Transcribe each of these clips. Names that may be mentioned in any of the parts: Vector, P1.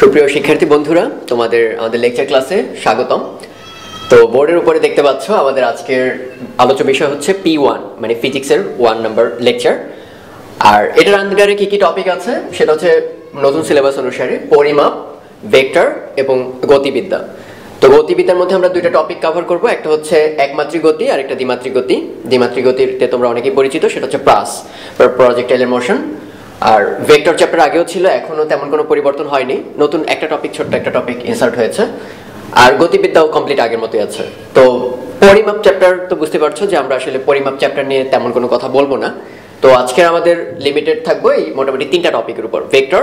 সুপ্রিয় শিক্ষার্থী বন্ধুরা, তোমাদের আমাদের লেকচার ক্লাসে স্বাগতম। তো বোর্ডের উপরে দেখতে পাচ্ছ আমাদের আজকের আলোচ্য বিষয় হচ্ছে P1 মানে ফিজিক্সের 1 নম্বর লেকচার। আর এটার আন্ডারে কি কি টপিক আছে সেটা হচ্ছে নতুন সিলেবাস অনুসারে পরিমাপ, ভেক্টর এবং গতিবিদ্যা। তো গতিবিদ্যার মধ্যে আমরা দুইটা টপিক কভার করব, একটা হচ্ছে একমাত্রিক গতি আর একটা দ্বিমাত্রিক গতি। দ্বিমাত্রিক গতিতে তোমরা অনেকেই পরিচিত, সেটা হচ্ছে PRAS, প্রজেক্টাইলের মোশন। আর ভেক্টর চ্যাপ্টার আগেও ছিল, এখনও তেমন কোনো পরিবর্তন হয়নি, নতুন একটা টপিক, ছোট্ট একটা টপিক ইনসার্ট হয়েছে। আর গতিবিদ্যাও কমপ্লিট আগের মতোই আছে। তো পরিমাপ চ্যাপ্টার তো বুঝতে পারছো যে আমরা আসলে পরিমাপ চ্যাপ্টার নিয়ে তেমন কোনো কথা বলবো না। তো আজকে আমাদের লিমিটেড থাকবো এই মোটামুটি তিনটা টপিকের উপর, ভেক্টর,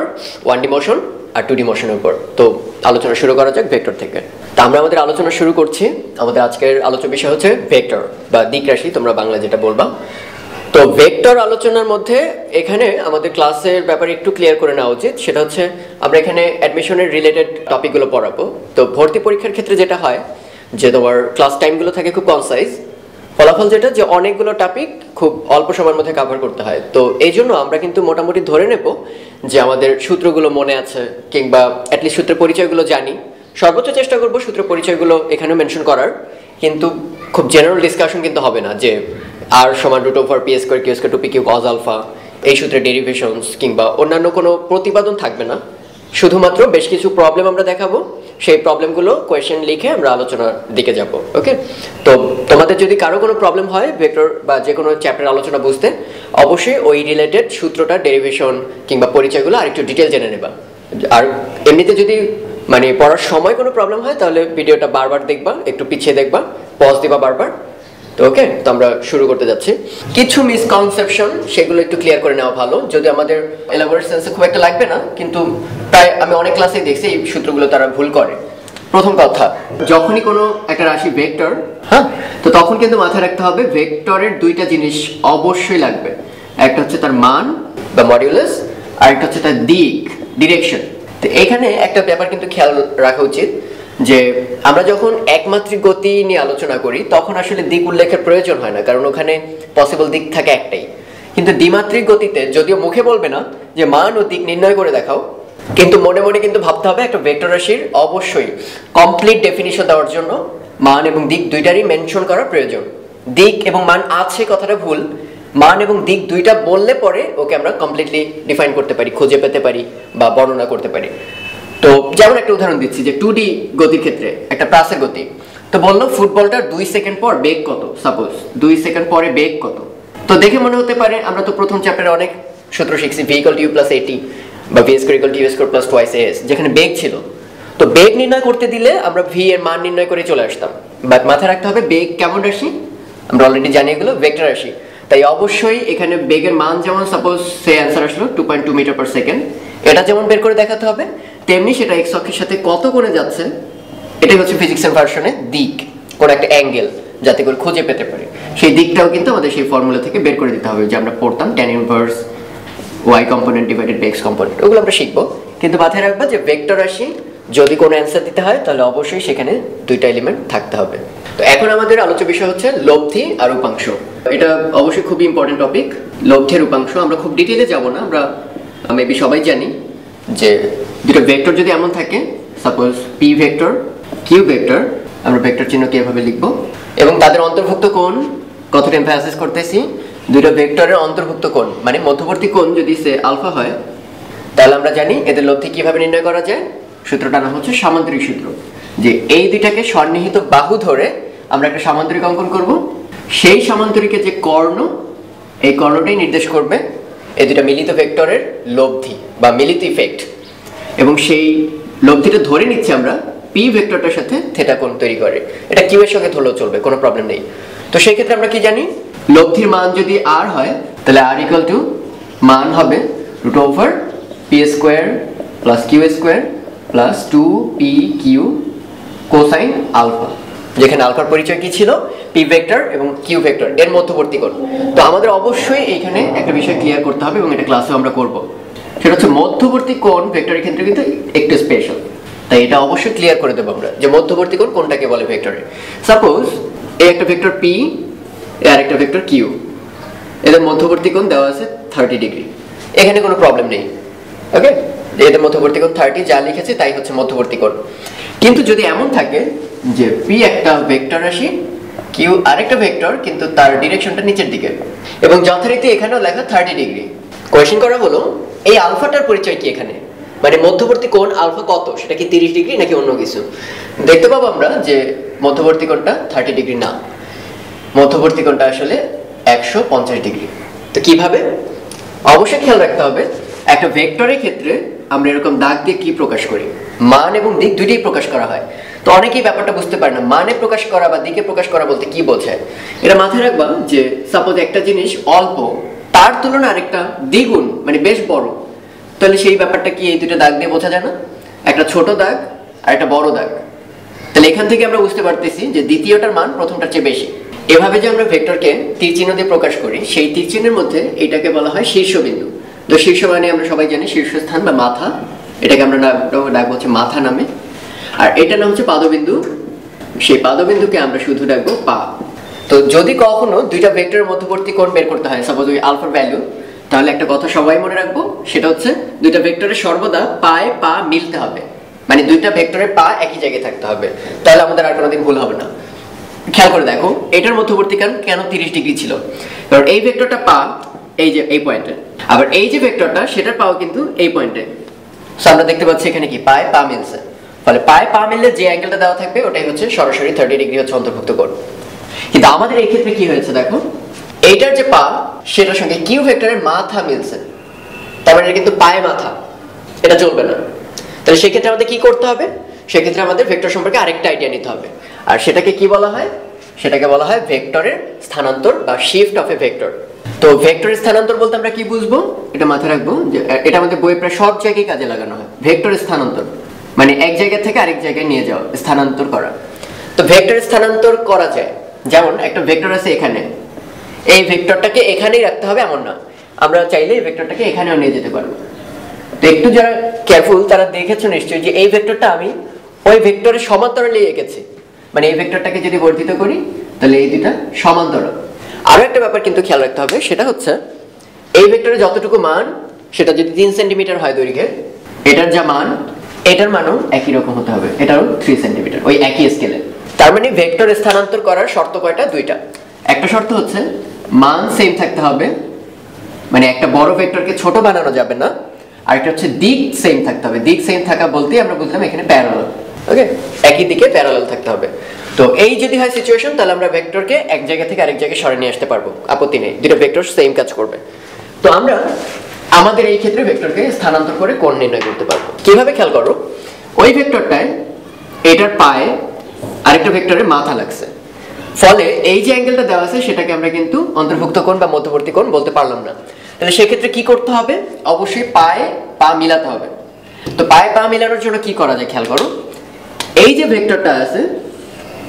1D মোশন আর 2D মোশনের উপর। তো আলোচনা শুরু করা যাক ভেক্টর থেকে। তো আমরা আমাদের আলোচনা শুরু করছি, আমাদের আজকের আলোচ্য বিষয় হচ্ছে ভেক্টর বা দিকরাশি, তোমরা বাংলা যেটা বলবা। তো ভেক্টর আলোচনার মধ্যে এখানে আমাদের ক্লাসের ব্যাপারে একটু ক্লিয়ার করে নেওয়া উচিত, সেটা হচ্ছে আমরা এখানে অ্যাডমিশনের রিলেটেড টপিকগুলো পড়াবো। তো ভর্তি পরীক্ষার ক্ষেত্রে যেটা হয় যে তোমার ক্লাস টাইমগুলো থাকে খুব কনসাইজ, ফলাফল যেটা যে অনেকগুলো টপিক খুব অল্প সময়ের মধ্যে কভার করতে হয়। তো এই জন্য আমরা কিন্তু মোটামুটি ধরে নেব যে আমাদের সূত্রগুলো মনে আছে কিংবা অ্যাটলিস্ট সূত্রের পরিচয়গুলো জানি। সর্বোচ্চ চেষ্টা করব সূত্রের পরিচয়গুলো এখানেও মেনশন করার, কিন্তু খুব জেনারেল ডিসকাশন কিন্তু হবে না যে আর সমান root over P square Q square two P Q cos alpha, এই সূত্রের ডেরিভেশনস কিংবা অন্যান্য কোনো প্রতিপাদন থাকবে না। শুধুমাত্র বেশ কিছু প্রবলেম আমরা দেখাবো, সেই প্রবলেমগুলো কোয়েশ্চেন লিখে আমরা আলোচনার দিকে যাব। ওকে, তো তোমাদের যদি কারো কোনো প্রবলেম হয় ভেক্টর বা যে কোনো চ্যাপ্টার আলোচনা বুঝতে, অবশ্যই ওই রিলেটেড সূত্রটা, ডেরিভেশন কিংবা পরিচয়গুলো আরেকটু ডিটেল জেনে নেবা। আর এমনিতে যদি মানে পড়ার সময় কোনো প্রবলেম হয় তাহলে ভিডিওটা বারবার দেখবা, একটু পিছিয়ে দেখবা, পজ দিবা বারবার। তো ওকে, তো আমরা শুরু করতে যাচ্ছি। কিছু মিসকনসেপশন, সেগুলো একটু ক্লিয়ার করে নেওয়া ভালো, যদি আমাদের এলাবোরেট সেন্সে খুব একটা লাগবে না, কিন্তু প্রায় আমি অনেক ক্লাসেই দেখছি এই সূত্রগুলো তারা ভুল করে। প্রথম কথা, যখনই কোনো একটা রাশি ভেক্টর, হ্যাঁ, তো তখন কিন্তু মাথায় রাখতে হবে ভেক্টরের দুইটা জিনিস অবশ্যই লাগবে, একটা হচ্ছে তার মান বা মডিউলাস আর একটা হচ্ছে তার দিক, ডিরেকশন। তো এখানে একটা ব্যাপার কিন্তু খেয়াল রাখা উচিত যে আমরা যখন একমাত্রিক গতি নিয়ে আলোচনা করি তখন আসলে দিক উল্লেখের প্রয়োজন হয় না, কারণ ওখানে পসিবল দিক থাকে একটাই। কিন্তু দ্বিমাত্রিক গতিতে যদিও মুখে বলবে না যে মান ও দিক নির্ণয় করে দেখাও, কিন্তু মনে মনে কিন্তু ভাবতে হবে একটা ভেক্টর রাশির অবশ্যই কমপ্লিট ডেফিনিশন দেওয়ার জন্য মান এবং দিক দুইটারই মেনশন করা প্রয়োজন। দিক এবং মান আছে কথাটা ভুল, মান এবং দিক দুইটা বললে পরে ওকে আমরা কমপ্লিটলি ডিফাইন করতে পারি, খুঁজে পেতে পারি বা বর্ণনা করতে পারি। তো যেমন একটা উদাহরণ দিচ্ছি যে 2D গতির ক্ষেত্রে একটা প্রাসের গতি, তো বললো ফুটবলটা 2 সেকেন্ড পর বেগ কত, সাপোজ 2 সেকেন্ড পরে বেগ কত। তো দেখে মনে হতে পারে আমরা তো প্রথম চ্যাপ্টারে অনেক সূত্র শিখছি v = u + at বা v² = u² + 2as, যেখানে বেগ ছিল। তো বেগ নির্ণয় করতে দিলে আমরা v এর মান নির্ণয় করে চলে আসতাম, বাট মাথায় রাখতে হবে বেগ কেমন রাশি, আমরা অলরেডি জানি এগুলো ভেক্টর রাশি, তাই অবশ্যই এখানে বেগের মান যেমন সাপোজ সে অ্যান্সার আসলো 2.2 মিটার/সেকেন্ড, এটা যেমন বের করে দেখাতে হবে, তেমনি সেটা x অক্ষের সাথে কত কোণে যাচ্ছে, এটাই হচ্ছে ফিজিক্সের ভার্সনে দিক, কোন একটা অ্যাঙ্গেল যাতে করে খুঁজে পেতে পারি। সেই দিকটাও কিন্তু আমাদের সেই ফর্মুলা থেকে বের করে দিতে হবে যে আমরা পড়তাম tan inverse y component divided by x component, ওগুলো আমরা শিখবো। কিন্তু মাথায় রাখবা যে ভেক্টর রাশি যদি কোনো অ্যান্সার দিতে হয় তাহলে অবশ্যই সেখানে দুইটা এলিমেন্ট থাকতে হবে। তো এখন আমাদের আলোচ্য বিষয় হচ্ছে লব্ধি আর উপাংশ। এটা অবশ্যই খুবই ইম্পর্টেন্ট টপিক, লব্ধি আর উপাংশ। আমরা খুব ডিটেলে যাব না, আমরা মেবি সবাই জানি যে দুটো ভেক্টর যদি এমন থাকে, suppose P vector Q vector, আমরা ভেক্টর চিহ্ন কিভাবে লিখবো এবং তাদের অন্তর্ভুক্ত কোণ কতটা এমফাসিস করতেছি। দুটো ভেক্টরের অন্তর্ভুক্ত কোণ মানে মধ্যবর্তী কোণ যদি সে আলফা হয়, তাহলে আমরা জানি এদের লব্ধি কিভাবে নির্ণয় করা যায়, সূত্রটা নাম হচ্ছে সামান্তরিক সূত্র, যে এই দুইটাকে সন্নিহিত বাহু ধরে আমরা একটা সামান্তরিক অঙ্কন করব, সেই সামান্তরিকের যে কর্ণ, এই কর্ণটাই নির্দেশ করবে এই দুটা মিলিত ভেক্টরের লব্ধি বা মিলিত ইফেক্ট, এবং সেই লব্ধিটা ধরে নিচ্ছি আমরা পি ভেক্টরটার সাথে থেটা কোণ তৈরি করে, এটা কিউ এর সঙ্গে ধরলেও চলবে, কোনো প্রবলেম নেই। তো সেই ক্ষেত্রে আমরা কি জানি, লব্ধির মান যদি আর হয় তাহলে আর ইকুয়াল টু মান হবে root over P square plus Q square plus 2pq cosine alpha, যেখানে আলফার পরিচয় কি ছিল, পি ভেক্টর এবং কিউ ভেক্টর এর মধ্যবর্তী কোণ। তো আমাদের অবশ্যই এইখানে একটা বিষয় ক্লিয়ার করতে হবে এবং এটা ক্লাসেও আমরা করব, সেটা হচ্ছে মধ্যবর্তী কোণ ভেক্টরের ক্ষেত্রে কিন্তু একটু স্পেশাল, তাই এটা অবশ্যই ক্লিয়ার করে দেবো আমরা যে মধ্যবর্তী কোণ কোনটাকে বলে ভেক্টরে। সাপোজ এই একটা ভেক্টর পি আর একটা ভেক্টর কিউ, এদের মধ্যবর্তী কোণ দেওয়া আছে 30 ডিগ্রি, এখানে কোনো প্রবলেম নেই। ওকে, এদের মধ্যবর্তী কোণ 30 যা লিখেছি তাই হচ্ছে মধ্যবর্তী কোণ কিন্তু যদি এমন থাকে যে p একটা ভেক্টর রাশি q আরেকটা ভেক্টর কিন্তু তার ডাইরেকশনটা নিচের দিকে এবং যথারীতি এখানেও লেখা 30 ডিগ্রি কোয়েশ্চন করা হলো এই আলফাটার পরিচয় কি এখানে মানে মধ্যবর্তী কোণ আলফা কত সেটা কি 30 ডিগ্রি নাকি অন্য কিছু দেখতে পাবো আমরা যে মধ্যবর্তী কোণটা 30 ডিগ্রি না মধ্যবর্তী কোণটা আসলে 150 ডিগ্রি তো কিভাবে অবশ্যই খেয়াল রাখতে হবে একটা ভেক্টরের ক্ষেত্রে আমরা এরকম দাগ দিয়ে কি প্রকাশ করি মান এবং দিক দুটোই প্রকাশ করা হয় তো অনেকেই ব্যাপারটা বুঝতে পারে না মানে প্রকাশ করা বা দিকে প্রকাশ করা বলতে কি বোঝায় এটা মাথায় রাখবা যে সাপোজ একটা জিনিস অল্প তার তুলনায় আরেকটা দ্বিগুণ মানে বেশ বড় তাহলে সেই ব্যাপারটা কি এই দুটো দাগ দিয়ে বোঝা যায় না একটা ছোট দাগ আর একটা বড় দাগ তাহলে এখান থেকে আমরা বুঝতে পারতেছি যে দ্বিতীয়টার মান প্রথমটার চেয়ে বেশি এভাবে যে আমরা ভেক্টরকে তীর চিহ্ন দিয়ে প্রকাশ করি সেই তীর চিহ্নের মধ্যে এটাকে বলা হয় শীর্ষবিন্দু তো শীর্ষ মানে আমরা সবাই জানি শীর্ষস্থান বা মাথা এটাকে আমরা ডাকবো হচ্ছে মাথা নামে আর এটা নাম হচ্ছে পাদবিন্দু সেই পাদবিন্দুকে আমরা শুধু ডাকবো পা তো যদি কখনো দুইটা ভেক্টরের মধ্যবর্তী কোণ বের করতে হয় সাপোজ ওই আলফার ভ্যালু তাহলে একটা কথা সবাই মনে রাখবো সেটা হচ্ছে দুইটা ভেক্টরের সর্বদা পায়ে পা মিলতে হবে মানে দুইটা ভেক্টরের পা একই জায়গায় থাকতে হবে তাহলে আমাদের আর কোনোদিন ভুল হবে না খেয়াল করে দেখো এটার মধ্যবর্তী কোণ কেন 30 ডিগ্রি ছিল কারণ এই ভেক্টরটা পা এই যে এই পয়েন্টে আবার এই যে ভেক্টরটা সেটার পাও কিন্তু এই পয়েন্টে সো আমরা দেখতে পাচ্ছি এখানে কি পায়ে পা মিলছে ফলে পায়ে পা মিললে যে অ্যাঙ্গেলটা দেওয়া থাকবে ওটাই হচ্ছে সরাসরি 30 ডিগ্রি হচ্ছে অন্তর্ভুক্ত কোণ কিন্তু আমাদের এই ক্ষেত্রে কি হয়েছে দেখো এইটার যে পা সেটার সঙ্গে কিউ ভেক্টরের মাথা মিলছে তার মানে কিন্তু পায়ে মাথা এটা চলবে না তাহলে সেক্ষেত্রে আমাদের কি করতে হবে সেক্ষেত্রে আমাদের ভেক্টর সম্পর্কে আরেকটা আইডিয়া নিতে হবে আর সেটাকে কি বলা হয় সেটাকে বলা হয় ভেক্টরের স্থানান্তর বা শিফট অফ এ ভেক্টর তো ভেক্টরের স্থানান্তর বলতে আমরা কি বুঝবো এটা মাথায় রাখবো যে এটা আমাদের বইয়ে প্রায় সব জায়গায় কাজে লাগানো হয় ভেক্টরের স্থানান্তর মানে এক জায়গা থেকে আরেক জায়গায় নিয়ে যাওয়া স্থানান্তর করা তো ভেক্টরের স্থানান্তর করা যায় যেমন একটা ভেক্টর আছে এখানে এই ভেক্টরটাকে এখানেই রাখতে হবে এমন না আমরা চাইলে এই ভেক্টরটাকে এখানেও নিয়ে যেতে পারবো তো একটু যারা কেয়ারফুল তারা দেখেছো নিশ্চয়ই যে এই ভেক্টরটা আমি ওই ভেক্টরের সমান্তরালে এঁকেছি মানে এই ভেক্টরটাকে যদি বর্ধিত করি তাহলে এই দুটা সমান্তরাল আরো একটা ব্যাপার কিন্তু খেয়াল রাখতে হবে সেটা হচ্ছে এই ভেক্টরের যতটুকু মান সেটা যদি 3 সেন্টিমিটার হয় দৈর্ঘ্যের এটার যা মান এটার মানও একই রকম হতে হবে এটাও 3 সেন্টিমিটার ওই একই স্কেলে তার মানে ভেক্টর স্থানান্তর করার শর্ত কয়টা দুইটা একটা শর্ত হচ্ছে মান সেম থাকতে হবে মানে একটা বড় ভেক্টরকে ছোট বানানো যাবে না আর এটা হচ্ছে দিক সেম থাকতে হবে দিক সেম থাকা বলতেই আমরা বুঝলাম এখানে প্যারালাল ওকে একই দিকে প্যারালাল থাকতে হবে তো এই যদি হয় সিচুয়েশন তাহলে আমরা ভেক্টরকে এক জায়গা থেকে আরেক জায়গায় সরিয়ে নিয়ে আসতে পারবো আপত্তি নেই দুটো ভেক্টর সেম কাজ করবে তো আমরা আমাদের এই ক্ষেত্রে ভেক্টরকে স্থানান্তর করে কোণ নির্ণয় করতে পারবো কিভাবে খেয়াল করো ওই ভেক্টরটায় এটার পায়ে আরেকটা ভেক্টরের মাথা লাগছে ফলে এই যে অ্যাঙ্গেলটা দেওয়া আছে সেটাকে আমরা কিন্তু অন্তর্ভুক্ত কোণ বা মধ্যবর্তী কোণ বলতে পারলাম না তাহলে সেক্ষেত্রে কি করতে হবে অবশ্যই পায়ে পা মিলাতে হবে তো পায়ে পা মিলানোর জন্য কি করা যায় খেয়াল করো এই যে ভেক্টরটা আছে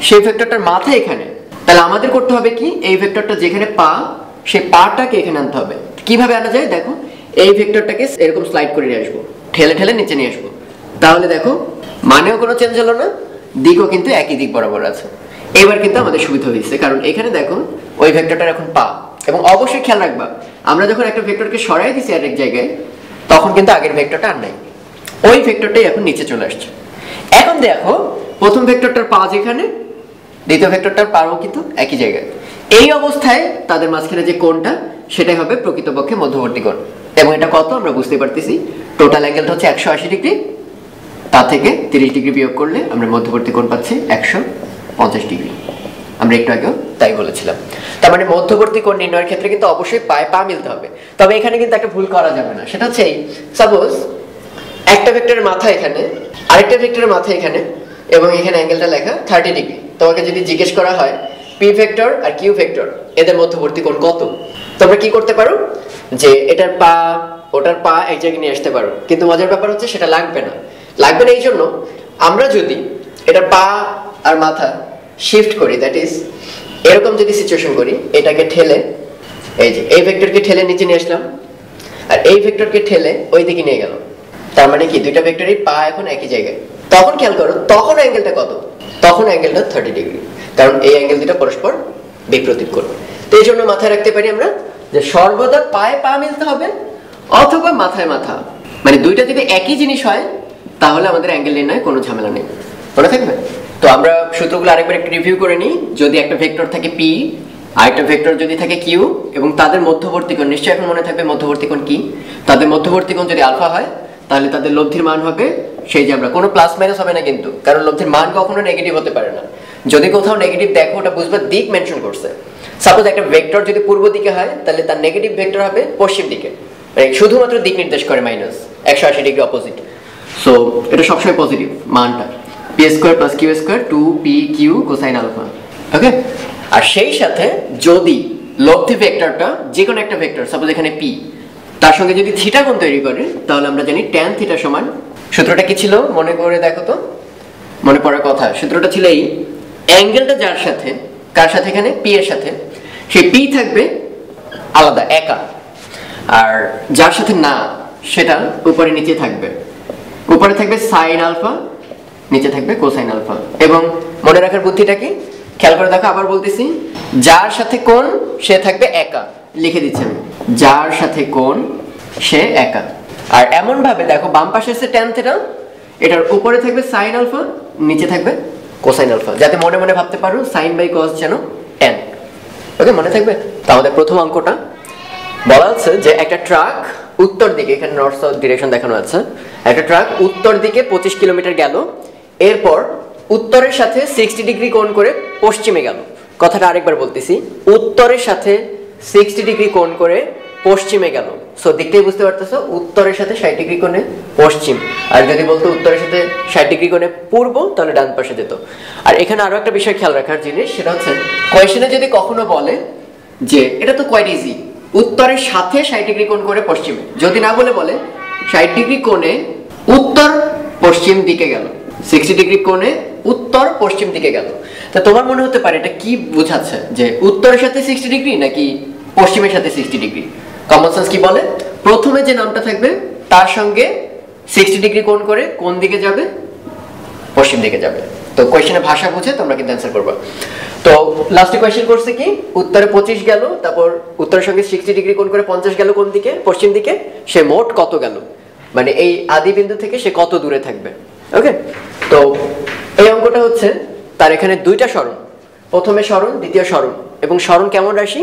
সেই ভেক্টরটার মাথা এখানে তাহলে আমাদের করতে হবে কি এই ভেক্টরটা যেখানে পা সেই পাটাকে এখানে আনতে হবে কিভাবে আনা যায় দেখো এই ভেক্টরটাকে এরকম স্লাইড করে নিয়ে আসবো ঠেলে ঠেলে নিচে নিয়ে আসবো তাহলে দেখো মানেও কোনো চেঞ্জ হলো না দিকও কিন্তু একই দিক বরাবর আছে এবার কিন্তু আমাদের সুবিধা হয়েছে কারণ এখানে দেখো ওই ভেক্টরটার এখন পা এবং অবশ্যই খেয়াল রাখবা আমরা যখন একটা ভেক্টরকে সরাই দিচ্ছি আরেক জায়গায় তখন কিন্তু আগের ভেক্টরটা আর নাই ওই ভেক্টরটাই এখন নিচে চলে আসছে এখন দেখো প্রথম ভেক্টরটার পা যেখানে দ্বিতীয় ভেক্টরটার পাও কিন্তু একই জায়গায় এই অবস্থায় তাদের মাঝখানে যে কোণটা সেটাই হবে প্রকৃতপক্ষে মধ্যবর্তী কোণ এবং এটা কত আমরা বুঝতে পারতেছি টোটাল অ্যাঙ্গেলটা হচ্ছে 180 ডিগ্রি তা থেকে 30 ডিগ্রি বিয়োগ করলে আমরা মধ্যবর্তী কোণ পাচ্ছি 150 ডিগ্রি আমরা একটু আগেও তাই বলেছিলাম তার মানে মধ্যবর্তী কোণ নির্ণয়ের ক্ষেত্রে কিন্তু অবশ্যই পায়ে পা মিলতে হবে তবে এখানে কিন্তু একটা ভুল করা যাবে না সেটা হচ্ছে সাপোজ একটা ভেক্টরের মাথা এখানে আরেকটা ভেক্টরের মাথা এখানে এবং এখানে অ্যাঙ্গেলটা লেখা 30 ডিগ্রি তোমাকে যদি জিজ্ঞেস করা হয় পি ভেক্টর আর কিউ ভেক্টর এদের মধ্যবর্তী কোণ কত তোমরা কি করতে পারো যে এটার পা ওটার পা এক জায়গায় নিয়ে আসতে পারো কিন্তু মজার ব্যাপার হচ্ছে সেটা লাগবে না এই জন্য আমরা যদি এটার পা আর মাথা শিফট করি দ্যাট ইজ এরকম যদি সিচুয়েশন করি এটাকে ঠেলে এই যে এই ভেক্টরকে ঠেলে নিচে নিয়ে আসলাম আর এই ভেক্টরকে ঠেলে ওই দিকে নিয়ে গেল তার মানে কি দুইটা ভেক্টরের পা এখন একই জায়গায় তখন খেয়াল করো তখন অ্যাঙ্গেলটা কত তখন অ্যাঙ্গেলটা 30 ডিগ্রি কারণ এই অ্যাঙ্গেল দুটো পরস্পর বিপরীত করবে তো এই জন্য মাথায় রাখতে পারি আমরা যে সর্বদা পায়ে পা মিলতে হবে অথবা মাথায় মাথা মানে দুইটা যদি একই জিনিস হয় তাহলে আমাদের অ্যাঙ্গেল নির্ণয় কোনো ঝামেলা নেই, মনে থাকবে তো। আমরা সূত্রগুলো আরেকবার একটু রিভিউ করে নিই। যদি একটা ভেক্টর থাকে p, আরেকটা ভেক্টর যদি থাকে q এবং তাদের মধ্যবর্তী কোণ, নিশ্চয়ই এখন মনে থাকবে মধ্যবর্তী কোণ কি। তাদের মধ্যবর্তী কোণ যদি আলফা হয় তাহলে তাদের লব্ধির মান হবে সেই যে আমরা, কোনো প্লাস মাইনাস হবে না কিন্তু, কারণ লব্ধির মান কখনো নেগেটিভ হতে পারে না। যদি কোথাও নেগেটিভ দেখো ওটা বুঝবা দিক মেনশন করছে। সাপোজ একটা ভেক্টর যদি পূর্ব দিকে হয় তাহলে তার নেগেটিভ ভেক্টর হবে পশ্চিম দিকে, মানে শুধুমাত্র দিক নির্দেশ করে মাইনাস 180 ডিগ্রি অপোজিট। সো এটা সবসময় পজিটিভ মানটা p square plus q square 2pq cosine alpha, okay. আর সেই সাথে যদি লব্ধি ভেক্টরটা যেকোনো একটা ভেক্টর সাপোজ এখানে p, তার সঙ্গে যদি থিটা কোণ তৈরি করে তাহলে আমরা জানি tan থিটা সমান, সূত্রটা কি ছিল মনে করে দেখো তো, মনে পড়ার কথা। সূত্রটা ছিল এই, অ্যাঙ্গেলটা যার সাথে, কার সাথে, এখানে p এর সাথে, সেই p থাকবে আলাদা একা, আর যার সাথে না সেটা উপরে নিচে থাকবে। উপরে থাকবে সাইন আলফা, নিচে থাকবে কোসাইন আলফা। এবং মনে রাখার বুদ্ধিটা কি খেয়াল করে দেখো, আবার বলতেছি, যার সাথে কোণ সে থাকবে একা, লিখে দিচ্ছি আমি, যার সাথে কোণ সে একা। আর এমন ভাবে দেখো বাম পাশে আছে tan থিটা, এটার উপরে থাকবে সাইন আলফা, নিচে থাকবে কোসাইন আলফা, যাতে মনে মনে ভাবতে পারো সাইন বাই কস যেন n, ওকে, মনে থাকবে। তো আমাদের প্রথম অঙ্কটা বলা আছে যে একটা ট্রাক উত্তর দিকে, এখানে নর্থ সাউথ ডিরেকশন দেখানো আছে, একটা ট্রাক উত্তর দিকে 25 কিলোমিটার গেল, এরপর উত্তরের সাথে 60 ডিগ্রি কোণ করে পশ্চিমে গেল। কথাটা আরেকবার বলতেছি, উত্তরের সাথে 60 ডিগ্রি কোণ করে পশ্চিমে গেল। সো দিকটাই বুঝতে পারতেছো, উত্তরের সাথে 60 ডিগ্রি কোণে পশ্চিম, আর যদি বলতো উত্তরের সাথে 60 ডিগ্রি কোণে পূর্ব তাহলে ডান পাশে যেত। আর এখানে আরো একটা বিষয় খেয়াল রাখার জিনিস, সেটা হচ্ছে কোয়েশ্চনে যদি কখনো বলে যে এটা তো কোয়াইট ইজি, উত্তরের সাথে 60 ডিগ্রি কোণ করে পশ্চিমে, যদি না বলে বলে 60 ডিগ্রি কোণে উত্তর পশ্চিম দিকে গেল, 60 ডিগ্রি কোণে উত্তর পশ্চিম দিকে গেল, তা তোমার মনে হতে পারে এটা কি বোঝাচ্ছে, যে উত্তরের সাথে 60 ডিগ্রি নাকি পশ্চিমের সাথে 60 ডিগ্রি। কমন সেন্স কি বলে, প্রথমে যে নামটা থাকবে তার সঙ্গে 60 ডিগ্রি কোণ করে কোন দিকে যাবে, পশ্চিম দিকে যাবে। তো কোয়েশ্চনের ভাষা বুঝে তোমরা কিন্তু অ্যান্সার করবে। তো লাস্টে কোয়েশ্চন করছে কি, উত্তরে 25 গেল, তারপর উত্তরের সঙ্গে 60 ডিগ্রি কোণ করে 50 গেল কোন দিকে, পশ্চিম দিকে, সে মোট কত গেল, মানে এই আদি বিন্দু থেকে সে কত দূরে থাকবে, ওকে। তো এই অঙ্কটা হচ্ছে তার এখানে দুইটা সরণ, প্রথমে সরণ, দ্বিতীয় সরণ, এবং সরণ কেমন রাশি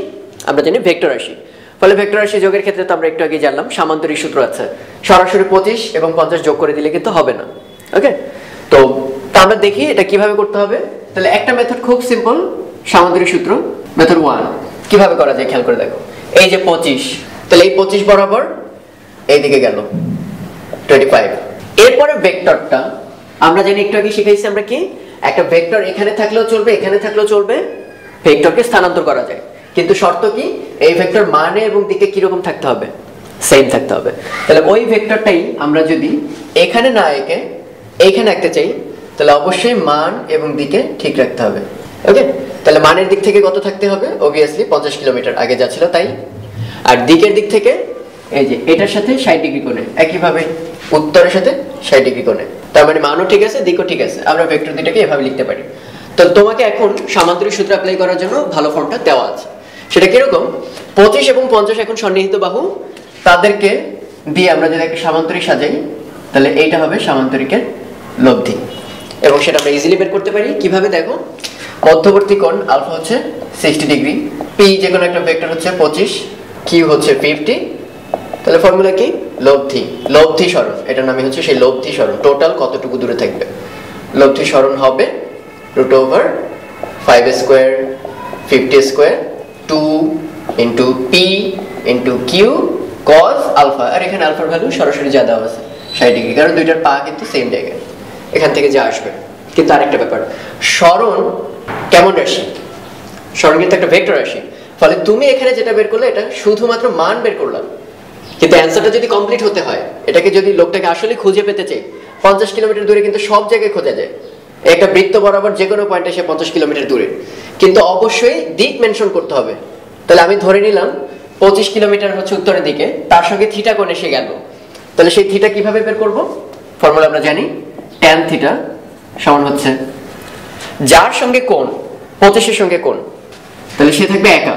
আমরা জানি ভেক্টর রাশি, ফলে ভেক্টর রাশি যোগের ক্ষেত্রে তো আমরা একটু আগে জানলাম সামান্তরিক সূত্র আছে, সরাসরি 25 এবং 50 যোগ করে দিলে কিন্তু হবে না, ওকে। তো আমরা দেখি এটা কিভাবে করতে হবে। তাহলে একটা মেথড খুব সিম্পল, সামান্তরিক সূত্র মেথড 1, কিভাবে করা যায় খেয়াল করে দেখো। এই যে 25, তাহলে এই 25 বরাবর এইদিকে গেল 25। এরপরে ভেক্টরটা আমরা জানি একটু আগে শিখাইছি আমরা কি, একটা ভেক্টর এখানে থাকলেও চলবে, এখানে থাকলেও চলবে, ভেক্টরকে স্থানান্তর করা যায়, কিন্তু শর্ত কি, এই ভেক্টর মানে এবং দিকে কি রকম থাকতে হবে, সেম থাকতে হবে। তাহলে ওই ভেক্টরটাই আমরা যদি এখানে না এঁকে এইখানে আঁকতে চাই তাহলে অবশ্যই মান এবং দিকে ঠিক রাখতে হবে, ওকে। তাহলে মানের দিক থেকে কত থাকতে হবে, অবভিয়াসলি 50 কিলোমিটার আগে যা ছিল তাই, আর দিকের দিক থেকে এই যে এটার সাথে 60 ডিগ্রি কোণে, একইভাবে উত্তরের সাথে 60 ডিগ্রি কোণে, তার মানে মানও ঠিক আছে দিকও ঠিক আছে। আমরা ভেক্টর দুইটাকে এভাবে লিখতে পারি। তো তোমাকে এখন সামান্তরিক সূত্র অ্যাপ্লাই করার জন্য ভালো ফর্মটা দেওয়া আছে, সেটা কিরকম, 25 এবং 50 এখন সন্নিহিত বাহু, তাদেরকে দিয়ে আমরা যদি একটা সামান্তরিক সাজাই তাহলে এইটা হবে সামান্তরিকের লব্ধি, এবং সেটা আমরা ইজিলি বের করতে পারি কিভাবে দেখো। মধ্যবর্তী কোণ আলফা হচ্ছে 60 ডিগ্রি, p যে কোনো একটা ভেক্টর হচ্ছে 25, q হচ্ছে 50, তাহলে ফর্মুলা কি, লব্ধি, লব্ধি সরণ, এটার নামই হচ্ছে সেই লব্ধি সরণ, টোটাল কতটুকু দূরে থাকবে। লব্ধি সরণ হবে root over 5 square 50 square 2 into p into q cos alpha, আর এখানে আলফার ভ্যালু সরাসরি যা দেওয়া আছে 60 ডিগ্রি, কারণ দুইটার পা কিন্তু সেম জায়গায়, এখান থেকে যা আসবে। কিন্তু আরেকটা ব্যাপার, সরণ কেমন রাশি, সরণ কিন্তু একটা ভেক্টর রাশি, ফলে তুমি এখানে যেটা বের করলে এটা শুধুমাত্র মান বের করলাম, কিন্তু অ্যান্সারটা যদি কমপ্লিট হতে হয়, এটাকে যদি লোকটাকে আসলে খুঁজে পেতে চাই, 50 কিলোমিটার দূরে কিন্তু সব জায়গায় খোঁজা যায়, একটা বৃত্ত বরাবর যে কোনো পয়েন্টে সে 50 কিলোমিটার দূরে, কিন্তু অবশ্যই দিক মেনশন করতে হবে। তাহলে আমি ধরে নিলাম 25 কিলোমিটার হচ্ছে উত্তরের দিকে, তার সঙ্গে থিটা কোণে সে গেল, তাহলে সেই থিটা কিভাবে বের করব, ফর্মুলা আমরা জানি tan থিটা সমান হচ্ছে যার সঙ্গে কোণ, 25 এর সঙ্গে কোণ, তাহলে সে থাকবে একা,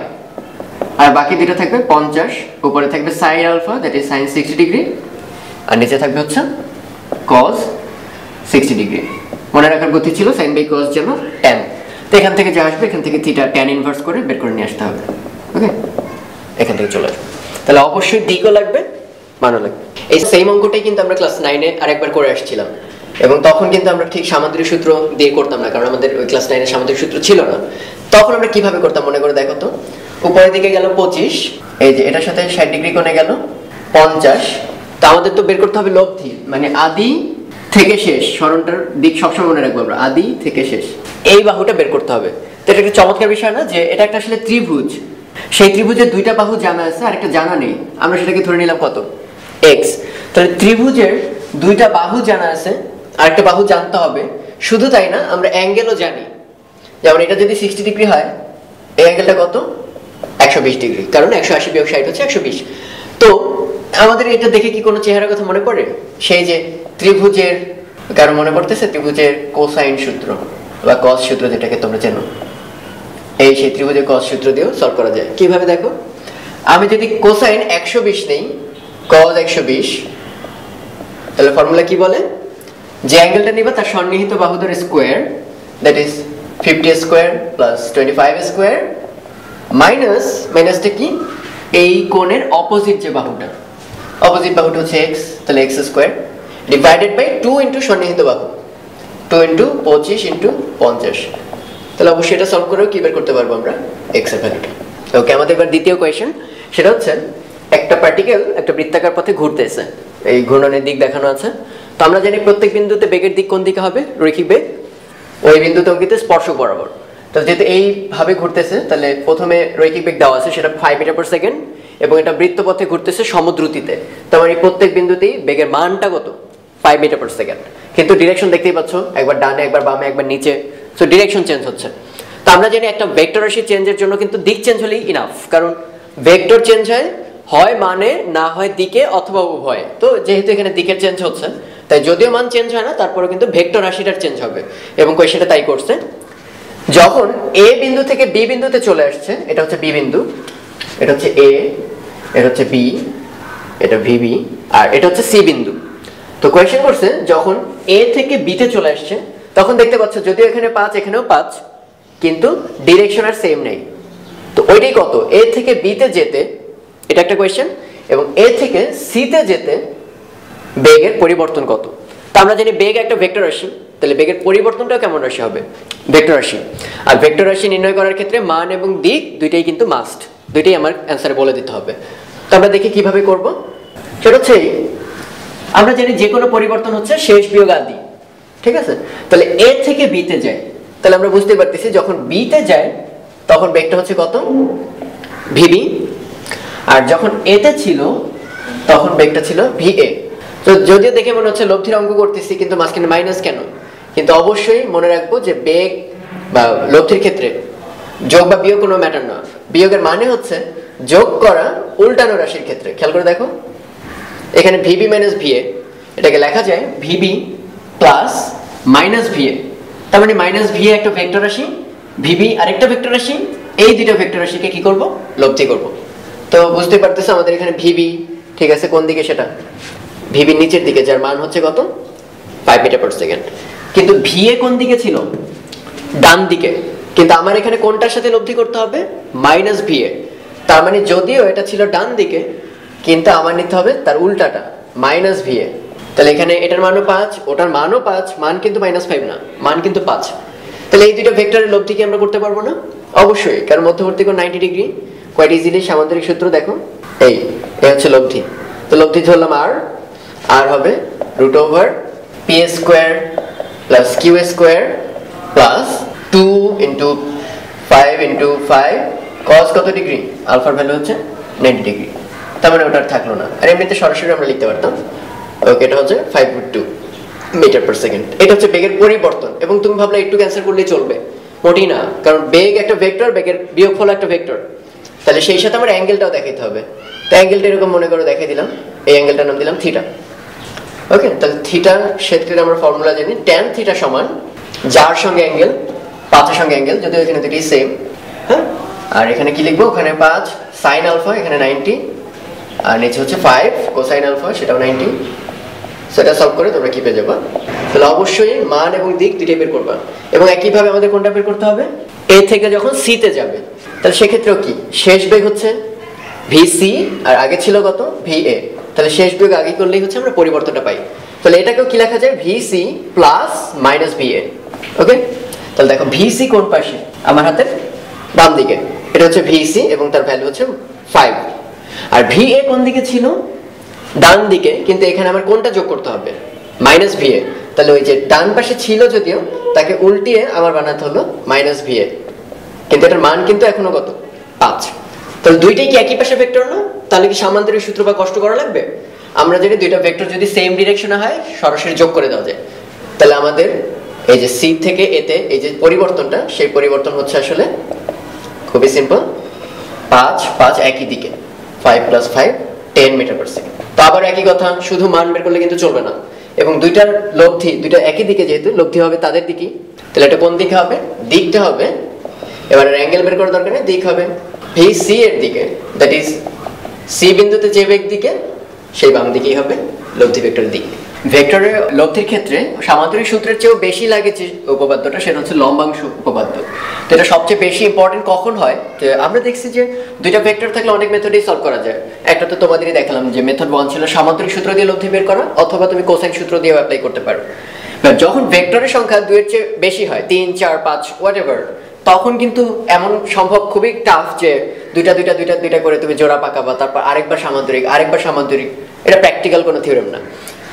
আর বাকি দুটো থাকবে 50, উপরে থাকবে sin alpha that is sin 60 degree, আর নিচে থাকবে হচ্ছে cos 60 ডিগ্রি মনে রাখার গতি ছিল sin by cos যেন tan তো এখান থেকে যা আসবে এখান থেকে θ tan ইনভার্স করে বের করে নিয়ে আসতে হবে ওকে এখান থেকে চলে আসবে তাহলে অবশ্যই দিকও লাগবে মানও লাগবে এই সেম অঙ্কটাই কিন্তু আমরা ক্লাস 9 এ আরেকবার করে আসছিলাম এবং তখন কিন্তু আমরা ঠিক সামান্তরিক সূত্র দিয়ে করতাম না কারণ আমাদের ওই ক্লাস 9 এ সামান্তরিক সূত্র ছিল না তখন আমরা কিভাবে করতাম মনে করে দেখো তো উপরের দিকে গেল 25 এই যে এটার সাথে 60 ডিগ্রি কোণে গেল 50 তো আমাদের তো বের করতে হবে লব্ধি মানে আদি থেকে শেষ সরণটার দিক সবসময় মনে রাখবো আমরা আদি থেকে শেষ এই বাহুটা বের করতে হবে তো এটা একটা চমৎকার বিষয় না যে এটা একটা আসলে ত্রিভুজ সেই ত্রিভুজের দুইটা বাহু জানা আছে আর একটা জানা নেই আমরা সেটাকে ধরে নিলাম কত x তাহলে ত্রিভুজের দুইটা বাহু জানা আছে আর একটা বাহু জানতে হবে শুধু তাই না আমরা অ্যাঙ্গেলও জানি যেমন এটা যদি 60 ডিগ্রি হয় এই অ্যাঙ্গেলটা কত 120 ডিগ্রি কারণ 180 বিয়োগ 60 হচ্ছে 120 তো আমাদের এটা দেখে কি কোনো চেহারা কথা মনে পড়ে সেই যে ত্রিভুজের কারণ মনে পড়তেছে ত্রিভুজের কোসাইন সূত্র বা cos সূত্র যেটাকে তোমরা জানো এই সেই ত্রিভুজের cos সূত্র দিয়েও সলভ করা যায় কিভাবে দেখো আমি যদি কোসাইন 120 নেই cos 120 তাহলে ফর্মুলা কি বলে যে অ্যাঙ্গেলটা নিবা তার সন্নিহিত বাহুর square that is 50 square plus 25 square minus মাইনাসটা কি এই কোণের অপোজিট যে বাহুটা opposite bahu to x the x square divided by 2 into সন্নিহিত বাহু 2 into 25 into 50 তাহলে অবশ্যই এটা সলভ করেও কি বের করতে পারবো আমরা x এর ভ্যালুটা ওকে আমাদের এবার দ্বিতীয় কোশ্চেন সেটা হচ্ছে একটা পার্টিকেল একটা বৃত্তাকার পথে ঘুরতেছে এই ঘূর্ণনের দিক দেখানো আছে তো আমরা জানি প্রত্যেক বিন্দুতে বেগের দিক কোন দিকে হবে রৈখিক বেগ ওই বিন্দুতে অঙ্কিত স্পর্শক বরাবর তো যেহেতু এই ভাবে ঘুরতেছে তাহলে প্রথমে রৈখিক বেগ দেওয়া আছে সেটা 5 মিটার প্রতি সেকেন্ড এবং এটা বৃত্তপথে ঘুরতেছে সমদ্রুতিতে তার মানে প্রত্যেক বিন্দুতেই বেগের মানটা কত 5 মিটার প্রতি সেকেন্ড কিন্তু ডিরেকশন দেখতেই পাচ্ছো একবার ডানে একবার বামে একবার নিচে সো ডিরেকশন চেঞ্জ হচ্ছে তো আমরা জানি একটা ভেক্টর রাশি চেঞ্জের জন্য কিন্তু দিক চেঞ্জ হলেই ইনাফ কারণ ভেক্টর চেঞ্জ হয় মানে না হয় দিকে অথবা উভয় তো যেহেতু এখানে দিকের চেঞ্জ হচ্ছে তাই যদিও মান চেঞ্জ হয় না তারপরেও কিন্তু ভেক্টর রাশিটার চেঞ্জ হবে এবং কোশ্চেনটা তাই করছে যখন a বিন্দু থেকে b বিন্দুতে চলে আসছে এটা হচ্ছে b বিন্দু এটা হচ্ছে a এটা হচ্ছে b এটা vb আর এটা হচ্ছে c বিন্দু তো কোশ্চেন করছে যখন a থেকে b তে চলে আসছে তখন দেখতে পাচ্ছ যদিও এখানে 5 এখানেও 5 কিন্তু ডিরেকশন আর সেম নেই তো ওইটাই কত a থেকে b তে যেতে এটা একটা কোশ্চেন এবং a থেকে c তে যেতে বেগের পরিবর্তন কত তো আমরা জানি বেগ একটা ভেক্টর রাশি তাহলে বেগের পরিবর্তনটাও কেমন রাশি হবে ভেক্টর রাশি আর ভেক্টর রাশি নির্ণয় করার ক্ষেত্রে মান এবং দিক দুইটাই কিন্তু মাস্ট দুইটাই আমার অ্যানসারে বলে দিতে হবে তো আমরা দেখি কিভাবে করব সেটা হচ্ছে আমরা জানি যে কোনো পরিবর্তন হচ্ছে শেষ বিয়োগ আদি ঠিক আছে তাহলে a থেকে b তে যায় তাহলে আমরা বুঝতে পারতেছি যখন b তে যায় তখন বেগটা হচ্ছে কত vb আর যখন a তে ছিল তখন বেগটা ছিল va তো যদিও দেখে মনে হচ্ছে লব্ধির অঙ্ক করতেছি কিন্তু মাঝখানে মাইনাস কেন কিন্তু অবশ্যই মনে রাখবো যে বেগ বা লব্ধির ক্ষেত্রে যোগ বা বিয়োগ কোনো ম্যাটার না বিয়োগের মানে হচ্ছে যোগ করা উল্টানো রাশির ক্ষেত্রে খেয়াল করে দেখো এখানে vb - va এটাকে লেখা যায় vb + - va তার মানে - va একটা ভেক্টর রাশি vb আরেকটা ভেক্টর রাশি এই দুটো ভেক্টর রাশিকে কি করব লব্ধি করব তো বুঝতে পারতেছো আমাদের এখানে vb ঠিক আছে কোন দিকে সেটা vb নিচের দিকে যার মান হচ্ছে কত 5 মিটার প্রতি সেকেন্ড কিন্তু va কোন দিকে ছিল ডান দিকে কিন্তু আমার এখানে কোনটার সাথে লব্ধি করতে হবে - va তার মানে যদিও এটা ছিল ডান দিকে কিন্তু আমার নিতে হবে তার উল্টাটা - va তাহলে এখানে এটার মানও 5 ওটার মানও 5 মান কিন্তু -5 না মান কিন্তু 5 তাহলে এই দুটো ভেক্টরের লব্ধি কি আমরা করতে পারবো না অবশ্যই কারণ মধ্যবর্তী কোণ 90 ডিগ্রি কোয়াইট ইজিলি সামান্তরিক সূত্র দেখো এই এটা হচ্ছে লব্ধি তো লব্ধি ধরলাম r r হবে √ p square + q square + 2 into 5 cos কত ডিগ্রি আলফার ভ্যালু হচ্ছে 90 ডিগ্রি তার মানে ওটা থাকলো না আর এমনিতে সরাসরি আমরা লিখতে পারতাম ওকে এটা হচ্ছে 5.2 মিটার পার সেকেন্ড এটা হচ্ছে বেগের পরিবর্তন এবং তুমি ভাবলে একটু ক্যান্সেল করলেই চলবে মোটেই না কারণ বেগ একটা ভেক্টর বেগের বিয়োগফল একটা ভেক্টর তাহলে সেই সাথে আমরা অ্যাঙ্গেলটাও দেখাতে হবে তো অ্যাঙ্গেলটা এরকম মনে করে দেখিয়ে দিলাম এই অ্যাঙ্গেলটার নাম দিলাম থিটা ওকে তাহলে থিটার ক্ষেত্রে আমরা ফর্মুলা জানি tan থিটা সমান যার সঙ্গে অ্যাঙ্গেল 5 এর সঙ্গে অ্যাঙ্গেল যদিও এখানে দুটোই সেম হ্যাঁ আর এখানে কি লিখবো ওখানে 5 sin α এখানে 90 আর নিচে হচ্ছে 5 cosine α সেটাও 90 সেটা সলভ করে তোমরা কি পেয়ে যাবা। তাহলে অবশ্যই মান এবং দিক দুটোই বের করবা, এবং একইভাবে আমাদের কোনটা বের করতে হবে, এ থেকে যখন সিতে যাবে তাহলে সেক্ষেত্রেও কি শেষ বেগ হচ্ছে ভিসি আর আগে ছিল কত ভিএ, তাহলে শেষ বেগ আগে করলেই হচ্ছে আমরা পরিবর্তনটা পাই। তাহলে এটাকেও কি লেখা যায় VC plus minus VA. Okay, তাহলে দেখো ভিসি কোন পাশে, আমার হাতের বাম দিকে, এটা হচ্ছে ভিসি এবং তার ভ্যালু হচ্ছে 5, আর ভিএ কোন দিকে ছিল ডান দিকে, কিন্তু এখানে আমার কোনটা যোগ করতে হবে মাইনাস ভিএ, তাহলে ওই যে ডান পাশে ছিল যদিও তাকে উল্টিয়ে আমার বানাতে হলো মাইনাস ভিএ, কিন্তু এটার মান কিন্তু এখনো কত 5। তাহলে দুইটাই কি একই পাশে ভেক্টর না, তাহলে কি সামান্তরিক সূত্র বা কষ্ট করা লাগবে? আমরা যদি দুইটা ভেক্টর যদি সেম ডিরেকশনে হয় সরাসরি যোগ করে দেওয়া যায়, তাহলে আমাদের এই যে সি থেকে এতে এই যে পরিবর্তনটা, সেই পরিবর্তন হচ্ছে আসলে খুবই সিম্পল, 5 একই দিকে, 5 + 5 10 m/s। তো আবার একই কথা, শুধু মান বের করলে কিন্তু চলবে না, এবং দুইটার লব্ধি দুইটা একই দিকে, যেহেতু লব্ধি হবে তাদের দিকেই, তাহলে এটা কোন দিকে হবে, দিকটা হবে, এবার অ্যাঙ্গেল বের করার দরকার নেই, দিক হবে VC এর দিকে, দ্যাট ইজ সি বিন্দুতে যে বেগ দিকে সেই বাম দিকেই হবে লব্ধি ভেক্টরের দিকে। ভেক্টরের লব্ধির ক্ষেত্রে সামান্তরিক সূত্রের চেয়েও বেশি লাগে যে উপপাদ্যটা, সেটা হচ্ছে লম্বাংশ উপপাদ্য। তো এটা সবচেয়ে বেশি ইম্পর্টেন্ট কখন হয়, যে আমরা দেখছি যে দুইটা ভেক্টর থাকলে অনেক মেথডেই সলভ করা যায়, একটা তো তোমাদেরই দেখালাম যে মেথড 1 ছিল সামান্তরিক সূত্র দিয়ে লব্ধি বের করা, অথবা তুমি কোসাইন সূত্র দিয়েও অ্যাপ্লাই করতে পারো। যখন ভেক্টরের সংখ্যা 2 এর চেয়ে বেশি হয়, 3, 4, 5 হোয়াট এভার, তখন কিন্তু এমন সম্ভব খুবই টাফ যে দুইটা দুইটা দুইটা দুইটা করে তুমি জোড়া পাকাবা, তারপর আরেকবার সামান্তরিক, এটা প্র্যাকটিক্যাল কোনো থিওরেম না।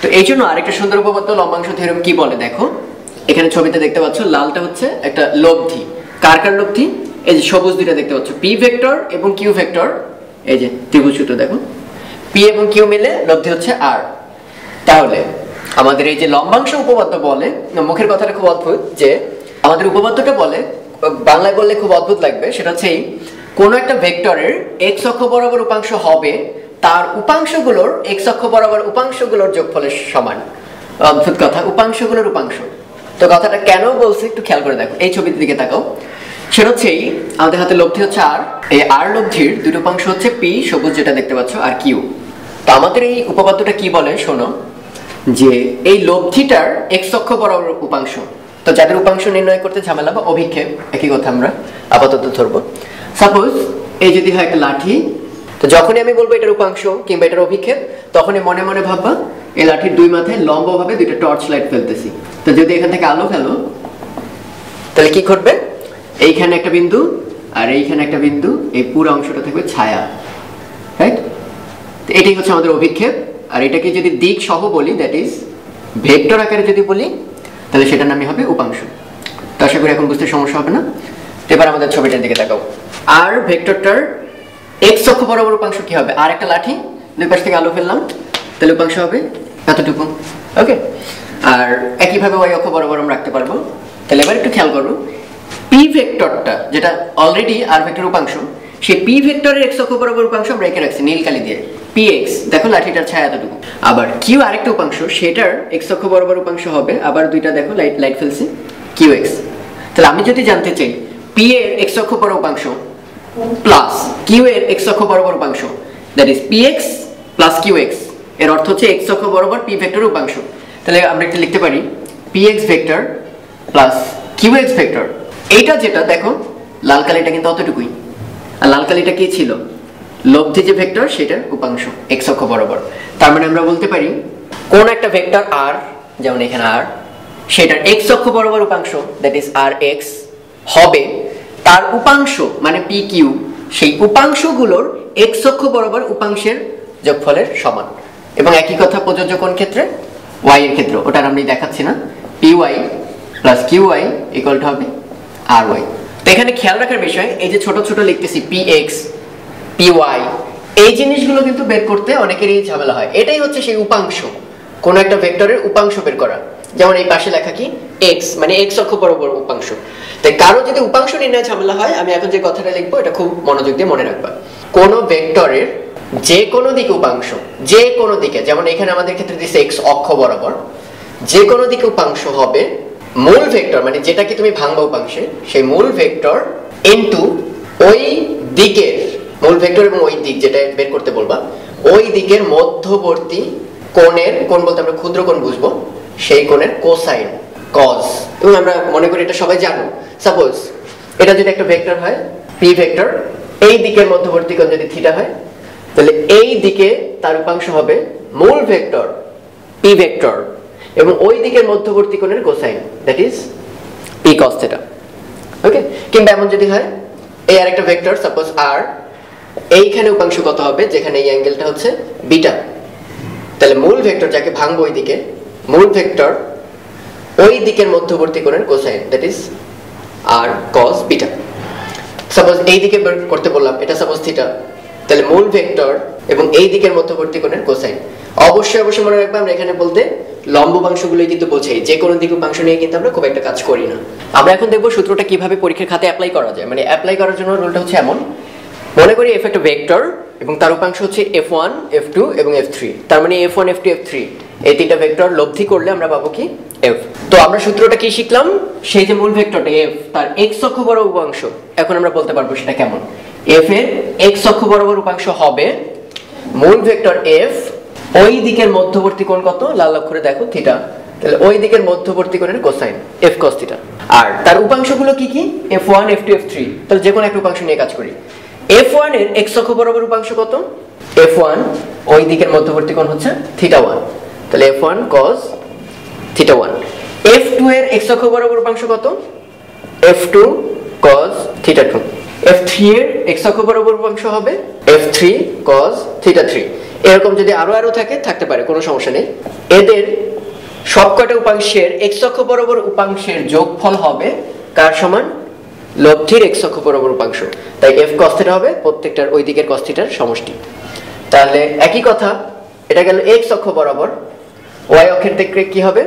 তো এই জন্য আরেকটা সুন্দর উপপাদ্য লম্বাংশ থিওরেম কি বলে দেখো, এখানে ছবিতে দেখতে পাচ্ছ লালটা হচ্ছে একটা লব্ধি, কার লব্ধি, এই যে সবুজ দুইটা দেখতে পাচ্ছ পি ভেক্টর এবং কিউ ভেক্টর, এই যে ত্রিভুজ সূত্র দেখো, পি এবং কিউ মিলে লব্ধি হচ্ছে আর। তাহলে আমাদের এই যে লম্বাংশ উপপাদ্য বলে, মুখের কথাটা খুব অদ্ভুত, যে আমাদের উপপাদ্যটা বলে, বাংলায় বললে খুব অদ্ভুত লাগবে, সেটা হচ্ছে কোন একটা ভেক্টরের এক্স অক্ষ বরাবর উপাংশ হবে তার উপাংশগুলোর এক্স অক্ষ বরাবর উপাংশগুলোর যোগফলের সমান। অদ্ভুত কথা, উপাংশগুলোর উপাংশ। তো কথাটা কেন বলছে একটু খেয়াল করে দেখো, এই ছবির দিকে তাকাও, সেটা হচ্ছে আমাদের হাতে লব্ধি হচ্ছে আর, এই আর লব্ধির দুটো উপাংশ হচ্ছে পি সবুজ যেটা দেখতে পাচ্ছ আর কিউ। তো আমাদের এই উপপাদ্যটা কি বলে শোনো, যে এই লব্ধিটার এক্স অক্ষ বরাবর উপাংশ, তো যাদের উপাংশ নির্ণয় করতে ঝামেলা বা অভিক্ষেপ একই কথা আমরা আপাতত ধরবো। সাপোজ এই যদি হয় একটা লাঠি, তো যখনই আমি বলবো এটার উপাংশ কিংবা এটার অভিক্ষেপ, তখনই মনে মনে ভাববা এই লাঠির দুই মাথায় লম্বভাবে দুইটা টর্চ লাইট ফেলতেছি, তো যদি এখান থেকে আলো ফেলো তাহলে কি ঘটবে, এইখানে একটা বিন্দু আর এইখানে একটা বিন্দু, এই পুরো অংশটা থাকবে ছায়া, রাইট? তো এটাই হচ্ছে আমাদের অভিক্ষেপ। আর এটাকে যদি দিক সহ বলি, দ্যাট ইজ ভেক্টর আকারে যদি বলি, তাহলে সেটার নামই হবে উপাংশ। তো আশা করি এখন বুঝতে সমস্যা হবে না। এবার আমাদের ছবিটার দিকে তাকাও, আর ভেক্টরটার এক্স অক্ষ বরাবর উপাংশ কি হবে, আর একটা লাঠি দুই পাশ থেকে আলো ফেললাম, তাহলে উপাংশ হবে এতটুকু, ওকে? আর একইভাবে ওয়াই অক্ষ বরাবর আমরা রাখতে পারবো। তাহলে এবার একটু খেয়াল করবো, পি ভেক্টরটা যেটা অলরেডি আর ভেক্টর উপাংশ, সেই পি ভেক্টরের এক্স অক্ষ বরাবর উপাংশ আমরা এঁকে রাখছি নীল কালি দিয়ে, পি এক্স, দেখো লাঠিটার ছায়া এতটুকু। আবার কিউ আরেকটা উপাংশ, সেটার এক্স অক্ষ বরাবর উপাংশ হবে, আবার দুইটা দেখো লাইট ফেলছি, কিউ এক্স। তাহলে আমি যদি জানতে চাই পি এর এক্স অক্ষ বরাবর উপাংশ প্লাস কিউ এর এক্স অক্ষ বরাবর উপাংশ, that is P x plus Q x, এর অর্থ হচ্ছে এক্স অক্ষ বরাবর পি ভেক্টরের উপাংশ। তাহলে আমরা একটা লিখতে পারি P x vector plus Q x vector. এইটা যেটা দেখো লাল কালিটা কিন্তু অতটুকুই, আর লাল কালিটা কি ছিল, লব্ধি যে ভেক্টর সেটার উপাংশ এক্স অক্ষ বরাবর। তার মানে আমরা বলতে পারি কোন একটা ভেক্টর আর, যেমন এখানে আর, সেটার এক্স অক্ষ বরাবর উপাংশ, দ্যাট ইজ আর এক্স হবে তার উপাংশ মানে পি কিউ, সেই উপাংশগুলোর এক্স অক্ষ বরাবর উপাংশের যোগফলের সমান। এবং একই কথা প্রযোজ্য কোন ক্ষেত্রে, ওয়াই এর ক্ষেত্রে, ওটা আমি দেখাচ্ছি না, P Y plus Q Y equal to হবে আর ওয়াই। তো এখানে খেয়াল রাখার বিষয়, এই যে ছোট ছোট লিখতেছি পি এক্স পি ওয়াই, এই জিনিসগুলো কিন্তু বের করতে অনেকেরই ঝামেলা হয়। এটাই হচ্ছে সেই উপাংশ, কোন একটা ভেক্টরের উপাংশ বের করা। যেমন এই পাশে লেখা কি এক্স, মানে এক্স অক্ষ বরাবর উপাংশ। তাই কারো যদি উপাংশ নির্ণয় ঝামেলা হয়, আমি এখন যে কথাটা লিখবো এটা খুব মনোযোগ দিয়ে মনে রাখবা, কোন ভেক্টরের যে কোনো দিকে উপাংশ, যে কোনো দিকে, যেমন এখানে আমাদের ক্ষেত্রে দিচ্ছে এক্স অক্ষ বরাবর, যে কোনো দিকে উপাংশ হবে মূল ভেক্টর, মানে যেটাকে তুমি ভাঙবা উপাংশে, সেই মূল ভেক্টর ইনটু ওই দিকের মূল ভেক্টর এবং ওই দিক যেটা বের করতে বলবা, ওই দিকের মধ্যবর্তী কোণের কোণ বলতে আমরা ক্ষুদ্র কোণ বুঝবো, সেই কোণের কোসাইন কজ, এবং আমরা মনে করি এটা সবাই জানো। সাপোজ এটা যদি একটা ভেক্টর হয় পি ভেক্টর, এই দিকের মধ্যবর্তী কোণ যদি থিটা হয় তাহলে এই দিকে তার উপাংশ হবে মূল ভেক্টর পি ভেক্টর এবং ওই দিকের মধ্যবর্তী কোণের cosine, that is p cos theta. Okay, কিংবা এমন যদি হয় এই আর একটা ভেক্টর সাপোজ আর, এইখানে উপাংশ কত হবে যেখানে এই অ্যাঙ্গেলটা হচ্ছে বিটা, তাহলে মূল ভেক্টর যাকে ভাঙবো ওই দিকে, মূল ভেক্টর ওই দিকের মধ্যবর্তী কোণের cosine, that is R cos beta. Suppose এই দিকে বের করতে বললাম, এটা সাপোজ থিটা, তাহলে মূল ভেক্টর এবং এই দিকের মধ্যবর্তী কোণের কোসাইন। অবশ্যই মনে রাখবো আমরা এখানে বলতে লম্ব উপাংশগুলোই কিন্তু বোঝাই, যে কোনো দিক উপাংশ নিয়ে কিন্তু আমরা খুব একটা কাজ করি না। আমরা এখন দেখবো সূত্রটা কিভাবে পরীক্ষার খাতে অ্যাপ্লাই করা যায়। মানে অ্যাপ্লাই করার জন্য রুলটা হচ্ছে এমন, মনে করি এফ একটা ভেক্টর এবং তার উপাংশ হচ্ছে f1, f2 এবং f3, তার মানে f1, f2, f3 এই তিনটা ভেক্টর লব্ধি করলে আমরা পাবো কি f। তো আমরা সূত্রটা কি শিখলাম, সেই যে মূল ভেক্টরটা f তার x অক্ষ বরাবর উপাংশ, এখন আমরা বলতে পারবো সেটা কেমন। f এর x অক্ষ বরাবর উপাংশ হবে মূল ভেক্টর f, ওই দিকের মধ্যবর্তী কোণ কত, লাল অক্ষরে দেখো থিটা, তাহলে ওই দিকের মধ্যবর্তী কোণের কোসাইন f cos থিটা। আর তার উপাংশগুলো কি কি, f1, f2, f3, তাহলে যে কোনো একটা উপাংশ নিয়ে কাজ করি। f1 এর x অক্ষ বরাবর উপাংশ কত, f1 ওই দিকের মধ্যবর্তী কোণ হচ্ছে θ1, তাহলে f1 cos θ1। f2 এর x অক্ষ বরাবর উপাংশ কত, f2 cos θ2। f3 এর x অক্ষ বরাবর উপাংশ হবে f3 cos θ3। এরকম যদি আরো থাকতে পারে, কোনো সমস্যা নেই। এদের সবকটা উপাংশের x অক্ষ বরাবর উপাংশের যোগফল হবে কার সমান, লব্ধির x অক্ষ বরাবর উপাংশ, তাই f cos θ হবে প্রত্যেকটার ওই দিকের cos θ এর সমষ্টি। তাহলে একই কথা, এটা গেল x অক্ষ বরাবর, y অক্ষের দিকে কি হবে।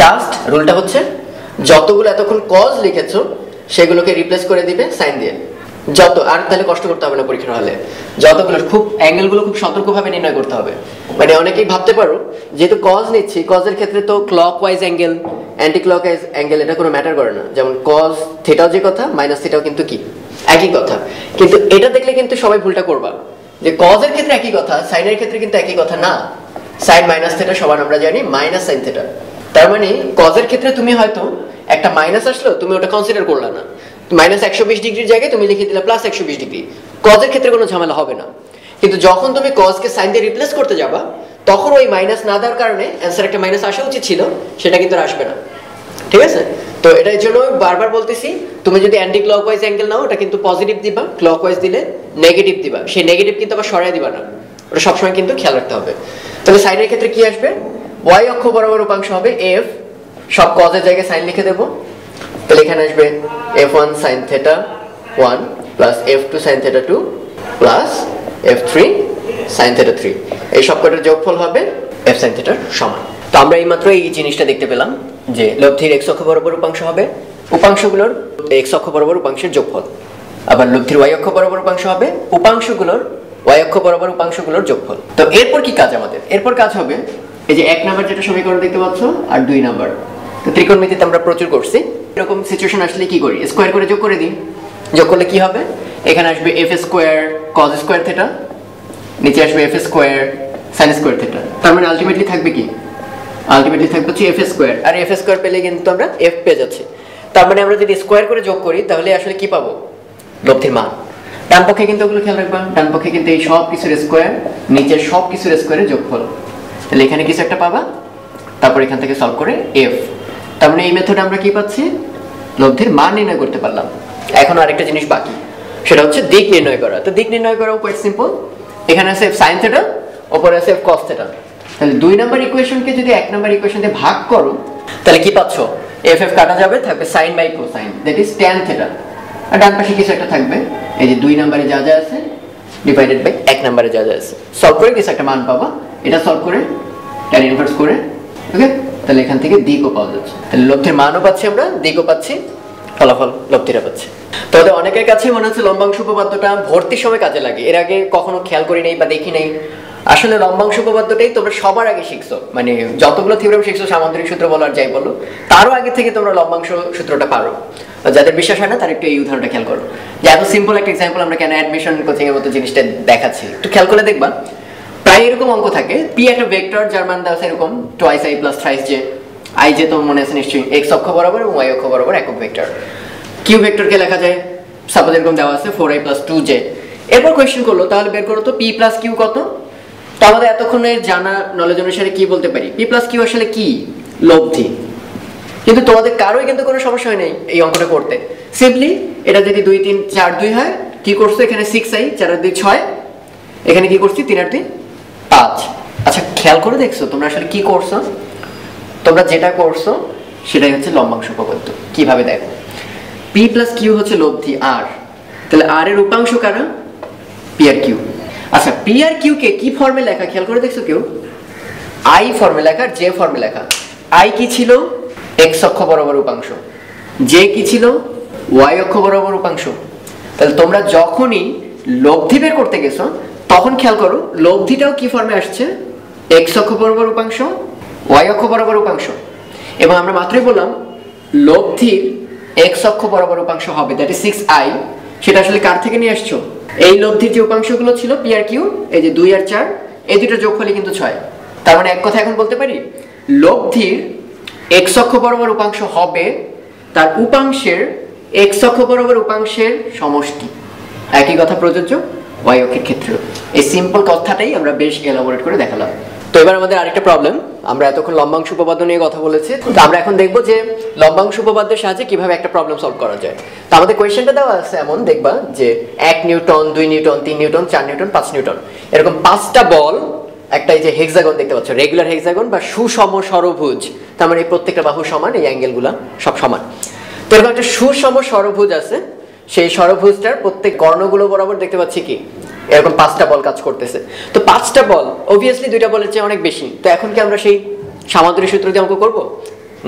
জাস্ট রুলটা হচ্ছে যতগুলো এতক্ষণ cos লিখেছো সেগুলোকে রিপ্লেস করে দিবে sin দিয়ে, যত আর তাহলে কষ্ট করতে হবে না পরীক্ষার হলে। যতগুলো খুব অ্যাঙ্গেলগুলো খুব সতর্কভাবে নির্ণয় করতে হবে। মানে অনেকেই ভাবতে পারো যেহেতু cos নিচ্ছি, cos এর ক্ষেত্রে তো clock wise angle, anti clock wise angle এটা কোনো ম্যাটার করে না, যেমন cos থিটাও যে কথা মাইনাস থিটাও কিন্তু কি একই কথা। কিন্তু এটা দেখলে কিন্তু সবাই ভুলটা করবা যে cos এর ক্ষেত্রে একই কথা, sin এর ক্ষেত্রে কিন্তু একই কথা না। sin মাইনাস থিটা সমান আমরা জানি মাইনাস sin থিটা, তার মানে cos এর ক্ষেত্রে তুমি হয়তো একটা মাইনাস আসলো তুমি ওটা কনসিডার করলা না, মাইনাস 120 ডিগ্রির জায়গায় তুমি লিখে দিলে প্লাস 120 ডিগ্রি, cos এর ক্ষেত্রে কোনো ঝামেলা হবে না। কিন্তু যখন তুমি cos কে sin দিয়ে রিপ্লেস করতে যাবা তখন ওই মাইনাস না দেওয়ার কারণে অ্যান্সার একটা মাইনাস আসা উচিত ছিল, সেটা কিন্তু আসবে না, ঠিক আছে। তো এটার জন্য বারবার বলতেছি, তুমি যদি অ্যান্টি ক্লক ওয়াইজ অ্যাঙ্গেল নাও ওটা কিন্তু পজিটিভ দিবা, ক্লক ওয়াইজ দিলে নেগেটিভ দিবা, সেই নেগেটিভ কিন্তু আবার সরাই দিবা না, ওটা সবসময় কিন্তু খেয়াল রাখতে হবে। তাহলে sin এর ক্ষেত্রে কি আসবে, y অক্ষ বরাবর উপাংশ হবে f, সব cos এর জায়গায় sin লিখে দেবো, তাহলে এখানে আসবে f1 sin theta 1 plus f2 sin theta 2 plus f3 sin theta 3, এই সবকটার যোগফল হবে f sin theta সমান। তো আমরা এইমাত্র এই জিনিসটা দেখতে পেলাম যে লব্ধির x অক্ষ বরাবর উপাংশ হবে উপাংশগুলোর x অক্ষ বরাবর উপাংশের যোগফল, আবার লব্ধির y অক্ষ বরাবর উপাংশ হবে উপাংশগুলোর y অক্ষ বরাবর উপাংশগুলোর যোগফল। তো এরপর কি কাজ আমাদের, এরপর কাজ হবে এই যে 1 নাম্বার যেটা সমীকরণ দেখতে পাচ্ছ আর 2 নাম্বার, তো ত্রিকোণমিতিতে আমরা প্রচুর করছি, এরকম সিচুয়েশন আসলে কি করি, স্কোয়ার করে যোগ করে দিই। যোগ করলে কি হবে, এখানে আসবে f square cos square theta, নিচে আসবে f square sin square theta, তার মানে আলটিমেটলি থাকবে কি, আলটিমেটলি থাকবে হচ্ছে f স্কয়ার। আর f স্কয়ার পেলে কিন্তু আমরা f পেয়ে যাচ্ছি, তার মানে আমরা যদি স্কয়ার করে যোগ করি তাহলে আসলে কি পাবো, লব্ধির মান। ডান পক্ষে কিন্তু ওগুলো খেয়াল রাখবা, ডান পক্ষে কিন্তু এই সব কিছুর স্কয়ার, নিচে সব কিছুর স্কয়ারে যোগফল, তাহলে এখানে কিছু একটা পাবা, তারপর এখান থেকে সলভ করে f, তার মানে এই মেথডে আমরা কি পাচ্ছি, লব্ধির মান নির্ণয় করতে পারলাম। এখন আরেকটা জিনিস বাকি, সেটা হচ্ছে দিক নির্ণয় করা। তো দিক নির্ণয় করাও কোয়াইট সিম্পল, এখানে আছে f sin theta, উপরে আছে f cos theta, তাহলে 2 নাম্বার ইকুয়েশনকে যদি 1 নাম্বার ইকুয়েশন দিয়ে ভাগ করো তাহলে কি পাচ্ছ, f f কাটা যাবে, থাকবে sin by cosine, that is tan theta। আর ডান পাশে কিছু একটা থাকবে, এই যে 2 নম্বরে যা যা আছে ডিভাইডেড বাই 1 নম্বরে যা যা আছে, সলভ করে কিছু একটা মান পাবা, এটা সলভ করে tan ইনভার্স করে, ওকে, তাহলে এখান থেকে দিকও পাওয়া যাচ্ছে, তাহলে লব্ধির মানও পাচ্ছি আমরা, দিকও পাচ্ছি, ফলাফল লব্ধিটা পাচ্ছি। তবে অনেকের কাছে মনে হচ্ছে লম্বাংশ উপপাদ্যটা ভর্তির সময় কাজে লাগে, এর আগে কখনো খেয়াল করি নাই বা দেখি নাই। আসলে লম্বাংশ উপপাদ্যটাই তোমরা সবার আগে শিখছো, মানে যতগুলো থিওরেম শিখছো সামান্তরিক সূত্র বলো আর যাই বলো তারও আগে থেকে তোমরা লম্বাংশ সূত্রটা পারো। যাদের বিশ্বাস হয় না তার একটু এই উদাহরণটা খেয়াল করো, যে এত সিম্পল একটা এক্সাম্পল আমরা কেন অ্যাডমিশন কোচিং এর মতো জিনিসটা দেখাচ্ছি, একটু খেয়াল করে দেখবা। i এরকম অঙ্ক থাকে p একটা ভেক্টর যার মান দেওয়া আছে এরকম 2i + 3j i j তো মনে আছে নিশ্চয়ই x অক্ষ বরাবর এবং y অক্ষ বরাবর একক ভেক্টর q ভেক্টর কে লেখা যায় সাপোজ এরকম দেওয়া আছে 4i + 2j এরপর কোশ্চেন করলো তাহলে বের করো তো p + q কত তো আমাদের এতক্ষণে জানা নলেজ অনুসারে কি বলতে পারি p + q আসলে কি লব্ধি কিন্তু তোমাদের কারোই কিন্তু কোনো সমস্যা হয় নাই এই অঙ্কটা করতে সিম্পলি এটা যদি 2 3 4 2 হয় কি করছো এখানে 6i 4 আর 2 6 এখানে কি করছি 3 আর 2 5 আচ্ছা খেয়াল করে দেখছো তোমরা আসলে কি করছো তোমরা যেটা করছো সেটাই হচ্ছে লম্বাংশ উপপাদ্য কিভাবে দেখো p + q হচ্ছে লব্ধি r তাহলে r এর উপাংশ কারা p আর q আচ্ছা p আর q কে কি ফর্মে লেখা খেয়াল করে দেখছো কেউ i ফর্মে লেখা j ফর্মে লেখা i কি ছিল x অক্ষ বরাবর উপাংশ j কি ছিল y অক্ষ বরাবর উপাংশ তাহলে তোমরা যখনই লব্ধি বের করতে গেছো তখন খেয়াল করো লব্ধিটাও কি ফর্মে আসছে x অক্ষ বরাবর উপাংশ y অক্ষ বরাবর উপাংশ এবং আমরা মাত্রই বললাম লব্ধির x অক্ষ বরাবর উপাংশ হবে দ্যাট ইজ 6i সেটা আসলে কার থেকে নিয়ে আসছো এই লব্ধির যে উপাংশগুলো ছিল p আর q এই যে 2 আর 4 এই দুটো যোগ করলে কিন্তু 6 তার মানে এক কথা এখন বলতে পারি লব্ধির x অক্ষ বরাবর উপাংশ হবে তার উপাংশের x অক্ষ বরাবর উপাংশের সমষ্টি একই কথা প্রযোজ্য y অক্ষের ক্ষেত্রে এই সিম্পল কথাটাই আমরা বেশ এলাবোরেট করে দেখালাম তো এবার আমাদের আরেকটা প্রবলেম আমরা এতক্ষণ লম্বাংশ উপপাদ্য নিয়ে কথা বলেছি তো আমরা এখন দেখব যে লম্বাংশ উপপাদ্যের সাহায্যে কিভাবে একটা প্রবলেম সলভ করা যায় তো আমাদের কোশ্চেনটা দেওয়া আছে এমন দেখবা যে 1 newton 2 newton 3 newton 4 newton 5 newton এরকম 5টা বল একটা এই যে হেক্সাগন দেখতে পাচ্ছ রেগুলার হেক্সাগন বা সুষম ষড়ভুজ তার মানে প্রত্যেকটা বাহু সমান এই অ্যাঙ্গেলগুলো সব সমান তো এরকম একটা সুষম ষড়ভুজ আছে সেই ষড়ভুজটার প্রত্যেক কর্ণগুলো বরাবর দেখতে পাচ্ছি কি এরকম 5টা বল কাজ করতেছে তো 5টা বল obviously 2টা বলের চেয়ে অনেক বেশি তো এখন কি আমরা সেই সামান্তরিক সূত্র দিয়ে অঙ্ক করব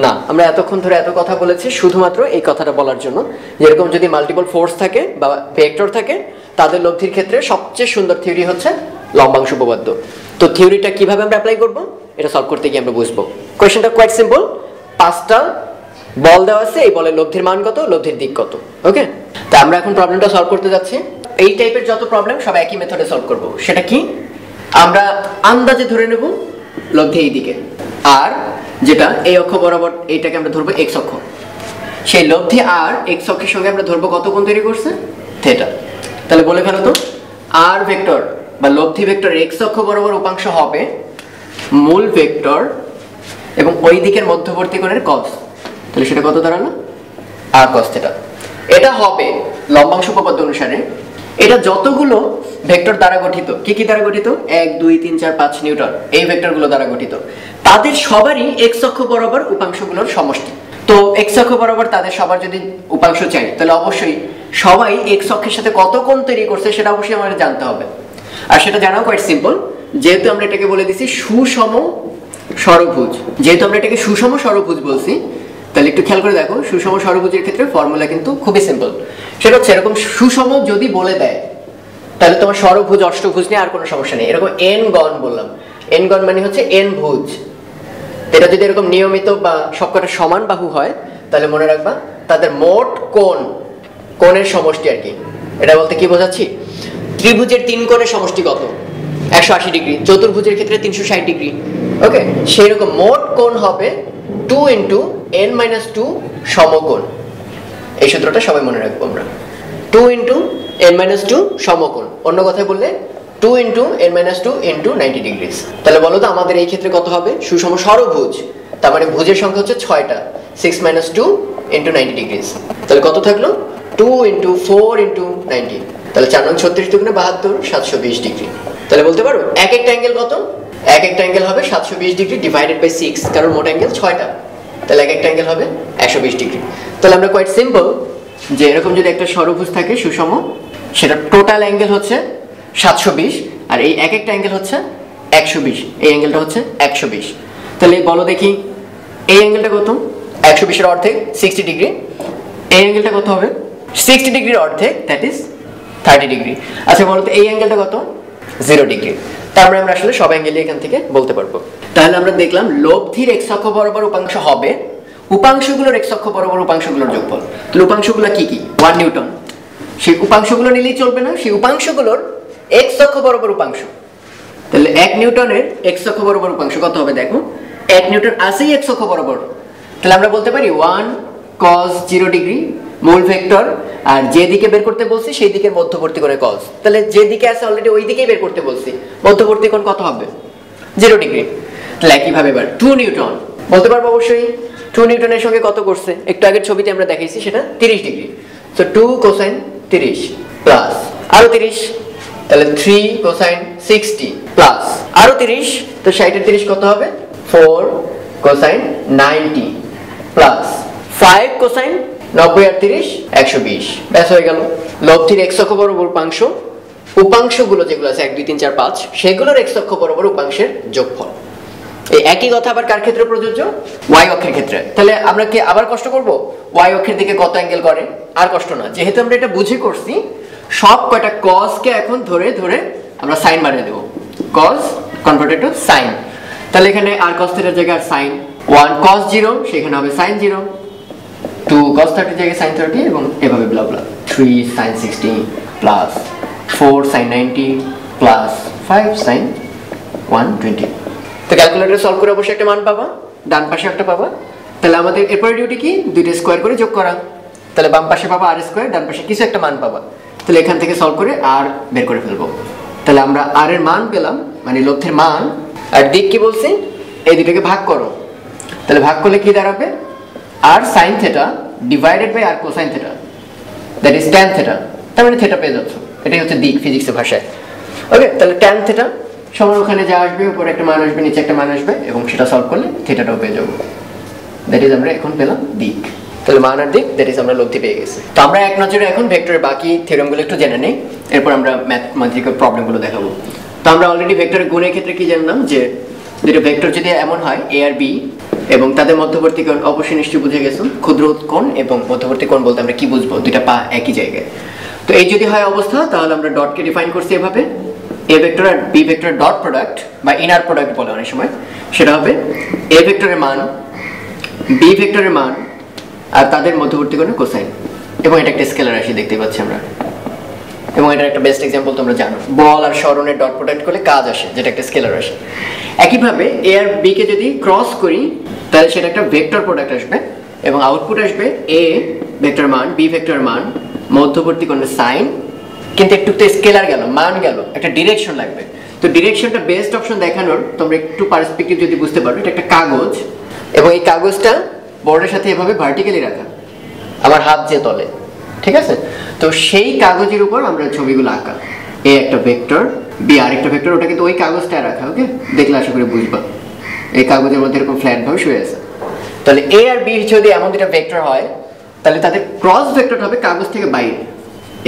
না আমরা এতক্ষণ ধরে এত কথা বলেছি শুধুমাত্র এই কথাটা বলার জন্য যেরকম যদি মাল্টিপল ফোর্স থাকে বা ভেক্টর থাকে তাদের লব্ধির ক্ষেত্রে সবচেয়ে সুন্দর থিওরি হচ্ছে লম্বাংশ উপপাদ্য তো থিওরিটা কিভাবে আমরা অ্যাপ্লাই করব এটা সলভ করতে গিয়ে আমরা বুঝবো কোশ্চেনটা কোয়াইট সিম্পল 5টা বল দেওয়া আছে এই বলের লব্ধির মান কত লব্ধির দিক কত ওকে তো আমরা এখন প্রবলেমটা সলভ করতে যাচ্ছি এই টাইপের যত প্রবলেম সব একই মেথডে সলভ করব সেটা কি আমরা আন্দাজে ধরে নেব লব্ধি এই দিকে আর যেটা এই অক্ষ বরাবর এইটাকে আমরা ধরব x অক্ষ সেই লব্ধি আর x অক্ষের সঙ্গে আমরা ধরব কত কোণ তৈরি করছে থিটা তাহলে বলে ফেলো তো r ভেক্টর বা লব্ধি ভেক্টর x অক্ষ বরাবর উপাংশ হবে মূল ভেক্টর এবং ওই দিকের মধ্যবর্তী কোণের cos তাহলে সেটা কত দাঁড়ালো r cos থিটা এটা হবে লম্বাংশ উপপাদ্য অনুসারে এটা যতগুলো ভেক্টর দ্বারা গঠিত কি কি দ্বারা গঠিত 1 2 3 4 5 নিউটন এই ভেক্টরগুলো দ্বারা গঠিত তাদের সবারই x অক্ষ বরাবর উপাংশগুলোর সমষ্টি তো x অক্ষ বরাবর তাদের সবার যদি উপাংশ চাই তাহলে অবশ্যই সবাই x অক্ষের সাথে কত কোণ তৈরি করছে সেটা অবশ্যই আমাদের জানতে হবে আর সেটা জানাও কোয়াইট সিম্পল যেহেতু আমরা এটাকে বলে দিছি সুষম ষড়ভুজ বলছি তাহলে একটু খেয়াল করে দেখো সুষম ষড়ভুজের ক্ষেত্রে ফর্মুলা কিন্তু খুবই সিম্পল সেটা হচ্ছে এরকম সুষম যদি বলে দেয় তাহলে তোমার ষড়ভুজ অষ্টভুজ নিয়ে আর কোনো সমস্যা নেই এরকম n গণ বললাম n গণ মানে হচ্ছে n ভুজ এটা যদি এরকম নিয়মিত বা সবকটা সমান বাহু হয় তাহলে মনে রাখবা তাদের মোট কোণ কোণের সমষ্টি আর কি এটা বলতে কি বোঝাচ্ছি ত্রিভুজের তিন কোণের সমষ্টি কত 180 ডিগ্রি চতুর্ভুজের ক্ষেত্রে 360 ডিগ্রি ওকে সেই রকম মোট কোণ হবে 2 × n - 2 সমকোণ এই সূত্রটা সবাই মনে রাখবো আমরা 2 × n - 2 সমকোণ অন্য কথায় বললে 2 × n - 2 × 90 ডিগ্রি তাহলে বলো তো আমাদের এই ক্ষেত্রে কত হবে সুষম ষড়ভুজ তার মানে ভুজের সংখ্যা হচ্ছে 6টা 6 - 2 × 90 ডিগ্রি তাহলে কত থাকলো 2 × 4 × 90 তাহলে 4 × 36 × 72 720 ডিগ্রি তাহলে বলতে পারো এক একটা অ্যাঙ্গেল কত এক একটা অ্যাঙ্গেল হবে 720 ডিগ্রি ডিভাইডেড বাই 6 কারণ মোট অ্যাঙ্গেল 6টা তাহলে এক একটা অ্যাঙ্গেল হবে 120 ডিগ্রি তাহলে আমরা কোয়াইট সিম্পল যে এরকম যদি একটা ষড়ভুজ থাকে সুষম সেটা টোটাল অ্যাঙ্গেল হচ্ছে 720 আর এই এক একটা অ্যাঙ্গেল হচ্ছে 120 এই অ্যাঙ্গেলটা হচ্ছে 120 তাহলে বলো দেখি এই অ্যাঙ্গেলটা কত 120 এর অর্ধেক 60 ডিগ্রি এই অ্যাঙ্গেলটা কত হবে 60 ডিগ্রির অর্ধেক দ্যাট ইজ 30 ডিগ্রি আচ্ছা বলো তো এই অ্যাঙ্গেলটা কত 0 ডিগ্রি তারপরে আমরা আসলে সব অ্যাঙ্গেল এখান থেকে বলতে পারবো তাহলে আমরা দেখলাম লব্ধির x অক্ষ বরাবর উপাংশ হবে উপাংশগুলোর x অক্ষ বরাবর উপাংশগুলোর যোগফল তাহলে উপাংশগুলো কি কি 1 নিউটন সেই উপাংশগুলো নিলেই চলবে না সেই উপাংশগুলোর x অক্ষ বরাবর উপাংশ তাহলে 1 নিউটনের x অক্ষ বরাবর উপাংশ কত হবে দেখো 1 নিউটন আসেই x অক্ষ বরাবর তাহলে আমরা বলতে পারি 1 cos 0 ডিগ্রি মূল ভেক্টর আর যে দিকে বের করতে বলছি সেই দিকের মধ্যবর্তী কোণে cos তাহলে যে দিকে আছে অলরেডি ওই দিকেই বের করতে বলছি মধ্যবর্তী কোণ কত হবে 0 ডিগ্রি তাহলে কিভাবে এবার 2 নিউটন বলতে পারবো অবশ্যই 2 নিউটনের সঙ্গে কত করছে একটু আগের ছবিতে আমরা দেখাইছি সেটা 30 ডিগ্রি সো 2 cosine 30 প্লাস আর 30 তাহলে 3 cosine 60 প্লাস আর 30 তো 60 এর 30 কত হবে 4 cosine 90 প্লাস 5 cosine 90 আর 30 120 ব্যাস হয়ে গেল লব্ধির x অক্ষ বরাবর উপাংশগুলো যেগুলো আছে 1 2 3 4 5 সেগুলোর x অক্ষ বরাবর উপাংশের যোগফল এই একই কথা আবার কার ক্ষেত্রে প্রযোজ্য y অক্ষের ক্ষেত্রে তাহলে আমরা কি আবার কষ্ট করব y অক্ষের দিকে কত অ্যাঙ্গেল করে আর কষ্ট না যেহেতু আমরা এটা বুঝে করছি সব কয়টা cos কে এখন ধরে ধরে আমরা sin বানিয়ে দেব cos converted to sin তাহলে এখানে r cos θ এর জায়গায় sin 1 cos 0 সেখানে হবে sin 0 2 cos 30 এর জায়গায় sin 30 এবং এভাবে blah blah 3 sin 60 plus 4 sin 90 plus 5 sin 120 তো ক্যালকুলেটরে সলভ করে অবশ্যই একটা মান পাবা ডান পাশে একটা পাবা তাহলে আমাদের এরপর ডিউটি কি দুইটা স্কয়ার করে যোগ করা তাহলে বাম পাশে পাবা r স্কয়ার ডান পাশে কিছু একটা মান পাবা তাহলে এখান থেকে সলভ করে আর বের করে ফেলবো তাহলে আমরা আর এর মান পেলাম মানে লব্ধের মান আর দিক কি বলছি এই দুটোকে ভাগ করো তাহলে ভাগ করলে কি দাঁড়াবে R sin θ divided by R cosine θ that is tan θ তার মানে θ পেয়ে যাচ্ছ এটাই হচ্ছে দিক ফিজিক্সের ভাষায় ওকে তাহলে tan θ সমান ওখানে যা আসবে উপরে একটা মান আসবে নিচে একটা মান আসবে এবং সেটা সলভ করলে θ টাও পেয়ে যাবো দ্যাট ইজ আমরা এখন পেলাম দিক তাহলে মান আর দিক দ্যাট ইজ আমরা লব্ধি পেয়ে গেছি তো আমরা এক নজরে এখন ভেক্টরের বাকি থিওরেমগুলো একটু জেনে নেই এরপর আমরা ম্যাথমেটিক্যাল প্রবলেমগুলো দেখাবো তো আমরা অলরেডি ভেক্টরের গুণের ক্ষেত্রে কি জানলাম যে দুটো ভেক্টর যদি এমন হয় a আর b এবং তাদের মধ্যবর্তী কোণ অবশ্যই নিশ্চয়ই বুঝে গেছো ক্ষুদ্র কোণ এবং মধ্যবর্তী কোণ বলতে আমরা কি বুঝবো দুটো পা একই জায়গায় তো এই যদি হয় অবস্থা তাহলে আমরা ডট কে ডিফাইন করছি এভাবে a ভেক্টর আর b ভেক্টরের ডট প্রোডাক্ট বা ইনার প্রোডাক্ট বলে অনেক সময় সেটা হবে a ভেক্টরের মান b ভেক্টরের মান আর তাদের মধ্যবর্তী কোণের কোসাইন এবং এটা একটা স্কেলার রাশি দেখতে পাচ্ছি আমরা এবং এটার একটা বেস্ট एग्जांपल তোমরা জানো বল আর সরণের ডট প্রোডাক্ট করলে কাজ আসে যেটা একটা স্কেলার রাশি একই ভাবে a আর b কে যদি ক্রস করি তাহলে সেটা একটা ভেক্টর প্রোডাক্ট আসবে এবং আউটপুট আসবে a ভেক্টর মান b ভেক্টর মান মধ্যবর্তী কোণের সাইন কিন্তু একটু তো স্কেলার গেল মান গেল একটা ডিরেকশন লাগবে তো ডিরেকশনটা বেস্ট অপশন দেখানোর তোমরা একটু পার্সপেক্টিভ যদি বুঝতে পারো এটা একটা কাগজ এবং এই কাগজটা বোর্ডের সাথে এভাবে ভার্টিক্যালি রাখা আবার হাত যে তলে ঠিক আছে তো সেই কাগজের উপর আমরা ছবিগুলো আঁকা এ একটা ভেক্টর বি আর একটা ভেক্টর ওটা কিন্তু ওই কাগজটায় রাখা ওকে দেখলে আশা করি বুঝবা এই কাগজের মধ্যে এরকম ফ্ল্যাট ভাবে শুয়ে আছে তাহলে এ আর বি যদি এমন দুটো ভেক্টর হয় তাহলে তাদের ক্রস ভেক্টর হবে কাগজ থেকে বাইরে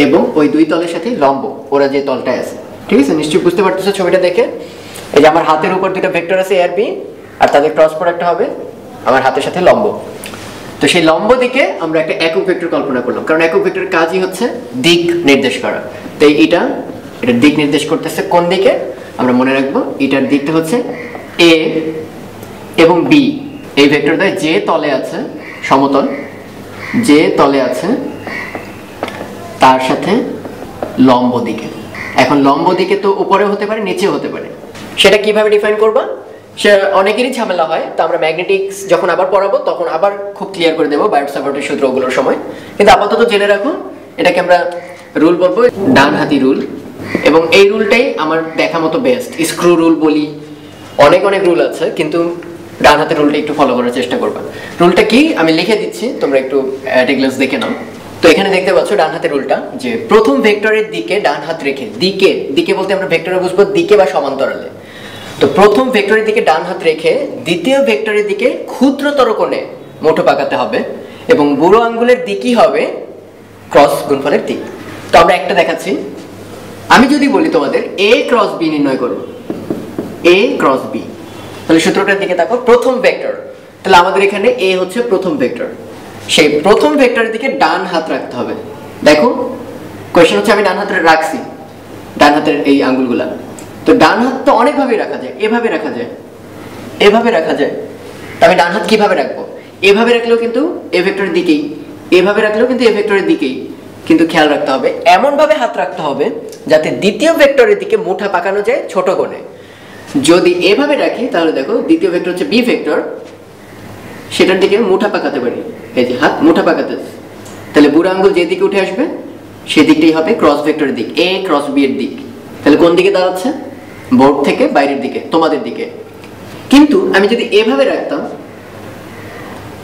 এবং ওই দুই তলের সাথে লম্ব ওরা যে তলটায় আছে ঠিক আছে নিশ্চয়ই বুঝতে পারতেছো ছবিটা দেখে এই যে আমার হাতের উপর দুটো ভেক্টর আছে এ আর বি আর তাদের ক্রস প্রোডাক্ট হবে আমার হাতের সাথে লম্ব তো সেই লম্ব দিকে আমরা একটা একক ভেক্টর কল্পনা করলাম কারণ একক ভেক্টরের কাজই হচ্ছে দিক নির্দেশ করা তাই এটা এটা দিক নির্দেশ করতেছে কোন দিকে আমরা মনে রাখবো এটার দিকটা হচ্ছে a এবং b এই ভেক্টরটা যে তলে আছে সমতল যে তলে আছে তার সাথে লম্ব দিকে এখন লম্ব দিকে তো উপরে হতে পারে নিচে হতে পারে সেটা কিভাবে ডিফাইন করবা সেটা অনেকেরই ঝামেলা হয় তো আমরা ম্যাগনেটিক্স যখন আবার পড়াবো তখন আবার খুব ক্লিয়ার করে দেবো বায়োট-স্যাভার্টের সূত্রগুলোর সময় কিন্তু আপাতত জেনে রাখো এটাকে আমরা রুল বলবো ডান হাতি রুল এবং এই রুলটাই আমার দেখা মতো বেস্ট স্ক্রু রুল বলি অনেক অনেক রুল আছে কিন্তু ডান হাতের রুলটা একটু ফলো করার চেষ্টা করবা রুলটা কি আমি লিখে দিচ্ছি তোমরা একটু অ্যাটেগ্লাস দেখে নাও তো এখানে দেখতে পাচ্ছ ডান হাতের রুলটা যে প্রথম ভেক্টরের দিকে ডান হাত রেখে দিকে দিকে বলতে আমরা ভেক্টরে বুঝবো দিকে বা সমান্তরালে তো প্রথম ভেক্টরের দিকে ডান হাত রেখে দ্বিতীয় ভেক্টরের দিকে ক্ষুদ্রতর কোণে মুঠো পাকাতে হবে এবং বুড়ো আঙ্গুলের দিকই হবে ক্রস গুণফলের দিক তো আমরা একটা দেখাচ্ছি আমি যদি বলি তোমাদের a ক্রস b নির্ণয় করো a ক্রস b তাহলে সূত্রটার দিকে তাকাও প্রথম ভেক্টর তাহলে আমাদের এখানে a হচ্ছে প্রথম ভেক্টর সেই প্রথম ভেক্টরের দিকে ডান হাত রাখতে হবে দেখো কোশ্চেন হচ্ছে আমি ডান হাতে রাখছি ডান হাতের এই আঙ্গুলগুলা তো ডান হাত তো অনেকভাবে রাখা যায় এভাবে রাখা যায় এভাবে রাখা যায় আমি ডান হাত কিভাবে রাখবো এভাবে রাখলেও কিন্তু এ ভেক্টরের দিকেই এভাবে রাখলেও কিন্তু এ ভেক্টরের দিকেই কিন্তু খেয়াল রাখতে হবে এমনভাবে হাত রাখতে হবে যাতে দ্বিতীয় ভেক্টরের দিকে মুঠা পাকানো যায় ছোট কোণে যদি এভাবে রাখি তাহলে দেখো দ্বিতীয় ভেক্টর হচ্ছে বি ভেক্টর, সেটার দিকে মুঠা পাকাতে পারি, এই যে হাত মুঠা পাকাতে, তাহলে বুড়ো আঙ্গুল যেদিকে উঠে আসবে সেদিকটাই হবে ক্রস ভেক্টরের দিক, এ ক্রস বি এর দিক। তাহলে কোন দিকে দাঁড়াচ্ছে? বোর্ড থেকে বাইরের দিকে, তোমাদের দিকে। কিন্তু আমি যদি এভাবে রাখতাম,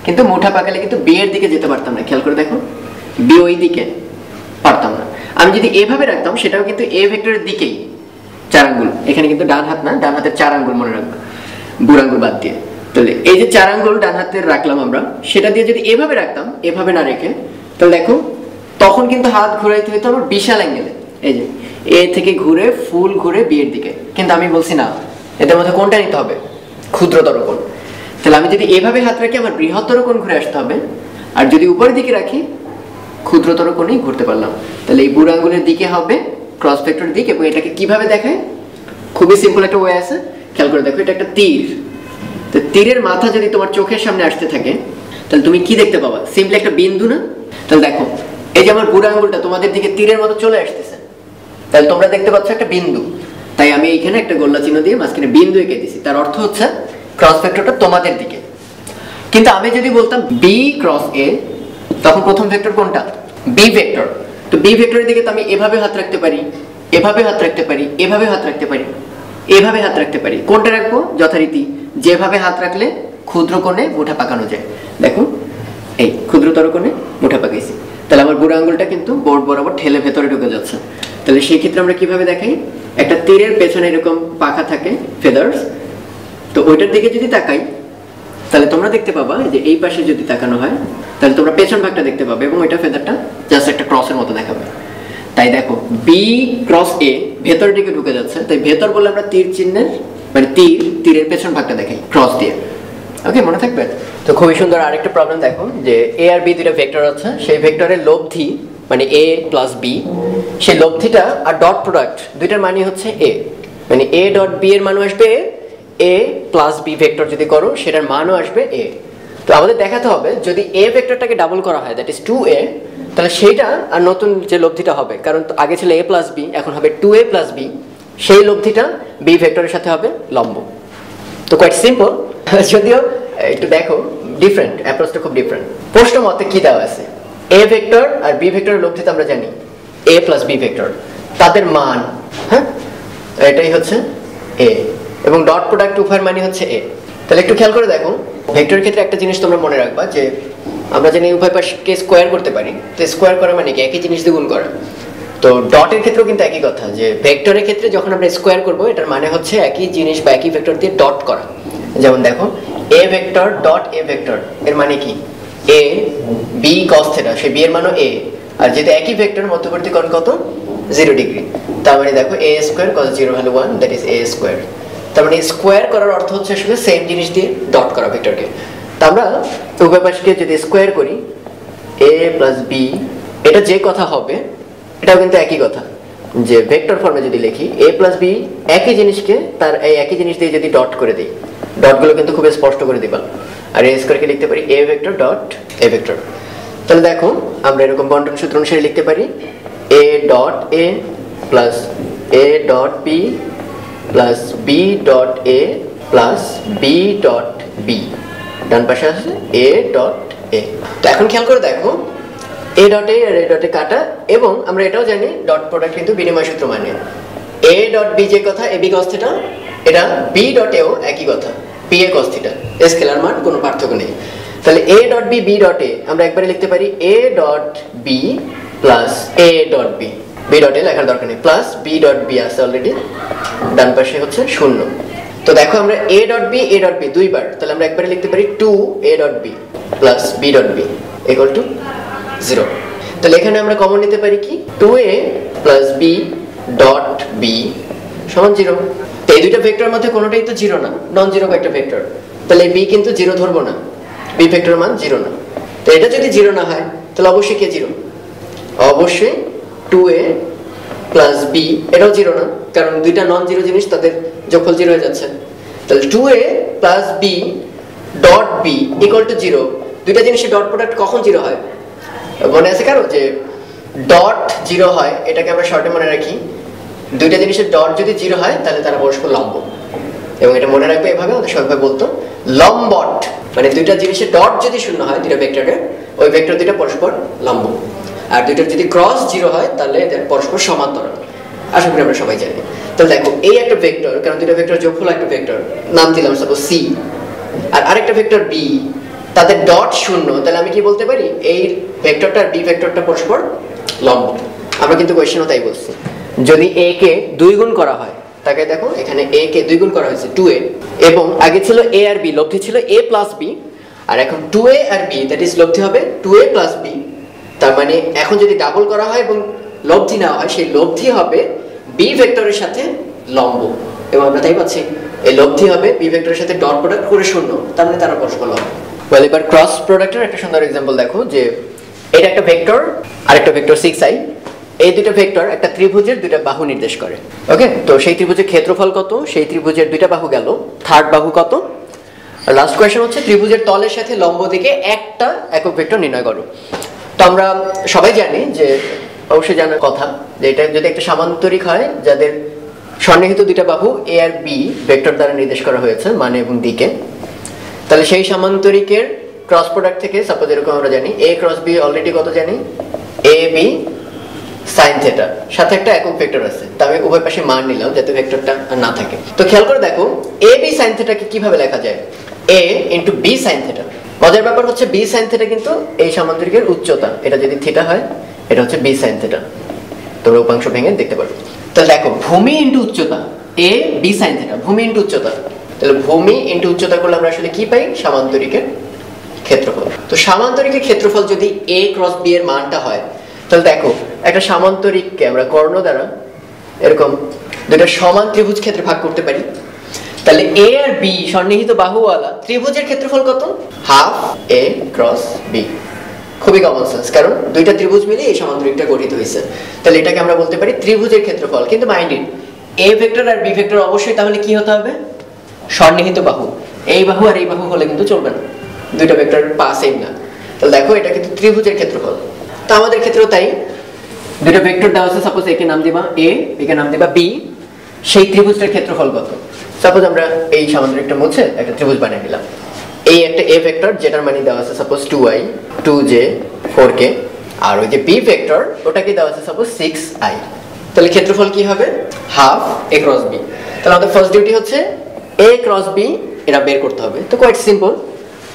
কিন্তু মুঠা পাকালে কিন্তু বি এর দিকে যেতে পারতাম না, খেয়াল করে দেখো বি ওই দিকে পারতাম না। আমি যদি এভাবে রাখতাম সেটাও কিন্তু এ ভেক্টরের দিকেই, চার আঙ্গুল, এখানে কিন্তু ডান হাত না, ডান হাতের চার আঙ্গুল মনে রাখবো, বুড়ো আঙ্গুল বাদ দিয়ে। তাহলে এই যে চার আঙ্গুল ডান হাতের রাখলাম আমরা, সেটা দিয়ে যদি এভাবে রাখতাম, এভাবে না রেখে, তাহলে দেখো তখন কিন্তু হাত ঘুরাইতে হইতো আমার বিশাল অ্যাঙ্গেলে, এই যে এ থেকে ঘুরে ফুল ঘুরে বি এর দিকে। কিন্তু আমি বলছি না, এদের মধ্যে কোনটা নিতে হবে? ক্ষুদ্রতর কোণ। তাহলে আমি যদি এভাবে হাত রাখি আমার বৃহত্তর কোণ ঘুরে আসতে হবে, আর যদি উপরের দিকে রাখি ক্ষুদ্রতর কোণেই ঘুরতে পারলাম। তাহলে এই বুড়ো আঙ্গুলের দিকে হবে ক্রস ভেক্টরের দিক। এবং এটাকে কিভাবে দেখায়, খুবই সিম্পল একটা ওয়ে আছে, খেয়াল করে দেখো, এটা একটা তীর। তো তীরের মাথা যদি তোমার চোখের সামনে আসতে থাকে তাহলে তুমি কি দেখতে পাবা? সিম্পলি একটা বিন্দু না? তাহলে দেখো এই যে আমার বুড়ো আঙ্গুলটা তোমাদের দিকে তীরের মতো চলে আসতেছে, তাহলে তোমরা দেখতে পাচ্ছ একটা বিন্দু। তাই আমি এইখানে একটা গোল্লা চিহ্ন দিয়ে মাঝখানে বিন্দু এঁকে দিয়েছি, তার অর্থ হচ্ছে ক্রস ভেক্টরটা তোমাদের দিকে। কিন্তু আমি যদি বলতাম বি ক্রস এ, তখন প্রথম ভেক্টর কোনটা? B vector. তো বি ভেক্টরের দিকে তো আমি এভাবে হাত রাখতে পারি, এভাবে হাত রাখতে পারি, এভাবে হাত রাখতে পারি, এভাবে হাত রাখতে পারি। কোনটা রাখবো? যথারীতি যেভাবে হাত রাখলে ক্ষুদ্র কোণে মুঠা পাকানো যায়, দেখো এই ক্ষুদ্রতর কোণে মুঠা পাকাইছি। তাহলে আমার বুড়ো আঙ্গুলটা কিন্তু বোর্ড বরাবর ঠেলে ভেতরে ঢুকে যাচ্ছে। তাহলে সেই ক্ষেত্রে আমরা কিভাবে দেখাই? একটা তীরের পেছনে এরকম পাখা থাকে, ফেদার্স, তো ওইটার দিকে যদি তাকাই তাহলে তোমরা দেখতে পাবা যে এই পাশে যদি তাকানো হয় তাহলে তোমরা পেছন ভাগটা দেখতে পাবে, এবং ওইটা ফেদারটা জাস্ট একটা ক্রসের মতো দেখাবে। তাই দেখো বি ক্রস এ ভেতর দিকে ঢুকে যাচ্ছে, তাই ভেতর বলে আমরা তীর চিহ্নের, মানে তীরের পেছন ভাগটা দেখাই ক্রস দিয়ে। ওকে, মনে থাকবে তো। খুবই সুন্দর আরেকটা প্রবলেম দেখো, যে এ আর বি দুইটা ভেক্টর আছে, সেই ভেক্টরের লব্ধি মানে এ প্লাস বি, সেই লব্ধিটা আর ডট প্রোডাক্ট দুইটার মানই হচ্ছে এ, মানে এ ডট বি এর মানও আসবে এ, প্লাস বি ভেক্টর যদি করো সেটার মানও আসবে এ। তো আমাদের দেখাতে হবে যদি এ ভেক্টরটাকে ডাবল করা হয়, দ্যাট ইজ 2a, তাহলে সেইটা আর নতুন যে লব্ধিটা হবে, কারণ আগে ছিল a প্লাস b, এখন হবে 2a প্লাস b, সেই লব্ধিটা b ভেক্টরের সাথে হবে লম্ব। তো কোয়াইট সিম্পল, যদিও একটু দেখো ডিফারেন্ট, অ্যাপ্রোচটা খুব ডিফারেন্ট। প্রশ্ন মতে কি দেওয়া আছে? a ভেক্টর আর b ভেক্টরের লব্ধি তো আমরা জানি a প্লাস b ভেক্টর, তাদের মান, হ্যাঁ এটাই হচ্ছে a, এবং ডট প্রোডাক্ট উভয়ের মানই হচ্ছে a। তাহলে একটু খেয়াল করে দেখো ভেক্টরের ক্ষেত্রে একটা জিনিস তোমরা মনে রাখবা, যে আমরা জানি উভয় পাশকে স্কোয়ার করতে পারি, তো স্কোয়ার করা মানে কি? একই জিনিস দিয়ে গুণ করা। তো ডটের ক্ষেত্রেও কিন্তু একই কথা, যে ভেক্টরের ক্ষেত্রে যখন আমরা স্কোয়ার করবো এটার মানে হচ্ছে একই জিনিস বা একই ভেক্টর দিয়ে ডট করা। যেমন দেখো এ ভেক্টর ডট এ ভেক্টর, এর মানে কি? এ বি কস থেটা, সেই বি এর মানও এ, আর যেহেতু একই ভেক্টর মধ্যবর্তী কোণ কত? 0 ডিগ্রি। তার মানে দেখো এ square cos 0 value 1, that is A square. তার মানে স্কোয়ার করার অর্থ হচ্ছে আসলে সেম জিনিস দিয়ে ডট করা ভেক্টরকে। তো আমরা উভয় পাশকে যদি স্কোয়ার করি a প্লাস b, এটা যে কথা হবে এটাও কিন্তু একই কথা, যে ভেক্টর ফর্মে যদি লিখি a প্লাস b একই জিনিসকে তার এই একই জিনিস দিয়ে যদি ডট করে দিই, ডটগুলো কিন্তু খুব স্পষ্ট করে দিবা। আর a স্কোয়ারকে লিখতে পারি a vector dot a vector. তাহলে দেখো আমরা এরকম বন্টন সূত্র অনুসারে লিখতে পারি a dot a plus a dot b plus B dot A plus B dot B, ডান পাশে আছে এ ডট এ। তো এখন খেয়াল করে দেখো এ ডট এ আর এ ডট এ কাটা, এবং আমরা এটাও জানি ডট প্রোডাক্ট কিন্তু বিনিময় সূত্র, মানে এ ডট বি যে কথা এ বি cos θ, এটা বি ডট এও একই কথা বি এ cos θ, স্কেলার মান কোনো পার্থক্য নেই। তাহলে এ ডট বি বি ডট এ আমরা একবারে লিখতে পারি এ ডট বি প্লাস এ ডট বি, বি ডট এ লেখার দরকার নেই, প্লাস বি ডট বি আছে অলরেডি, ডান পাশে হচ্ছে 0। তো দেখো আমরা a ডট b দুইবার, তাহলে আমরা একবারে লিখতে পারি 2a dot b plus b dot b equal to 0। তাহলে এখানে আমরা কমন নিতে পারি কি? 2a plus b dot b সমান 0। তো এই দুইটা ভেক্টরের মধ্যে কোনোটাই তো 0 না, নন জিরো একটা ভেক্টর, তাহলে b কিন্তু 0 ধরবো না, b ভেক্টরের মান 0 না। তো এটা যদি 0 না হয় তাহলে অবশ্যই কে 0? অবশ্যই 2a প্লাস b, এটাও 0 না, কারণ দুইটা নন জিরো জিনিস তাদের যখন 0 হয়ে যাচ্ছে। তাহলে 2a plus b dot b equal to 0। দুইটা জিনিসের ডট প্রোডাক্ট কখন 0 হয় মনে আছে কারো? যে ডট 0 হয়, এটাকে আমরা শর্টে মনে রাখি দুইটা জিনিসের ডট যদি 0 হয় তাহলে তারা পরস্পর লম্ব। এবং এটা মনে রাখবে এভাবে আমাদের সবাই বলতো লম্বট, মানে দুইটা জিনিসের ডট যদি শূন্য হয় দুইটা ভেক্টরে, ওই ভেক্টর দুইটা পরস্পর লম্ব, আর দুইটা যদি ক্রস জিরো হয় তাহলে এটা পরস্পর সমান্তরাল। আশা করি আমরা সবাই জানি। তাহলে দেখো এই একটা ভেক্টর, কারণ দুইটা ভেক্টর যোগফল একটা ভেক্টর, নাম দিলাম সাপোজ সি, আর আরেকটা ভেক্টর বি, তাদের ডট শূন্য, তাহলে আমি কি বলতে পারি এই ভেক্টরটা আর বি ভেক্টরটা পরস্পর লম্ব। আমরা কিন্তু কোয়েশ্চেনও তাই বলছি, যদি এ কে দুই গুণ করা হয়, তাকে দেখো এখানে এ কে দুই গুণ করা হয়েছে 2a, এবং আগে ছিল এ আর বি, লব্ধি ছিল এ প্লাস বি, আর এখন 2a R B, that is লব্ধি হবে 2a প্লাস বি, তার মানে এখন যদি ডাবল করা হয় এবং লব্ধি না হয় সেই লব্ধি হবে বি ভেক্টরের সাথে লম্ব, এবং আমরা তাই পাচ্ছি এই লব্ধি হবে বি ভেক্টরের সাথে ডট প্রোডাক্ট করে শূন্য, তার মানে তারা পরস্পর লম্ব। ওয়েল, এবার ক্রস প্রোডাক্টের একটা সুন্দর এক্সাম্পল দেখো, যে এটা একটা ভেক্টর আর একটা ভেক্টর 6i, এই দুটো ভেক্টর একটা ত্রিভুজের দুইটা বাহু নির্দেশ করে। ওকে, তো সেই ত্রিভুজের ক্ষেত্রফল কত, সেই ত্রিভুজের দুইটা বাহু গেল, থার্ড বাহু কত, আর লাস্ট কোয়েশ্চেন হচ্ছে ত্রিভুজের তলের সাথে লম্ব দিকে একটা একক ভেক্টর নির্ণয় করো। তো আমরা সবাই জানি যে অবশ্যই জানার কথা যে এটা যদি একটা সামান্তরিক হয় যাদের সন্নিহিত দুইটা বাহু এ আর বি ভেক্টর দ্বারা নির্দেশ করা হয়েছে মানে এবং দিকে, তাহলে সেই সামান্তরিকের ক্রস প্রোডাক্ট থেকে সাপোজ এরকম আমরা জানি এ ক্রস বি অলরেডি কত জানি এ বি সাইন থেটা, সাথে একটা একক ভেক্টর আছে, তা আমি উভয় পাশে মান নিলাম যাতে ভেক্টরটা না থাকে। তো খেয়াল করে দেখো এ বি সাইন থেটাকে কিভাবে লেখা যায়, এ ইন্টু বি সাইন থেটা। মজার ব্যাপার হচ্ছে বি সাইন থেটা কিন্তু এই সামান্তরিকের উচ্চতা, এটা যদি থেটা হয় এটা হচ্ছে বি সাইন থেটা, তো উপাংশ ভেঙে দেখতে পারো। তাহলে দেখো ভূমি ইন্টু উচ্চতা এ বি সাইন থেটা, ভূমি ইন্টু উচ্চতা, তাহলে ভূমি ইন্টু উচ্চতা করলে আমরা আসলে কি পাই সামান্তরিকের ক্ষেত্রফল। তো সামান্তরিকের ক্ষেত্রফল যদি a ক্রস b এর মানটা হয়, তাহলে দেখো একটা সামান্তরিককে আমরা কর্ণ দ্বারা এরকম দুটো সমান ত্রিভুজ ক্ষেত্রে ভাগ করতে পারি, তাহলে a আর b সন্নিহিত বাহুওয়ালা ত্রিভুজের ক্ষেত্রফল কত, হাফ a ক্রস b। খুবই কমন সেন্স, কারণ দুইটা ত্রিভুজ মিলে এই সামান্তরিকটা গঠিত হয়েছে, তাহলে এটাকে আমরা বলতে পারি ত্রিভুজের ক্ষেত্রফল। কিন্তু মাইন্ড ইট, a ভেক্টর আর b ভেক্টর অবশ্যই তাহলে কি হতে হবে সন্নিহিত বাহু, এই বাহু আর এই বাহু হলে কিন্তু চলবে না, দুইটা ভেক্টর পাসেই না। তাহলে দেখো এটা কিন্তু ত্রিভুজের ক্ষেত্রফল। তো আমাদের ক্ষেত্রেও তাই, দুইটা ভেক্টর দেওয়া আছে, সাপোজ একে নাম দিবা a, একে নাম দিবা b, সেই ত্রিভুজটার ক্ষেত্রফল কত। সাপোজ আমরা এই সামান্তরিকটা মুছে একটা ত্রিভুজ বানিয়ে নিলাম, এই একটা a ভেক্টর যেটার মান দেওয়া আছে সাপোজ 2i 2j 4k, আর ওই যে b ভেক্টর ওটাকে দেওয়া আছে সাপোজ 6i। তাহলে ক্ষেত্রফল কি হবে হাফ a ক্রস b। তাহলে আমাদের ফার্স্ট ডিউটি হচ্ছে a ক্রস b এটা বের করতে হবে। তো কোয়াইট সিম্পল,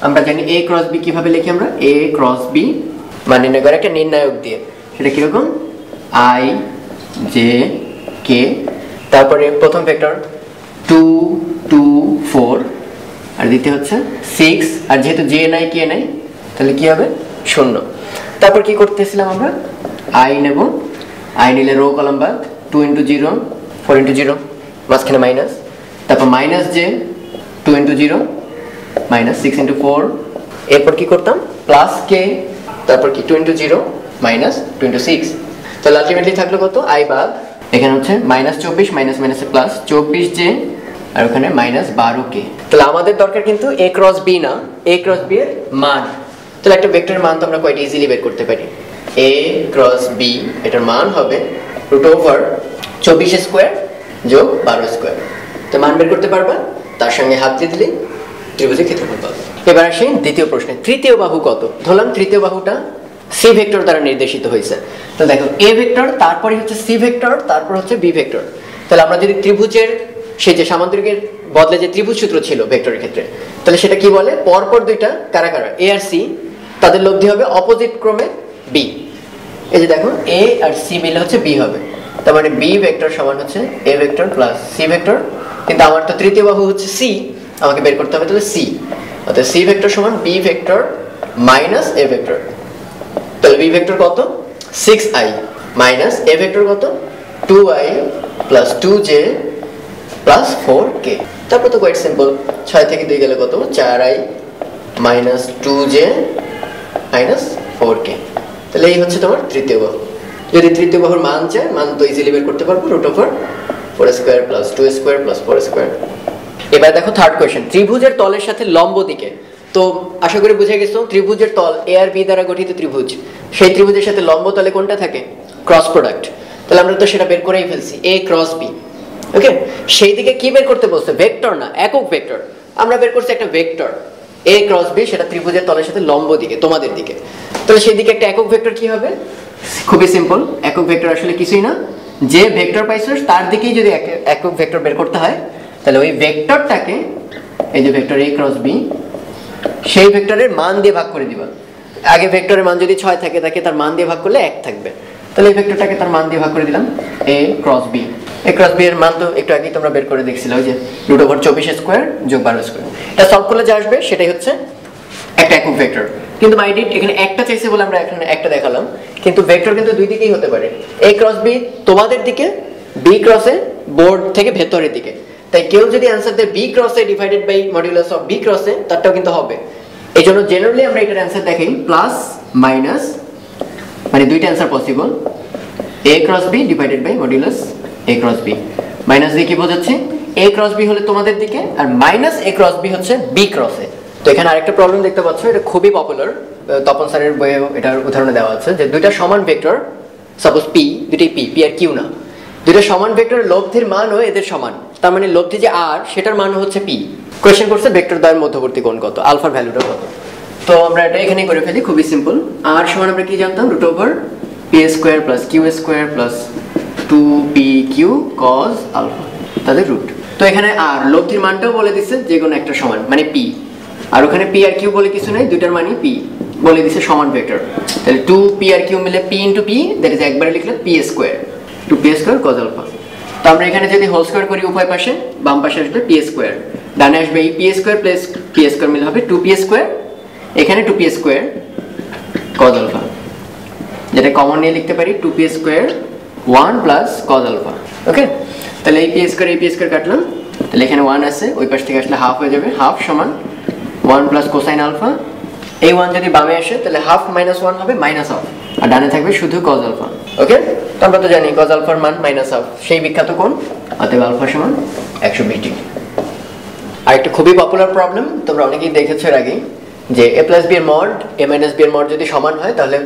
আমরা জানি a ক্রস b কিভাবে লিখি, আমরা a ক্রস b মানে নির্ণয় করে একটা নির্ণায়ক দিয়ে, সেটা কিরকম i j k, তারপরে প্রথম ভেক্টর 2 2 4, আর দ্বিতীয় হচ্ছে 6, আর যেহেতু j নাই k নাই তাহলে কি হবে শূন্য। তারপর কি করতেছিলাম আমরা i নেব, i নিলে রো কলাম বাদ, 2 ইন্টু 0 4 ইন্টু 0, মাঝখানে মাইনাস, তারপর minus j 2 into 0 minus 6 into 4, এরপর কি করতাম প্লাস কে, তারপর কি 2 ইন্টু 0 মাইনাস 2 ইন্টু 6। তাহলে আলটিমেটলি থাকলো কত i বাদ, এখানে হচ্ছে মাইনাস 24 মাইনাস মাইনাসে প্লাস 24 যে, আর ওখানে মাইনাস 12 কে। তাহলে আমাদের দরকার কিন্তু a ক্রস b না, a ক্রস b এর মান। তাহলে একটা ভেক্টরের মান তো আমরা কোয়াইট ইজিলি বের করতে পারি, a ক্রস b এটার মান হবে রুট ওভার 24 স্কয়ার যোগ 12 স্কয়ার। তো মান বের করতে পারবা, তার সঙ্গে হাত দিয়ে দিলে ত্রিভুজের ক্ষেত্রফল পাবো। এবার আসি দ্বিতীয় প্রশ্নে, তৃতীয় বাহু কত। ধরলাম তৃতীয় বাহুটা c ভেক্টর দ্বারা নির্দেশিত হয়েছে, তাহলে দেখো a ভেক্টর, তারপরে হচ্ছে c ভেক্টর, তারপর হচ্ছে b ভেক্টর। তাহলে আমরা যদি ত্রিভুজের সেই যে সামান্তরিকের বদলে যে ত্রিভুজ সূত্র ছিল ভেক্টরের ক্ষেত্রে, তাহলে সেটা কি বলে পরপর দুইটা কারা কারা a আর c, তাদের লব্ধি হবে অপোজিট ক্রমে b। এই যে দেখো a আর c মিলে হচ্ছে b হবে, তার মানে b ভেক্টর সমান হচ্ছে a vector plus c vector, কিন্তু আমার তো তৃতীয় বাহু হচ্ছে c, আমাকে বের করতে হবে তাহলে c, অর্থাৎ c ভেক্টর সমান b vector minus a vector. তাহলে b ভেক্টর কত 6i মাইনাস a ভেক্টর কত 2i plus 2j plus 4k। তারপর তো কোয়াইট সিম্পল, 6 থেকে 2 গেলে কত 4i minus 2j minus 4k। তাহলে এই হচ্ছে তোমার তৃতীয় বাহু। যদি তৃতীয় বাহুর মান চায়, মান তো ইজিলি বের করতে পারবো, root over 4 square plus 2 square plus 4 square. এবার দেখো থার্ড কোয়েশ্চেন, ত্রিভুজের তলের সাথে লম্ব দিকে। তো আশা করি বুঝে গেছো ত্রিভুজের তল এ আর বি দ্বারা গঠিত ত্রিভুজ, সেই ত্রিভুজের সাথে লম্ব তলে কোনটা থাকে ক্রস প্রোডাক্ট। তাহলে আমরা তো সেটা বের করেই ফেলছি a ক্রস b। ওকে সেই দিকে কি বের করতে বলছে ভেক্টর না একক ভেক্টর আমরা বের করছি একটা ভেক্টর a ক্রস b সেটা ত্রিভুজের তলের সাথে লম্ব দিকে তোমাদের দিকে তাহলে সেই দিকে একটা একক ভেক্টর কি হবে খুবই সিম্পল একক ভেক্টর আসলে কিছুই না যে ভেক্টর পাইছস তার দিকেই যদি একক ভেক্টর বের করতে হয় তাহলে ওই ভেক্টরটাকে এই যে ভেক্টর a ক্রস b সেই ভেক্টরের মান দিয়ে ভাগ করে দিবা আগে ভেক্টরের মান যদি 6 থাকে তাকে তার মান দিয়ে ভাগ করলে 1 থাকবে তাহলে এই ভেক্টরটাকে তার মান দিয়ে ভাগ করে দিলাম a ক্রস b এর মান তো একটু আগেই তোমরা বের করে দেখছিলা ওই যে √24² + 12² এটা সলভ করলে যা আসবে সেটাই হচ্ছে একটা একক ভেক্টর কিন্তু মাই ডিড এখানে একটা চাইছে বলে আমরা এখানে একটা দেখালাম কিন্তু ভেক্টর কিন্তু দুই দিকেই হতে পারে a ক্রস b তোমাদের দিকে b ক্রস এ বোর্ড থেকে ভেতরের দিকে তাই কেউ যদি आंसर দেয় b cross a divided by modulus of b cross a তারটাও কিন্তু হবে এজন্য জেনারেলি আমরা এটার आंसर দেখাই প্লাস মাইনাস মানে দুইটা answer possible a cross b divided by modulus a cross b minus দিয়ে কি বোঝাচ্ছে a cross b হলে তোমাদের দিকে আর minus a cross b হচ্ছে b cross এ তো এখানে আরেকটা প্রবলেম দেখতে পাচ্ছ এটা খুবই পপুলার তপন স্যারের বইয়ে এটার উদাহরণ দেওয়া আছে যে দুইটা সমান ভেক্টর সাপোজ p দুইটাই p p আর q না দুইটা সমান ভেক্টরের লব্ধির মানও এদের সমান তার মানে লব্ধি যে r সেটার মান হচ্ছে p কোশ্চেন করছে ভেক্টর দ্বয়ের মধ্যবর্তী কোণ কত আলফার ভ্যালুটা কত তো আমরা এটা এখানে করে ফেলি খুবই সিম্পল r সমান আমরা কি জানতাম √p² q² 2pq cos alpha তাহলে root তো এখানে r লব্ধির মানটাও বলে দিয়েছে যে কোন একটা সমান মানে p আর ওখানে p আর q বলে কিছু নাই দুইটার মানই p বলে দিয়েছে সমান ভেক্টর তাহলে 2p আর q মিলে p into p that is একবারে লিখলে p² 2p² cos alpha তো আমরা এখানে যদি হোল স্কয়ার করি উভয় পাশে বাম পাশে আসবে p² ডানে আসবে এই p² p² মিলে হবে 2p² এখানে 2p² cos alpha যেটা কমন নিয়ে লিখতে পারি 2p² 1 plus cos alpha okay তাহলে এই p স্কয়ার কাটলাম তাহলে এখানে 1 আছে ওই পাশ থেকে আসলে হাফ হয়ে যাবে হাফ সমান 1 plus cosine alpha এই 1 যদি বামে আসে তাহলে হাফ minus 1 হবে minus half আর ডানে থাকবে শুধু cos alpha okay তো আমরা তো জানি cos alpha এর মান minus half সেই বিখ্যাত কোণ অতএব alpha সমান 120 আর একটা খুবই পপুলার প্রবলেম তোমরা অনেকেই দেখেছো এর আগে যে a plus b এর মড a minus b এর মড যদি সমান হয় তাহলে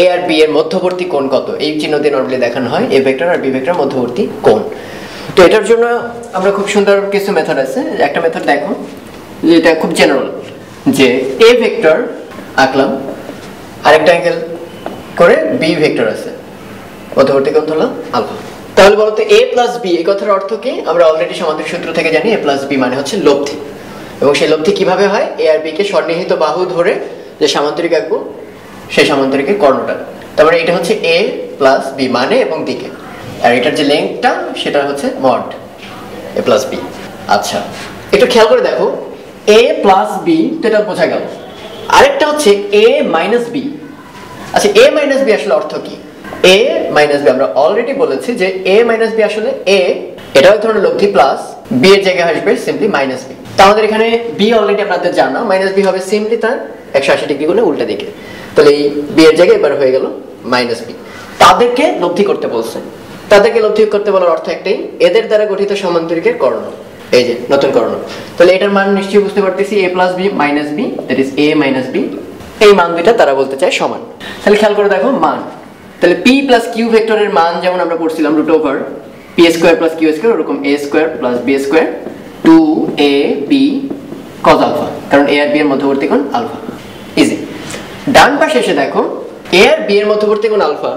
a আর b এর মধ্যবর্তী কোণ কত এই চিহ্ন দিয়ে নরমালি দেখানো হয় a ভেক্টর আর b ভেক্টরের মধ্যবর্তী কোণ তো এটার জন্য আমরা খুব সুন্দর কিছু মেথড আছে একটা মেথড দেখো যেটা খুব জেনারেল যে a ভেক্টর আঁকলাম আর একটা অ্যাঙ্গেল করে b ভেক্টর আছে মধ্যবর্তী কোণ হলো আলফা তাহলে বলতে a + b এই কথার অর্থ কি আমরা অলরেডি সমান্তরিক সূত্র থেকে জানি a + b মানে হচ্ছে লব্ধি এবং সেই লব্ধি কিভাবে হয় a আর b কে সন্নিহিত বাহু ধরে যে সামান্তরিক আঁকবো সেই সামান্তরিকের কর্ণটা তারপরে এটা হচ্ছে a + b মানে এবং দিকে আর এটার যে লেংথটা সেটা হচ্ছে mod a + b আচ্ছা একটু খেয়াল করে দেখো a + b এটা বোঝা গেল আরেকটা হচ্ছে a - b আচ্ছা a - b আসলে অর্থ কি a - b আমরা অলরেডি বলেছি যে a - b আসলে a এটা এক ধরনের লব্ধি প্লাস b এর জায়গায় আসবে সিম্পলি - b তাহলে এখানে b অলরেডি আপনাদের জানা - b হবে সিম্পলি তার 180 ডিগ্রি কোণে উল্টা দিকে তাহলে এই b এর জায়গায় এবার হয়ে গেল -b তাদেরকে লব্ধি করতে বলছে তাদেরকে লব্ধি করতে বলার অর্থ একটাই এদের দ্বারা গঠিত সমান্তরিকের কর্ণ এই যে নতুন কর্ণ তাহলে এটার মান নিশ্চয়ই বুঝতে পারতেছি a + b - b that is a - b এই মান দুটো তারা বলতে চায় সমান তাহলে খেয়াল করে দেখো মান তাহলে p + q ভেক্টরের মান যেমন আমরা পড়ছিলাম √p² + q² এরকম a² + b² 2ab cos alpha কারণ a আর b এর মধ্যবর্তী কোণ আলফা ইজি ডান পাশে এসে দেখো a আর b এর মধ্যবর্তী কোণ আলফা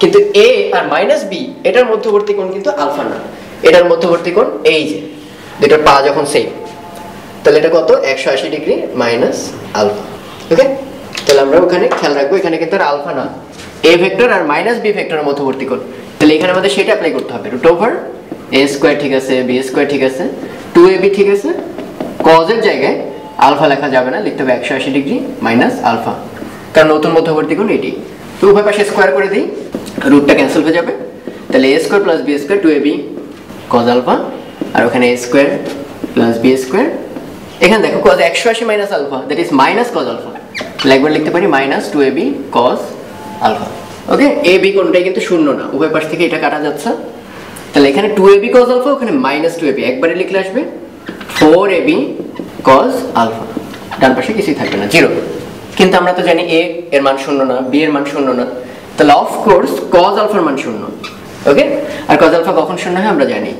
কিন্তু a আর - b এটার মধ্যবর্তী কোণ কিন্তু আলফা না এটার মধ্যবর্তী কোণ এই যে দুটোর পা যখন সেম তাহলে এটা কত 180 ডিগ্রি - আলফা ওকে তাহলে আমরা ওখানে খেয়াল রাখবো এখানে কিন্তু আলফা না a ভেক্টর আর - b ভেক্টরের মধ্যবর্তী কোণ তাহলে এখানে আমাদের সেটা अप्लाई করতে হবে √a² ঠিক আছে b² ঠিক আছে 2ab ঠিক আছে cos এর জায়গায় আলফা লেখা যাবে না লিখতে হবে 180 ডিগ্রি - আলফা কারণ নতুন মধ্যবর্তী কোণ এটি তো উভয় পাশে স্কয়ার করে দেই রুটটা ক্যান্সেল হয়ে যাবে তাহলে a² + b² 2ab cos alpha আর ওখানে a² + b² এখানে দেখো cos 180 - alpha that is - cos alpha একবার লিখতে পারি -2ab cos alpha ওকে ab কোণটা কিন্তু শূন্য না উভয় পাশ থেকে এটা কাটা যাচ্ছে তাহলে এখানে 2ab cos alpha ওখানে -2ab একবারে লিখলে আসবে 4ab cos alpha ডান পাশে কিছুই থাকবে না 0 কিন্তু আমরা তো জানি a এর মান শূন্য না b এর মান শূন্য না তাহলে অফ কোর্স cos alpha এর মান শূন্য ওকে আর cos alpha কখন শূন্য হয় আমরা জানি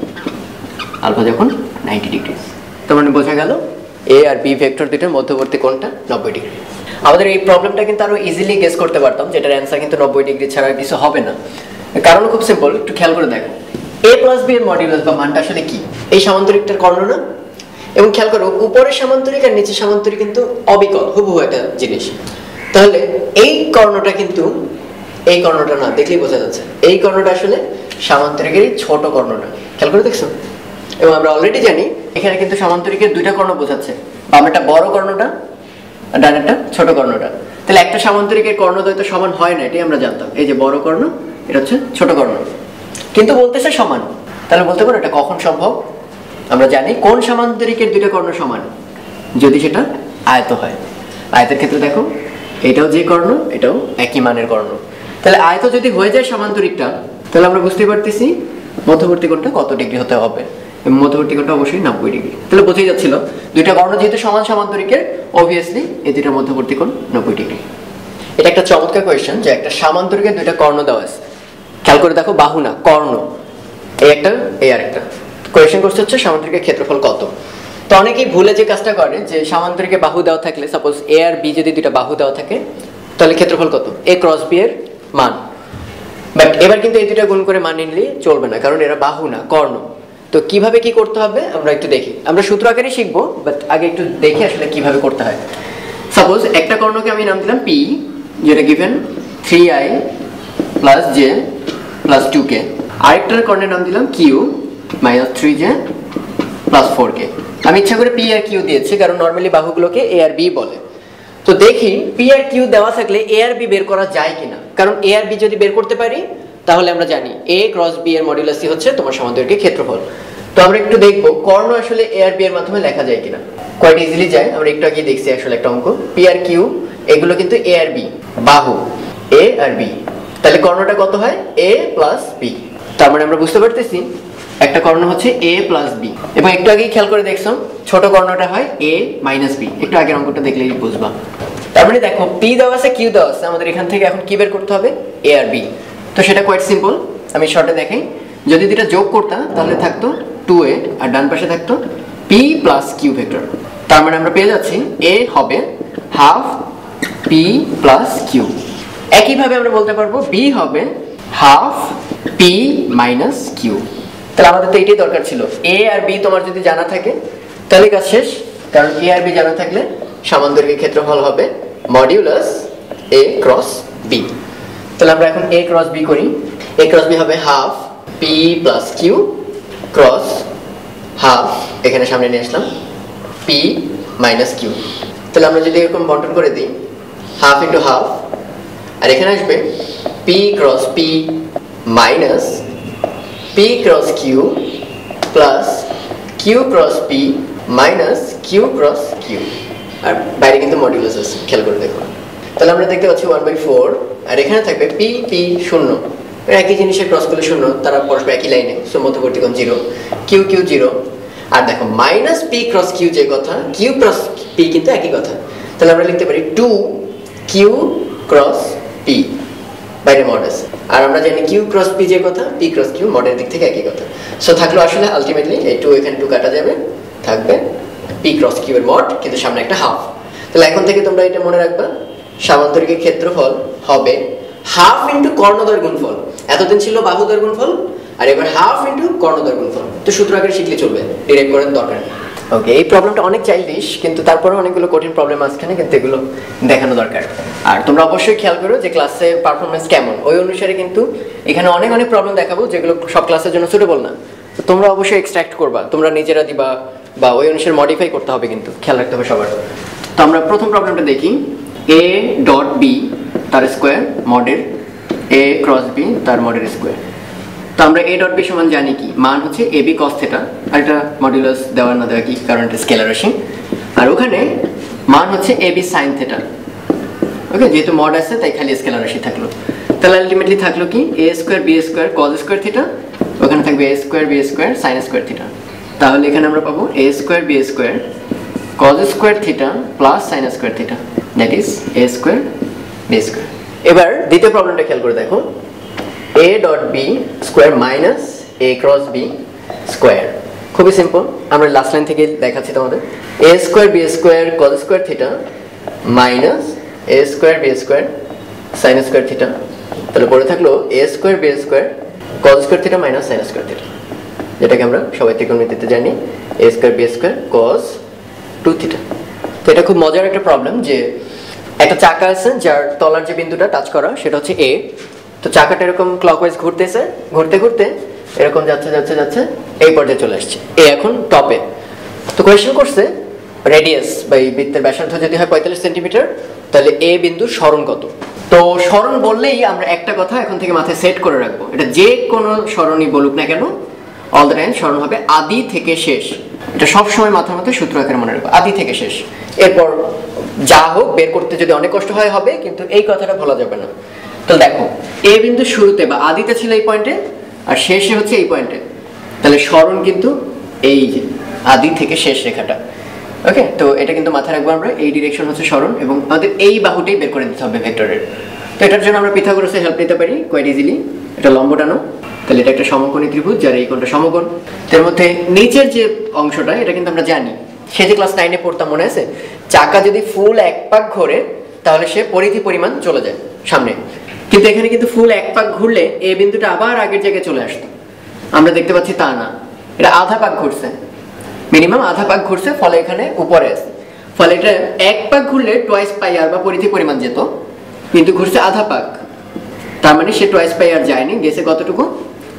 আলফা যখন 90 ডিগ্রি তার মানে বোঝা গেল এ আর বি ভেক্টর দুটোর মধ্যবর্তী কোণটা 90 ডিগ্রি আমাদের এই প্রবলেমটা কিন্তু আরো ইজিলি গেস করতে পারতাম যেটার आंसर কিন্তু 90 ডিগ্রি ছাড়া কিছু হবে না কারণ খুব সিম্পল একটু খেয়াল করে দেখো a + b এর মডিউলাস বা মানটা আসলে কি এই সমান্তরিকটার কর্ণ না এবং খেয়াল করো উপরের সমান্তরিক আর নিচের সমান্তরিক কিন্তু অবিকল হুবহু একটা জিনিস তাহলে এই কর্ণটা না দেখলেই বোঝা যাচ্ছে এই কর্ণটা আসলে সমান্তরিকেরই ছোট কর্ণটা খেয়াল করে দেখছো এবং আমরা অলরেডি জানি এখানে কিন্তু সমান্তরিকের দুইটা কর্ণ বোঝাচ্ছে বামটা বড় কর্ণটা আর ডানটা ছোট কর্ণটা তাহলে একটা সমান্তরিকের কর্ণদ্বয় তো সমান হয় না এটাই আমরা জানতাম এই যে বড় কর্ণ এটা হচ্ছে ছোট কর্ণ কিন্তু বলতেছে সমান তাহলে বলতে পারো এটা কখন সম্ভব আমরা জানি কোন সমান্তরিকের দুইটা কর্ণ সমান যদি সেটা আয়ত হয় আয়তের ক্ষেত্রে দেখো এটাও যে কর্ণ এটাও একই মানের কর্ণ তাহলে আয়ত যদি হয়ে যায় সমান্তরিকটা তাহলে আমরা বুঝতে পারতেছি মধ্যবর্তী কোণটা কত ডিগ্রি হতে হবে মধ্যবর্তী কোণটা অবশ্যই 90 ডিগ্রি তাহলে বোঝাই যাচ্ছিল দুইটা কর্ণ যেহেতু সমান সমান্তরিকের obviously এই দুইটার মধ্যবর্তী কোণ 90 ডিগ্রি এটা একটা চমৎকার কোশ্চেন যে একটা সমান্তরিকের দুইটা কর্ণ দেওয়া আছে খেয়াল করে দেখো বাহু না কর্ণ এই একটা এই আরেকটা কোশ্চেন করতে হচ্ছে সমান্তরিকের ক্ষেত্রফল কত তো অনেকেই ভুলে যে কাজটা করে যে সমান্তরিকে বাহু দেওয়া থাকলে সাপোজ এ আর বি যদি দুইটা বাহু দেওয়া থাকে তাহলে ক্ষেত্রফল কত এ ক্রস বি এর মান বাট এবার কিন্তু এই দুটো গুণ করে মান নিলে চলবে না কারণ এরা বাহু না কর্ণ তো কিভাবে কি করতে হবে আমরা একটু দেখি আমরা সূত্র আকারে শিখবো বাট আগে একটু দেখি আসলে কিভাবে করতে হয় সাপোজ একটা কর্ণকে আমি নাম দিলাম p যেটা গিভেন 3i + j + 2k আরেকটার কর্ণের নাম দিলাম q - 3j + 4k আমি ইচ্ছা করে p আর q দিয়েছি কারণ নরমালি বাহুগুলোকে a আর b বলে তো দেখি p আর q দেওয়া থাকলে a আর b বের করা যায় কিনা কারণ a আর b যদি বের করতে পারি তাহলে আমরা জানি a ক্রস b এর মডুলাসই হচ্ছে তোমার সমান্তরিকের ক্ষেত্রফল তো আমরা একটু দেখব কর্ণ আসলে a আর b এর মাধ্যমে লেখা যায় কিনা কোয়াইট ইজিলি যায় আমরা একটু আগে দেখছি আসলে একটা অঙ্ক p আর q এগুলো কিন্তু a আর b বাহু a আর b তাহলে কর্ণটা কত হয় a + b তার মানে আমরা বুঝতে পারতেছি একটা কর্ণ হচ্ছে a + b এবং একটু আগে খেয়াল করে দেখছো ছোট কর্ণটা হয় a - b একটু আগে অঙ্কটা দেখলেই বুঝবা তার মানে দেখো p দেওয়া আছে q দেওয়া আছে আমাদের এখান থেকে এখন কি বের করতে হবে a আর b তো সেটা কোয়াইট সিম্পল আমি শর্টে দেখাই যদি দুটো যোগ করতাম তাহলে থাকতো 2a আর ডান পাশে থাকতো p + q ভেক্টর তার মানে আমরা পেয়ে যাচ্ছি a হবে 1/2 p + q একই ভাবে আমরা বলতে পারবো b হবে 1/2 p - q তাহলে আমাদের তো এটাই দরকার ছিল a আর b তোমার যদি জানা থাকে তাহলে কাজ শেষ কারণ a আর b জানা থাকলে সমান্তরিকের ক্ষেত্রফল হবে মডিউলাস a ক্রস b তাহলে আমরা এখন a ক্রস b করি a ক্রস b হবে 1/2 p + q ক্রস 1/2 এখানে সামনে নিয়ে আসলাম p - q তাহলে আমরা যদি এরকম বন্টন করে দিই 1/2 * 1/2 আর এখানে আসবে p cross p - p cross q plus q cross p minus q cross q আর বাইরে কিন্তু মডিউলাস আছে খেয়াল করে দেখো তাহলে আমরা দেখতে পাচ্ছি 1/4 আর এখানে থাকবে p p শূন্য একই জিনিসের ক্রস করলে শূন্য তারা পরস্পর একই লাইনে সো মধ্যবর্তী কোণ 0 q q 0 আর দেখো - p cross q যে কথা q cross p কিন্তু একই কথা তাহলে আমরা লিখতে পারি 2 q cross p বাইরে মডাস আর আমরা জানি q ক্রস p যে কথা p ক্রস q মডের দিক থেকে একই কথা সো থাকলো আসলে আলটিমেটলি এই 2 এখানে 2 কাটা যাবে থাকবে p ক্রস q এর মড কিন্তু সামনে একটা 1/2 তাহলে এখন থেকে তোমরা এটা মনে রাখবা সমান্তরিকের ক্ষেত্রফল হবে 1/2 * কর্ণদ্বয়ের গুণফল এতদিন ছিল বাহুদ্বয়ের গুণফল আর এবার 1/2 * কর্ণদ্বয়ের গুণফল তো সূত্র আকারে শিখলে চলবে ডিরাইভ করার দরকার নেই ওকে এই প্রবলেমটা অনেক চাইল্ডিশ কিন্তু তারপরে অনেকগুলো কঠিন প্রবলেম আসছে না কিন্তু এগুলো দেখানো দরকার আর তোমরা অবশ্যই খেয়াল করো যে ক্লাসে পারফরম্যান্স কেমন ওই অনুসারে কিন্তু এখানে অনেক অনেক প্রবলেম দেখাবো যেগুলো সব ক্লাসের জন্য সুটেবল না তো তোমরা অবশ্যই এক্সট্রাক্ট করবা তোমরা নিজেরা দিবা বা ওই অনুসারে মডিফাই করতে হবে কিন্তু খেয়াল রাখতে হবে সবার তো আমরা প্রথম প্রবলেমটা দেখি a ডট b তার স্কোয়ার মডের a ক্রস b তার মডের স্কোয়ার তো আমরা a ডট b সমান জানি কি মান হচ্ছে ab cos θ আর এটা মডুলাস দেওয়া না দেওয়া কি কারণ এটা স্কেলার রাশি আর ওখানে মান হচ্ছে ab sin θ ওকে যেহেতু মড আছে তাই খালি স্কেলার রাশি থাকলো তাহলে আলটিমেটলি থাকলো কি a² b² cos² θ ওখানে থাকবে a² b² sin² θ তাহলে এখানে আমরা পাবো a² b² cos² θ + sin² θ that is a² b² এবার দ্বিতীয় প্রবলেমটা খেয়াল করে দেখো a dot b square minus a cross b square খুবই সিম্পল আমরা লাস্ট লাইন থেকে দেখাচ্ছি তোমাদের a square b square cos square theta minus a square b square sin square theta তাহলে পড়ে থাকলো a square b square cos square theta minus sin square theta যেটাকে আমরা সবাই ত্রিকোণমিতিতে জানি a square b square cos 2 theta তো এটা খুব মজার একটা প্রবলেম যে একটা চাকা আছে যার তলার যে বিন্দুটা টাচ করা সেটা হচ্ছে a তো চাকাটা এরকম ক্লকওয়াইজ ঘুরতেছে ঘুরতে ঘুরতে এরকম যাচ্ছে যাচ্ছে যাচ্ছে এই পর্যায়ে চলে আসছে এ এখন টপে তো কোশ্চেন করছে রেডিয়াস বাই বৃত্তের ব্যাসার্ধ যদি হয় 45 সেমি তাহলে a বিন্দুর সরণ কত তো সরণ বললেই আমরা একটা কথা এখন থেকে মাথায় সেট করে রাখবো এটা যে কোনো সরণই বলুক না কেন অল দ্য টাইম সরণ হবে আদি থেকে শেষ এটা সব সময় মাথার মধ্যে সূত্র আকারে মনে রাখবো আদি থেকে শেষ এরপর যা হোক বের করতে যদি অনেক কষ্ট হয় হবে কিন্তু এই কথাটা ভোলা যাবে না তো দেখো a বিন্দু শুরুতে বা আদিতে ছিল এই পয়েন্টে আর শেষে হচ্ছে এই পয়েন্টে তাহলে সরণ কিন্তু এই যে আদি থেকে শেষ রেখাটা ওকে তো এটা কিন্তু মাথায় রাখবো আমরা এই ডিরেকশন হচ্ছে সরণ এবং আমাদের এই বাহুটাই বের করে নিতে হবে ভেক্টরের তো এটার জন্য আমরা পিথাগোরাসের হেল্প নিতে পারি কোয়াইট ইজিলি এটা লম্ব টানো তাহলে এটা একটা সমকোণী ত্রিভুজ যার এই কোণটা সমকোণ এর মধ্যে নিচের যে অংশটা এটা কিন্তু আমরা জানি সে যে ক্লাস 9 এ পড়তাম মনে আছে চাকা যদি ফুল এক পাক ঘোরে তাহলে সে পরিধি পরিমাণ চলে যায় সামনে কিন্তু এখানে কিন্তু ফুল এক পাক ঘুরলে এই বিন্দুটা আবার আগের জায়গায় চলে আসতো আমরা দেখতে পাচ্ছি তা না এটা আধা পাক ঘুরছে মিনিমাম আধা পাক ঘুরছে ফলে এখানে উপরে আসে ফলে এটা এক পাক ঘুরলে টয়েস পাই আর বা পরিধি পরিমাণ যেত কিন্তু ঘুরছে আধা পাক তার মানে সে টয়েস পাই আর যায়নি গেছে কতটুকু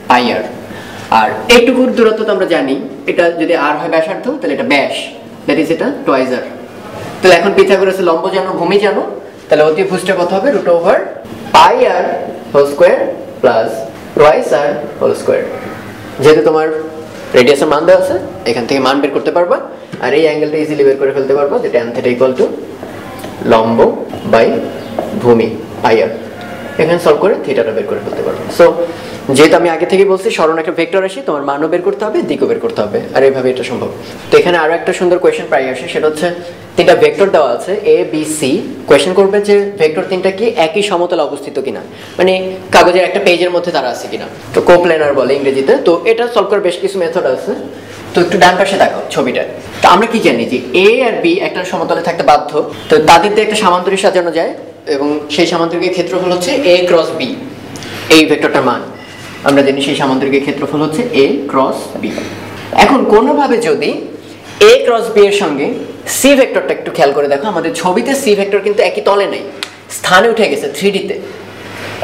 পাই আর এইটুকুর দূরত্ব তো আমরা জানি এটা যদি আর হয় ব্যাসার্ধ তাহলে এটা ব্যাস দ্যাট ইজ এটা টয়েস আর তাহলে এখন পিথাগোরাসের লম্ব জানো ভূমি জানো তাহলে অতিভুজটা কত হবে রুট ওভার পাই আর হোল স্কয়ার প্লাস টয়েস আর হোল স্কয়ার যেহেতু তোমার রেডিয়াসের মান দেওয়া আছে এখান থেকে মান বের করতে পারবা আর এই অ্যাঙ্গেলটা ইজিলি বের করে ফেলতে পারবা যে tan θ = লম্ব বাই ভূমি পাই আর এখানে সলভ করে থিটাটা বের করে ফেলতে পারবা সো যেহেতু আমি আগে থেকে বলছি সরণ একটা ভেক্টর রাশি তোমার মানও বের করতে হবে দিকও বের করতে হবে আর এইভাবে এটা সম্ভব তো এখানে আরো একটা সুন্দর কোশ্চেন প্রায় আসে সেটা হচ্ছে তিনটা ভেক্টর দেওয়া আছে a b c কোশ্চেন করবে যে ভেক্টর তিনটা কি একই সমতলে অবস্থিত কিনা মানে কাগজের একটা পেজের মধ্যে তারা আছে কিনা তো কোপ্ল্যানার বলে ইংরেজিতে তো এটা সলভ করার বেশ কিছু মেথড আছে তো একটু ডান পাশে দেখো ছবিটা তো আমরা কি জানি যে a আর b একটা সমতলে থাকতে বাধ্য তো তাদের দিয়ে একটা সামান্তরিক সাজানো যায় এবং সেই সামান্তরিকের ক্ষেত্রফল হচ্ছে a ক্রস b এই ভেক্টরটার মান আমরা জানি সেই সামান্তরিকের ক্ষেত্রফল হচ্ছে a ক্রস b এখন কোনো ভাবে যদি a ক্রস b এর সঙ্গে c ভেক্টরটা একটু খেয়াল করে দেখো আমাদের ছবিতে c ভেক্টর কিন্তু একই তলে নাই স্থানে উঠে গেছে 3D তে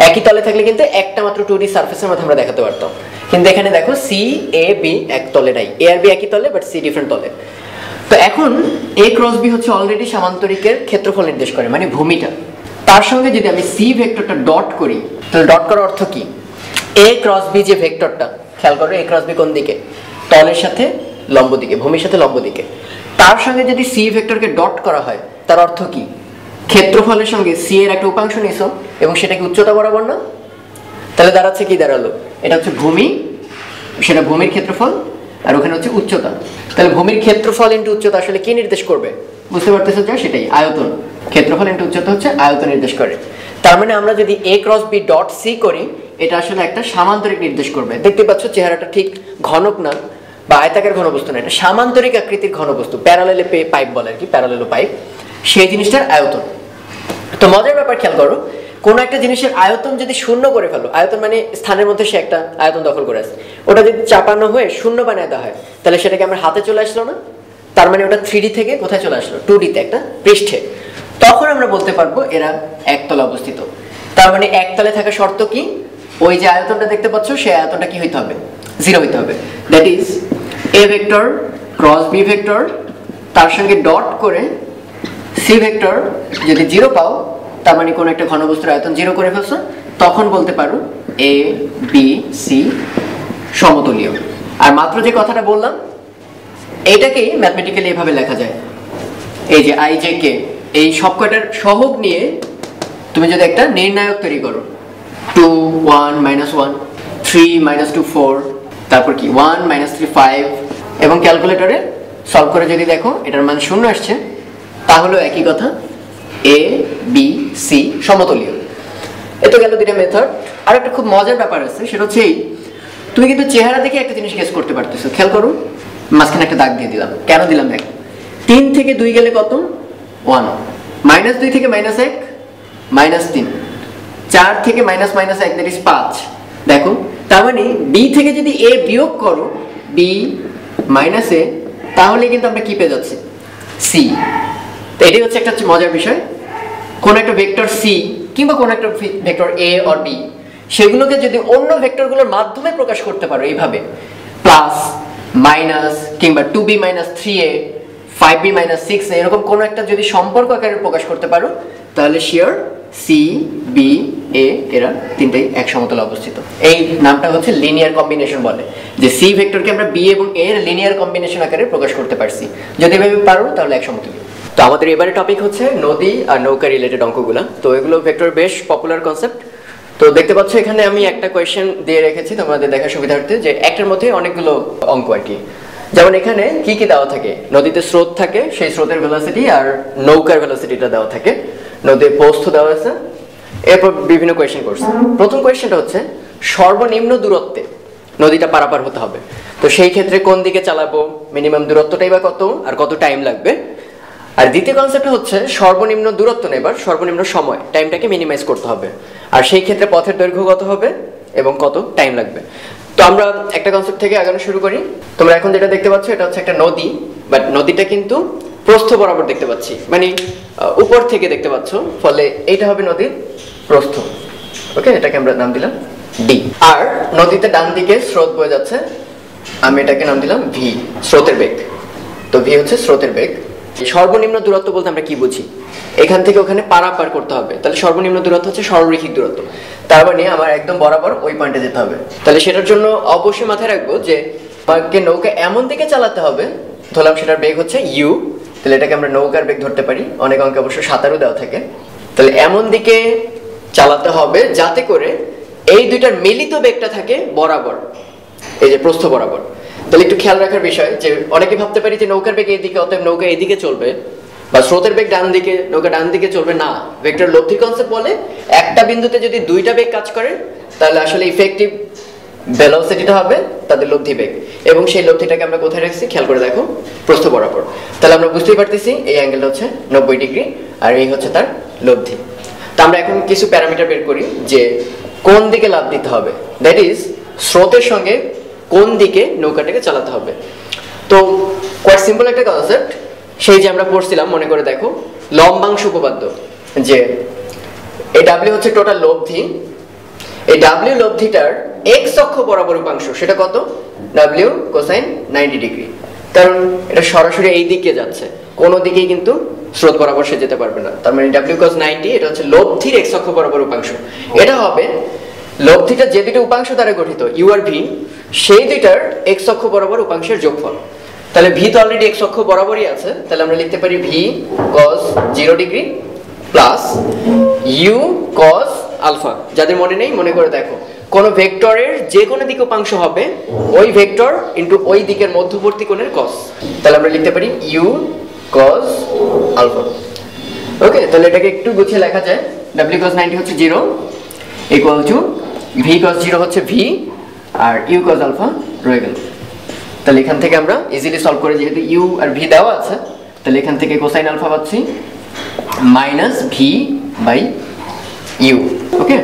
একই তলে থাকলে কিন্তু একটা মাত্র 2D সারফেসের মধ্যে আমরা দেখাতে পারতাম কিন্তু এখানে দেখো c a b এক তলে নাই a আর b একই তলে বাট c ডিফারেন্ট তলে তো এখন a ক্রস b হচ্ছে অলরেডি সামান্তরিকের ক্ষেত্রফল নির্দেশ করে মানে ভূমিটা তার সঙ্গে যদি আমি c ভেক্টরটা ডট করি তাহলে ডট করার অর্থ কি a ক্রস b যে ভেক্টরটা খেয়াল করো a ক্রস b কোন দিকে তলের সাথে লম্ব দিকে ভূমির সাথে লম্ব দিকে তার সঙ্গে যদি c ভেক্টরকে ডট করা হয় তার অর্থ কি ক্ষেত্রফলের সঙ্গে c এর একটা উপাংশ নিছো এবং সেটাকে উচ্চতা বরাবর না তাহলে দাঁড়াচ্ছে কি দাঁড়ালো এটা হচ্ছে ভূমি সেটা ভূমির ক্ষেত্রফল আর ওখানে হচ্ছে উচ্চতা তাহলে ভূমির ক্ষেত্রফল ইনটু উচ্চতা আসলে কি নির্দেশ করবে বুঝতে পারতেছো যা সেটাই আয়তন ক্ষেত্রফল ইনটু উচ্চতা হচ্ছে আয়তন নির্দেশ করে তার মানে আমরা যদি a cross b dot c করি এটা আসলে একটা সামান্তরিক নির্দেশ করবে দেখতে পাচ্ছ চেহারাটা ঠিক ঘনক না বা আয়তাকার ঘনবস্তু না এটা সামান্তরিক আকৃতির ঘনবস্তু প্যারালেল পাইপ বলে আর কি প্যারালেল পাইপ সেই জিনিসটার আয়তন তো মজার ব্যাপার খেয়াল করো কোন একটা জিনিসের আয়তন যদি শূন্য করে ফেলো আয়তন মানে স্থানের মধ্যে সে একটা আয়তন দখল করে আছে ওটা যদি চাপানো হয়ে শূন্য বানায় দেওয়া হয় তাহলে সেটাকে আমার হাতে চলে আসলো না তার মানে ওটা 3D থেকে কোথায় চলে আসলো 2D তে একটা পৃষ্ঠে তখন আমরা বলতে পারবো এরা একতলে অবস্থিত তার মানে একতলে থাকা শর্ত কি ওই যে আয়তনটা দেখতে পাচ্ছ সেই আয়তনটা কি হইতে হবে জিরো হইতে হবে that is a vector cross b vector তার সঙ্গে ডট করে c ভেক্টর যদি জিরো পাও তার মানে কোন একটা ঘনবস্তুর আয়তন জিরো করে ফেলছো তখন বলতে পারো a b c সমতলীয় আর মাত্র যে কথাটা বললাম এইটাকেই ম্যাথমেটিক্যালি এভাবে লেখা যায় এই যে i j k এই সবকটার সহগ নিয়ে তুমি যদি একটা নির্ণায়ক তৈরি করো 2 1 -1 3 -2 4 তারপর কি 1 - 3 5 এবং ক্যালকুলেটরে সলভ করে যদি দেখো এটার মান শূন্য আসছে তাহলে একই কথা a b c সমতলীয় এত গেল দুটো মেথড আর একটা খুব মজার ব্যাপার আছে সেটা হচ্ছে তুমি কিন্তু চেহারা দেখে একটা জিনিস গেস করতে পারতেছো খেয়াল করো মাঝখানে একটা দাগ দিয়ে দিলাম। কেন দিলাম দেখ, 3 থেকে 2 গেলে কত 1, -2 থেকে -1 -3, 4 থেকে -1 that is 5। দেখো তার মানে b থেকে যদি a বিয়োগ করো b - a তাহলে কিন্তু আমরা কি পেয়ে যাচ্ছি c। তো এটাই হচ্ছে একটা মজার বিষয়, কোন একটা ভেক্টর c কিংবা কোন একটা ভেক্টর a or b সেগুলোকে যদি অন্য ভেক্টরগুলোর মাধ্যমে প্রকাশ করতে পারো এইভাবে প্লাস মাইনাস কিংবা 2b - 3a 5b - 6a এরকম কোন একটা যদি সম্পর্ক আকারে প্রকাশ করতে পারো তাহলে শিওর c b a এরা তিনটাই এক সমতলে অবস্থিত। এই নামটা হচ্ছে লিনিয়ার কম্বিনেশন বলে, যে c ভেক্টরকে আমরা b এবং a এর লিনিয়ার কম্বিনেশন আকারে প্রকাশ করতে পারছি। যদি এভাবে পারো তাহলে এক সমতলে। তো আমাদের এবারে টপিক হচ্ছে নদী আর নৌকা রিলেটেড অঙ্কগুলো। তো এগুলো ভেক্টর বেশ পপুলার কনসেপ্ট। তো দেখতে পাচ্ছ এখানে আমি একটা কোয়েশ্চেন দিয়ে রেখেছি তোমাদের দেখার সুবিধার্থে, যে একটার মধ্যে অনেকগুলো অঙ্ক আর কি। যেমন এখানে কি কি দেওয়া থাকে, নদীতে স্রোত থাকে, সেই স্রোতের ভেলোসিটি আর নৌকার ভেলোসিটিটা দেওয়া থাকে, নদীর প্রস্থ দেওয়া আছে, এরপর বিভিন্ন কোয়েশ্চেন করছে। প্রথম কোয়েশ্চেনটা হচ্ছে সর্বনিম্ন দূরত্বে নদীটা পারাপার হতে হবে, তো সেই ক্ষেত্রে কোন দিকে চালাবো, মিনিমাম দূরত্বটাই বা কত আর কত টাইম লাগবে। আর দ্বিতীয় কনসেপ্ট হচ্ছে সর্বনিম্ন দূরত্ব নেবার সর্বনিম্ন সময়, টাইমটাকে মিনিমাইজ করতে হবে, আর সেই ক্ষেত্রে পথের দৈর্ঘ্য কত হবে এবং কত টাইম লাগবে। তো আমরা একটা কনসেপ্ট থেকে আগানো শুরু করি। তোমরা এখন যেটা দেখতে পাচ্ছ এটা হচ্ছে একটা নদী, বাট নদীটা কিন্তু প্রস্থ বরাবর দেখতে পাচ্ছি, মানে উপর থেকে দেখতে পাচ্ছ, ফলে এইটা হবে নদীর প্রস্থ। ওকে, এটাকে আমরা নাম দিলাম ডি। আর নদীতে ডান দিকে স্রোত বয়ে যাচ্ছে, আমি এটাকে নাম দিলাম ভি, স্রোতের বেগ। তো ভি হচ্ছে স্রোতের বেগ। সর্বনিম্ন দূরত্ব বলতে আমরা কি বুঝি, এখান থেকে ওখানে পারাপার করতে হবে, তাহলে সর্বনিম্ন দূরত্ব হচ্ছে সরলরৈখিক দূরত্ব, তার মানে আমার একদম বরাবর ওই পয়েন্টে যেতে হবে। তাহলে সেটার জন্য অবশ্যই মাথায় রাখবো যে আমাকে নৌকা এমন দিকে চালাতে হবে, ধরলাম সেটার বেগ হচ্ছে ইউ, তাহলে এটাকে আমরা নৌকার বেগ ধরতে পারি, অনেক অঙ্কে অবশ্য 7 দেওয়া থাকে। তাহলে এমন দিকে চালাতে হবে যাতে করে এই দুইটার মিলিত বেগটা থাকে বরাবর, এই যে প্রস্থ বরাবর। তাহলে একটু খেয়াল রাখার বিষয় যে অনেকে ভাবতে পারি যে নৌকার বেগ এইদিকে, অতএব নৌকা এইদিকে চলবে, বা স্রোতের বেগ ডান দিকে, নৌকা ডান দিকে চলবে। না, ভেক্টর লব্ধি কনসেপ্ট বলে একটা বিন্দুতে যদি দুইটা বেগ কাজ করে তাহলে আসলে ইফেক্টিভ ভেলোসিটিটা হবে তাদের লব্ধি বেগ, এবং সেই লব্ধিটাকে আমরা কোথায় রাখছি খেয়াল করে দেখো, প্রস্থ বরাবর। তাহলে আমরা বুঝতেই পারতেছি এই অ্যাঙ্গেলটা হচ্ছে 90 ডিগ্রি, আর এই হচ্ছে তার লব্ধি। তো আমরা এখন কিছু প্যারামিটার বের করি যে কোন দিকে লাভ দিতে হবে, দ্যাট ইজ স্রোতের সঙ্গে কোন দিকে নৌকাটাকে চালাতে হবে। তো কোয়াইট সিম্পল একটা কনসেপ্ট, সেই যে আমরা পড়ছিলাম মনে করে দেখো লম্বাংশ উপপাদ্য, যে এই ডাব্লিউ হচ্ছে টোটাল লব্ধি, এই ডাব্লিউ লব্ধিটার x অক্ষ বরাবর উপাংশ, সেটা কত ডাব্লিউ কোসাইন 90 ডিগ্রি, কারণ এটা সরাসরি এই দিকে যাচ্ছে, কোনো দিকেই কিন্তু স্রোত বরাবর সে যেতে পারবে না, তার মানে ডাব্লিউ কস 90, এটা হচ্ছে লব্ধির x অক্ষ বরাবর উপাংশ। এটা হবে লব্ধিটা যে দুটো উপাংশ দ্বারা গঠিত ইউ আর ভি, সেই দুইটার x অক্ষ বরাবর উপাংশের যোগফল। তাহলে ভি তো অলরেডি x অক্ষ বরাবরই আছে, তাহলে আমরা লিখতে পারি v cos 0 degree plus u cos alpha. যাদের মনে নেই মনে করে দেখো, কোন ভেক্টরের যে কোনো দিকে উপাংশ হবে ওই ভেক্টর ইনটু ওই দিকের মধ্যবর্তী কোণের cos, তাহলে আমরা লিখতে পারি ইউ cos আলফা। ওকে, তাহলে এটাকে একটু গুছিয়ে লেখা যায়, w cos 90 হচ্ছে 0 ইকুয়াল টু v cos 0 হচ্ছে v আর ইউ cos আলফা রয়ে গেল। তাহলে এখান থেকে আমরা ইজিলি সলভ করে, যেহেতু ইউ আর ভি দেওয়া আছে, তাহলে এখান থেকে কোসাইন আলফা পাচ্ছি minus v by u. Okay,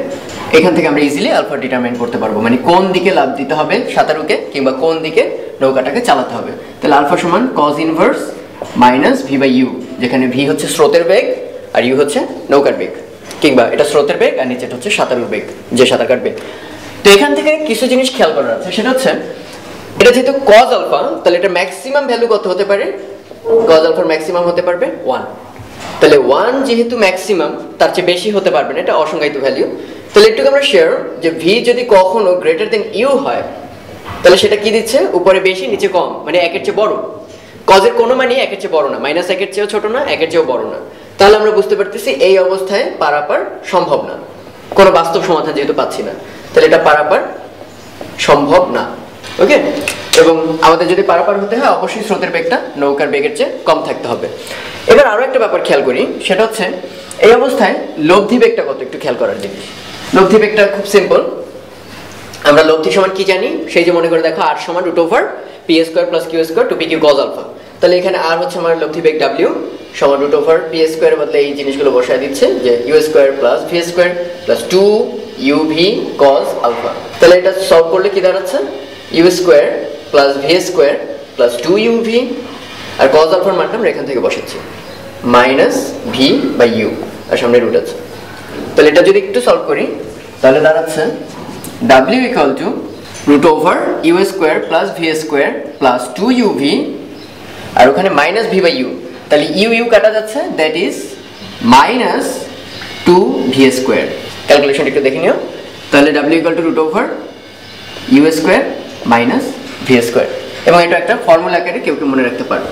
এখান থেকে আমরা ইজিলি আলফা ডিটারমাইন করতে পারবো, মানে কোন দিকে লাভ দিতে হবে সাঁতারুকে কিংবা কোন দিকে নৌকাটাকে চালাতে হবে। তাহলে আলফা সমান cos inverse minus v by u, যেখানে ভি হচ্ছে স্রোতের বেগ আর ইউ হচ্ছে নৌকার বেগ, কিংবা এটা স্রোতের বেগ আর নিচেটা হচ্ছে সাঁতারুর বেগ, যে সাঁতার কাটবে। তো এখান থেকে কিছু জিনিস খেয়াল করার আছে, সেটা হচ্ছে এটা যেহেতু cos আলফা, তাহলে এটা ম্যাক্সিমাম ভ্যালু কত হতে পারে, cos আলফার ম্যাক্সিমাম হতে পারবে 1, তাহলে 1 যেহেতু ম্যাক্সিমাম তার চেয়ে বেশি হতে পারবে না, এটা অসংজ্ঞায়িত ভ্যালু। তাহলে একটু আমরা শেয়ার যে v যদি কখনো গ্রেটার দ্যান u হয় তাহলে সেটা কি দিচ্ছে, উপরে বেশি নিচে কম, মানে 1 এর চেয়ে বড়। cos এর কোনো মানই 1 এর চেয়ে বড় না, -1 এর চেয়েও ছোট না, 1 এর চেয়েও বড় না, তাহলে আমরা বুঝতে পারতেছি এই অবস্থায় পারাপার সম্ভব না, কোনো বাস্তব সমাধান যেহেতু পাচ্ছি না, তাহলে এটা পারাপার সম্ভব না। ওকে, এবং আমাদের যদি পারাপার হতে হয় অবশ্যই স্রোতের বেগটা নৌকার বেগের চেয়ে কম থাকতে হবে। এবার আরো একটা ব্যাপার খেয়াল করি, সেটা হচ্ছে এই অবস্থায় লব্ধি বেগটা কত, একটু খেয়াল করার জিনিস। লব্ধি বেগটা খুব সিম্পল, আমরা লব্ধি সমান কি জানি সেই যে মনে করে দেখো r সমান √ p square + q square to pq cos alpha তাহলে এখানে r হচ্ছে আমার লব্ধি বেগ w সমান √ p square বদলে এই জিনিসগুলো বসায় দিচ্ছে যে u square + v square + 2uv cos alpha তাহলে এটা সলভ করলে কি দাঁড়াচ্ছে u square + v square + 2uv আর cos alpha এর মানটা আমরা এখান থেকে বসাচ্ছি - v by u আর সামনে রুট আছে তাহলে এটা যদি একটু সলভ করি তাহলে দাঁড়াচ্ছে w equal to √ u square plus v square plus 2uv আর ওখানে - v by u তাহলে u u কাটা যাচ্ছে that is - 2v square calculation একটু দেখে নিও তাহলে w equal to √ u square minus v square এবং এটা একটা ফর্মুলা আকারে কেউ কেউ মনে রাখতে পারবে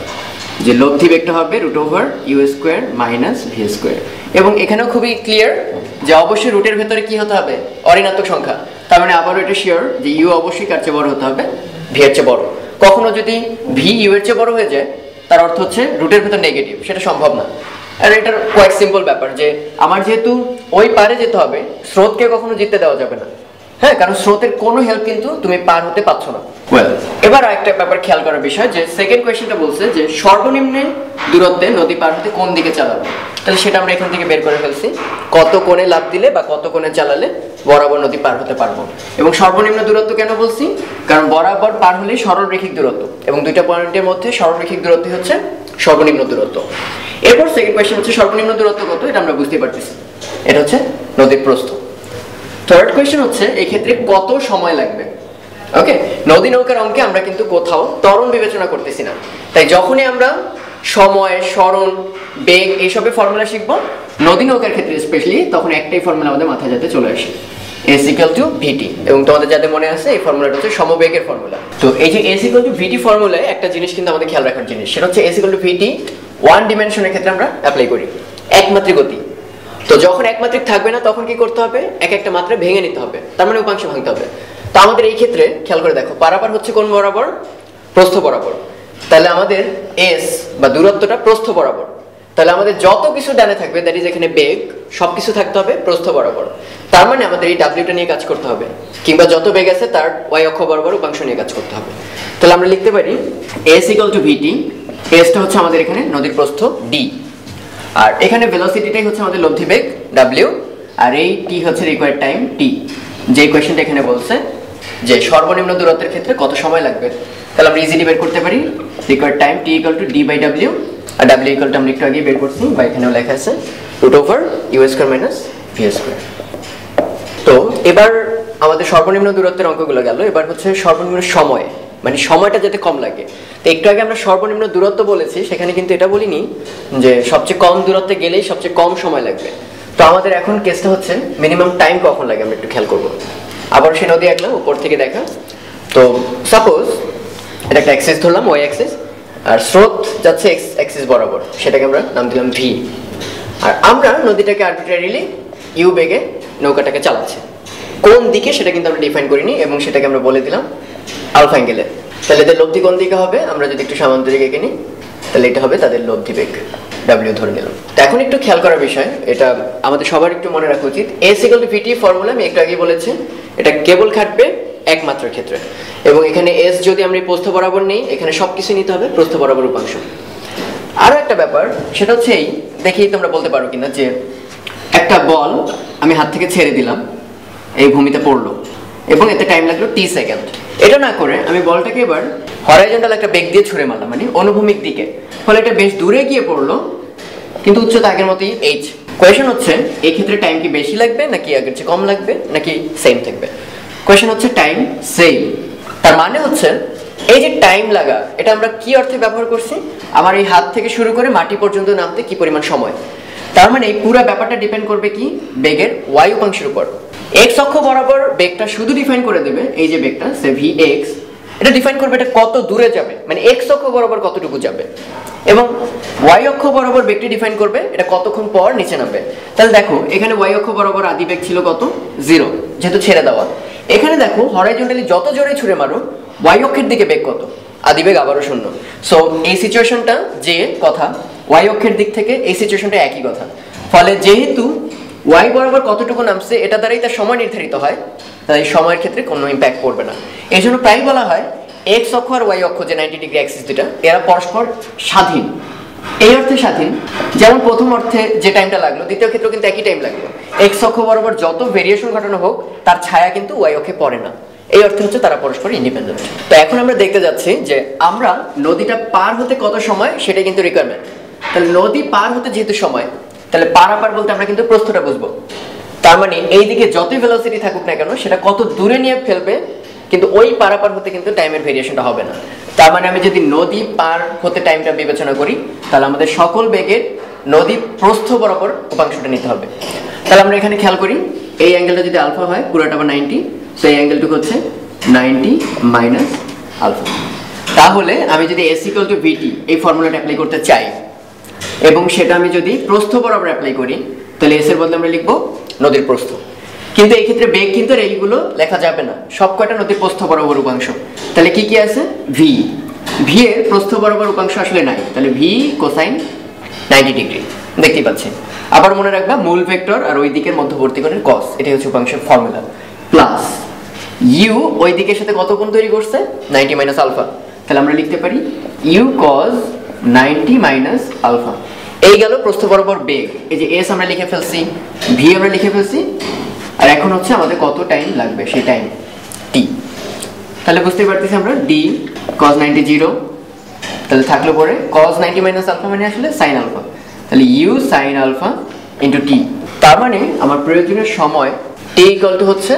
যে লব্ধি বেগটা হবে √ u square minus v square এবং এখানেও খুবই ক্লিয়ার যে অবশ্যই রুটের ভিতরে কি হতে হবে অঋণাত্মক সংখ্যা তার মানে আবারো এটা শিওর যে u অবশ্যই কার চেয়ে বড় হতে হবে v এর চেয়ে বড় কখনো যদি v u এর চেয়ে বড় হয়ে যায় তার অর্থ হচ্ছে রুটের ভিতর নেগেটিভ সেটা সম্ভব না আর এটা কোয়াইট সিম্পল ব্যাপার যে আমার যেহেতু ওই পারে যেতে হবে স্রোতকে কখনো জিততে দেওয়া যাবে না হ্যাঁ কারণ স্রোতের কোনো হেল্প কিন্তু তুমি পার হতে পাচ্ছ না ওয়েল এবার আরেকটা ব্যাপার খেয়াল করার বিষয় যে সেকেন্ড কোশ্চেনটা বলছে যে সর্বনিম্ন দূরত্বে নদী পার হতে কোন দিকে চালাবো তাহলে সেটা আমরা এখান থেকে বের করে ফেলছি কত কোণে লাফ দিলে বা কত কোণে চালালে বরাবর নদী পার হতে পারবো এবং সর্বনিম্ন দূরত্ব কেন বলছি কারণ বরাবর পার হলে সরলরেখিক দূরত্ব এবং দুইটা পয়েন্টের মধ্যে সরলরেখিক দূরত্ব হচ্ছে সর্বনিম্ন দূরত্ব এরপর সেকেন্ড কোশ্চেন হচ্ছে সর্বনিম্ন দূরত্ব কত এটা আমরা বুঝতে পারতেছি এটা হচ্ছে নদীর প্রস্থ থার্ড কোশ্চেন হচ্ছে এই ক্ষেত্রে কত সময় লাগবে ওকে নদী নৌকার অঙ্কে আমরা কিন্তু কোথাও ত্বরণ বিবেচনা করতেছি না তাই যখনই আমরা সময় সরণ বেগ এসবের ফর্মুলা শিখব নদী নৌকার ক্ষেত্রে স্পেশালি তখন একটাই ফর্মুলা আমাদের মাথায় যেতে চলে আসে s = vt এবং তোমাদের যাদের মনে আছে এই ফর্মুলাটা হচ্ছে সমবেগের ফর্মুলা তো এই যে s = vt ফর্মুলায় একটা জিনিস কিন্তু আমাদের খেয়াল রাখার জিনিস সেটা হচ্ছে s = vt ওয়ান ডাইমেনশনের ক্ষেত্রে আমরা অ্যাপ্লাই করি একমাত্রিক গতি তো যখন একমাত্রিক থাকবে না তখন কি করতে হবে এক একটা মাত্রা ভেঙে নিতে হবে তার মানে উপাংশ ভাঙতে হবে তো আমাদের এই ক্ষেত্রে খেয়াল করে দেখো পারাপার হচ্ছে কোন বরাবর প্রস্থ বরাবর তাহলে আমাদের s বা দূরত্বটা প্রস্থ বরাবর তাহলে আমাদের যত কিছু ডানে থাকবে দ্যাট ইজ এখানে বেগ সবকিছু থাকতে হবে প্রস্থ বরাবর তার মানে আমাদের এই w টা নিয়ে কাজ করতে হবে কিংবা যত বেগ আছে তার y অক্ষ বরাবর উপাংশ নিয়ে কাজ করতে হবে তাহলে আমরা লিখতে পারি s = vt s টা হচ্ছে আমাদের এখানে নদীর প্রস্থ d আর এখানে ভেলোসিটিটাই হচ্ছে আমাদের লব্ধি বেগ w আর এই t হচ্ছে রিকোয়ার্ড টাইম t যে কোশ্চেনটা এখানে বলছে যে সর্বনিম্ন দূরত্বের ক্ষেত্রে কত সময় লাগবে তাহলে আমরা ইজিলি বের করতে পারি required time t = d / w আর w = আমরা একটু আগে বের করছি বা এখানেও লেখা আছে √ u square - v square তো এবার আমাদের সর্বনিম্ন দূরত্বের অঙ্কগুলো গেল এবার হচ্ছে সর্বনিম্ন সময় মানে সময়টা যেতে কম লাগে তো একটু আগে আমরা সর্বনিম্ন দূরত্ব বলেছি সেখানে কিন্তু এটা বলিনি যে সবচেয়ে কম দূরত্বে গেলেই সবচেয়ে কম সময় লাগবে তো আমাদের এখন কেসটা হচ্ছে মিনিমাম টাইম কখন লাগে আমরা একটু খেয়াল করব আবার সেই নদী একলা উপর থেকে দেখা তো সাপোজ এটা একটা অ্যাক্সিস ধরলাম ওয়াই অ্যাক্সিস আর স্রোত যাচ্ছে এক্স অ্যাক্সিস বরাবর সেটাকে আমরা নাম দিলাম ভি আর আমরা নদীটাকে আর্বিট্রারিলি ইউ বেগে নৌকাটাকে চালাচ্ছি কোন দিকে সেটা কিন্তু আমরা ডিফাইন করিনি এবং সেটাকে আমরা বলে দিলাম আলফা অ্যাঙ্গেলে তাহলে এদের লব্ধি কোন দিকে হবে আমরা যদি একটু সামান্তরিক এঁকে নিই তাহলে এটা হবে তাদের লব্ধি বেগ w ধরে নিলাম তো এখন একটু খেয়াল করার বিষয় এটা আমাদের সবার একটু মনে রাখা উচিত s = vt ফর্মুলা আমি একটু আগে বলেছি এটা কেবল খাটবে একমাত্রার ক্ষেত্রে এবং এখানে s যদি আমরা প্রস্থ বরাবর নেই এখানে সবকিছু নিতে হবে প্রস্থ বরাবর উপাংশ আরো একটা ব্যাপার সেটা হচ্ছে এই দেখি তোমরা বলতে পারো কিনা যে একটা বল আমি হাত থেকে ছেড়ে দিলাম এই ভূমিতে পড়লো এবং এতে টাইম লাগলো t সেকেন্ড এটা না করে আমি বলটাকে এবার হরাইজন্টাল একটা বেগ দিয়ে ছুঁড়ে মারলাম মানে অনুভূমিক দিকে ফলে এটা বেশ দূরে গিয়ে পড়লো কিন্তু উচ্চতা আগের মতই h কোশ্চেন হচ্ছে এই ক্ষেত্রে টাইম কি বেশি লাগবে নাকি আগের চেয়ে কম লাগবে নাকি সেম থাকবে কোশ্চেন হচ্ছে টাইম সেম তার মানে হচ্ছে এই যে টাইম লাগা এটা আমরা কি অর্থে ব্যবহার করছি আমার এই হাত থেকে শুরু করে মাটি পর্যন্ত নামতে কি পরিমাণ সময় তার মানে এই পুরো ব্যাপারটা ডিপেন্ড করবে কি বেগের y উপাংশের উপর x অক্ষ বরাবর বেগটা শুধু ডিফাইন করে দেবে এই যে বেগটা সে vx এটা ডিফাইন করবে এটা কত দূরে যাবে মানে x অক্ষ বরাবর কতটুকু যাবে এবং y অক্ষ বরাবর বেগটি ডিফাইন করবে এটা কতক্ষণ পর নিচে নামবে তাহলে দেখো এখানে y অক্ষ বরাবর আদি বেগ ছিল কত 0 যেহেতু ছেড়ে দেওয়া এখানে দেখো হরাইজন্টালি যত জোরে ছুঁড়ে মারো y অক্ষের দিকে বেগ কত আদি বেগ আবারো শূন্য সো এই সিচুয়েশনটা যে কথা y অক্ষের দিক থেকে এই সিচুয়েশনটা একই কথা ফলে যেহেতু y বরাবর কতটুকু নামছে এটা দ্বারাই তার সময় নির্ধারিত হয়, তাই সময়ের ক্ষেত্রে কোনো ইমপ্যাক্ট পড়বে না। এই জন্য প্রায় বলা হয় x অক্ষ আর y অক্ষ যে 90 ডিগ্রি অ্যাক্সিস দুটা এরা পরস্পর স্বাধীন, এই অর্থে স্বাধীন যেমন প্রথম অর্থে যে টাইমটা লাগলো দ্বিতীয় ক্ষেত্রে কিন্তু একই টাইম লাগলো। x অক্ষ বরাবর যত ভেরিয়েশন ঘটানো হোক তার ছায়া কিন্তু y অক্ষে পড়ে না, এই অর্থে হচ্ছে তারা পরস্পর ইন্ডিপেন্ডেন্ট। তো এখন আমরা দেখতে যাচ্ছি যে আমরা নদীটা পার হতে কত সময় সেটা কিন্তু রিকোয়ারমেন্ট। তাহলে নদী পার হতে যেহেতু সময়, তাহলে পারাপার বলতে আমরা কিন্তু প্রস্থটা বুঝবো। তার মানে এইদিকে যতই ভেলোসিটি থাকুক না কেন সেটা কত দূরে নিয়ে ফেলবে কিন্তু ওই পারাপার হতে কিন্তু টাইমের ভেরিয়েশনটা হবে না। তার মানে আমি যদি নদী পার হতে টাইমটা বিবেচনা করি তাহলে আমাদের সকল বেগের নদী প্রস্থ বরাবর উপাংশটা নিতে হবে। তাহলে আমরা এখানে খেয়াল করি এই অ্যাঙ্গেলটা যদি আলফা হয় পুরোটা বা 90, তো এই অ্যাঙ্গেলটুকু হচ্ছে 90 - আলফা। তাহলে আমি যদি s = vt এই ফর্মুলাটা অ্যাপ্লাই করতে চাই এবং সেটা আমি যদি প্রস্থ বরাবর অ্যাপ্লাই করি তাহলে s এর বদলে আমরা লিখবো নদীর প্রস্থ। কিন্তু এই ক্ষেত্রে বেগ কিন্তু এইগুলো লেখা যাবে না, সব কয়টা নদীর প্রস্থ বরাবর উপাংশ। তাহলে কি কি আছে? v, v এর প্রস্থ বরাবর উপাংশ আসলে নাই, তাহলে v কোসাইন 90 ডিগ্রি দেখতে পাচ্ছি। আবার মনে রাখবা মূল ভেক্টর আর ওই দিকের মধ্যবর্তী কোণের cos, এটাই হচ্ছে উপাংশের ফর্মুলা, প্লাস u ওই দিকের সাথে কত কোণ তৈরি করছে 90 - আলফা। তাহলে আমরা লিখতে পারি u cos 90 - আলফা। এই গেল প্রস্থ বরাবর বেগ, এই যে s আমরা লিখে ফেলছি, v আমরা লিখে ফেলছি, আর এখন হচ্ছে আমাদের কত টাইম লাগবে সেই টাইম t। তাহলে বুঝতে পারতেছি আমরা d cos 90 0, তাহলে থাকলো পরে cos 90 - আলফা মানে আসলে sin আলফা, তাহলে u sin আলফা * t। তার মানে আমার প্রয়োজনের সময় t = হচ্ছে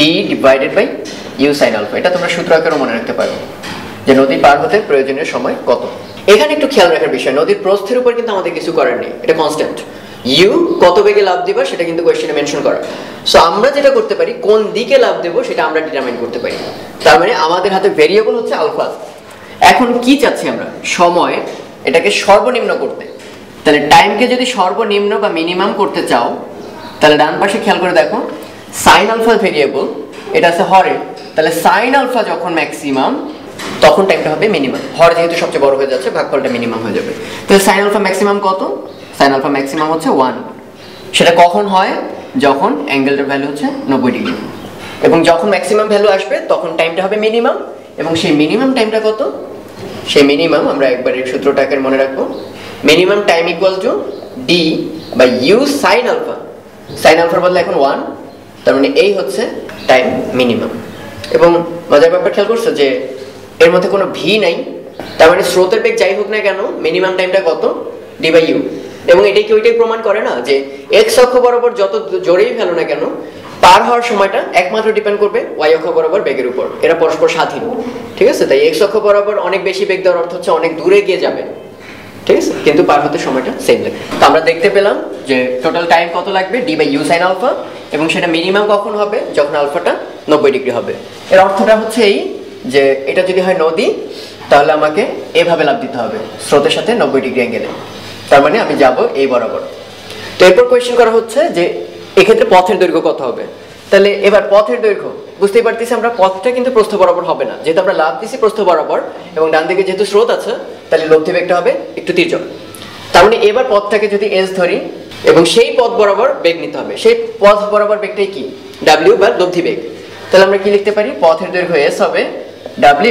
d/u sin আলফা। এটা তোমরা সূত্র আকারে মনে রাখতে পারো যে নদী পার হতে প্রয়োজনীয় সময় কত। এখানে একটু খেয়াল রাখার বিষয়, নদীর প্রস্থের উপর কিন্তু আমাদের কিছু করার নেই, এটা কনস্ট্যান্ট। ইউ কত বেগে লাভ দিবা সেটা কিন্তু কোয়েশ্চেনে মেনশন করা। সো আমরা যেটা করতে পারি কোন দিকে লাভ দেবো সেটা আমরা ডিটারমাইন করতে পারি। তার মানে আমাদের হাতে ভেরিয়েবল হচ্ছে আলফা। এখন কি চাচ্ছি আমরা? সময়, এটাকে সর্বনিম্ন করতে। তাহলে টাইমকে যদি সর্বনিম্ন বা মিনিমাম করতে চাও তাহলে ডান পাশে খেয়াল করে দেখো সাইন আলফা ভেরিয়েবল এটা আছে হরে, তাহলে সাইন আলফা যখন ম্যাক্সিমাম তখন টাইমটা হবে মিনিমাম। হর যেহেতু সবচেয়ে বড় হয়ে যাচ্ছে ভাগফলটা মিনিমাম হয়ে যাবে। তাহলে সাইন আলফা ম্যাক্সিমাম কত? সাইন আলফা ম্যাক্সিমাম হচ্ছে 1। সেটা কখন হয়? যখন অ্যাঙ্গেলটার ভ্যালু হচ্ছে 90 ডিগ্রি, এবং যখন ম্যাক্সিমাম ভ্যালু আসবে তখন টাইমটা হবে মিনিমাম, এবং সেই মিনিমাম টাইমটা কত? সেই মিনিমাম আমরা একবার এই সূত্রটাকে মনে রাখবো, minimum time = d/u sine alpha. Sine আলফার বদলে এখন 1, তার মানে এই হচ্ছে টাইম মিনিমাম। এবং মজার ব্যাপার খেয়াল করছো যে এর মধ্যে কোনো ভি নাই, তার মানে স্রোতের বেগ যাই হোক না কেন মিনিমাম টাইমটা কত? d/u। এবং এটাই কি ওইটাই প্রমাণ করে না যে x অক্ষ বরাবর যত জোরেই ফেলো না কেন পার হওয়ার সময়টা একমাত্র ডিপেন্ড করবে y অক্ষ বরাবর বেগের উপর, এরা পরস্পর স্বাধীন, ঠিক আছে? তাই x অক্ষ বরাবর অনেক বেশি বেগ দেওয়ার অর্থ হচ্ছে অনেক দূরে গিয়ে যাবে, ঠিক আছে, কিন্তু পার হতে সময়টা সেম লাগবে। তো আমরা দেখতে পেলাম যে টোটাল টাইম কত লাগবে d/u sin আলফা, এবং সেটা মিনিমাম কখন হবে? যখন আলফাটা 90 ডিগ্রি হবে। এর অর্থটা হচ্ছে এই যে এটা যদি হয় নদী তাহলে আমাকে এভাবে লাভ দিতে হবে স্রোতের সাথে 90 ডিগ্রি অ্যাঙ্গেলে, তার মানে আমি যাব এই বরাবর। তো এরপর কোয়েশ্চেন করা হচ্ছে যে এক্ষেত্রে পথের দৈর্ঘ্য কত হবে। তাহলে এবার পথের দৈর্ঘ্য বুঝতেই পারতেছি আমরা পথটা কিন্তু প্রস্থ বরাবর হবে না, যেহেতু আমরা লাভ দিছি প্রস্থ বরাবর এবং ডান দিকে যেহেতু স্রোত আছে তাহলে লব্ধি বেগটা হবে একটু তির্যক। তার মানে এবার পথটাকে যদি s ধরি এবং সেই পথ বরাবর বেগ নিতে হবে, সেই পথ বরাবর বেগটাই কি? w বা লব্ধি বেগ। তাহলে আমরা কি লিখতে পারি? পথের দৈর্ঘ্য s হবে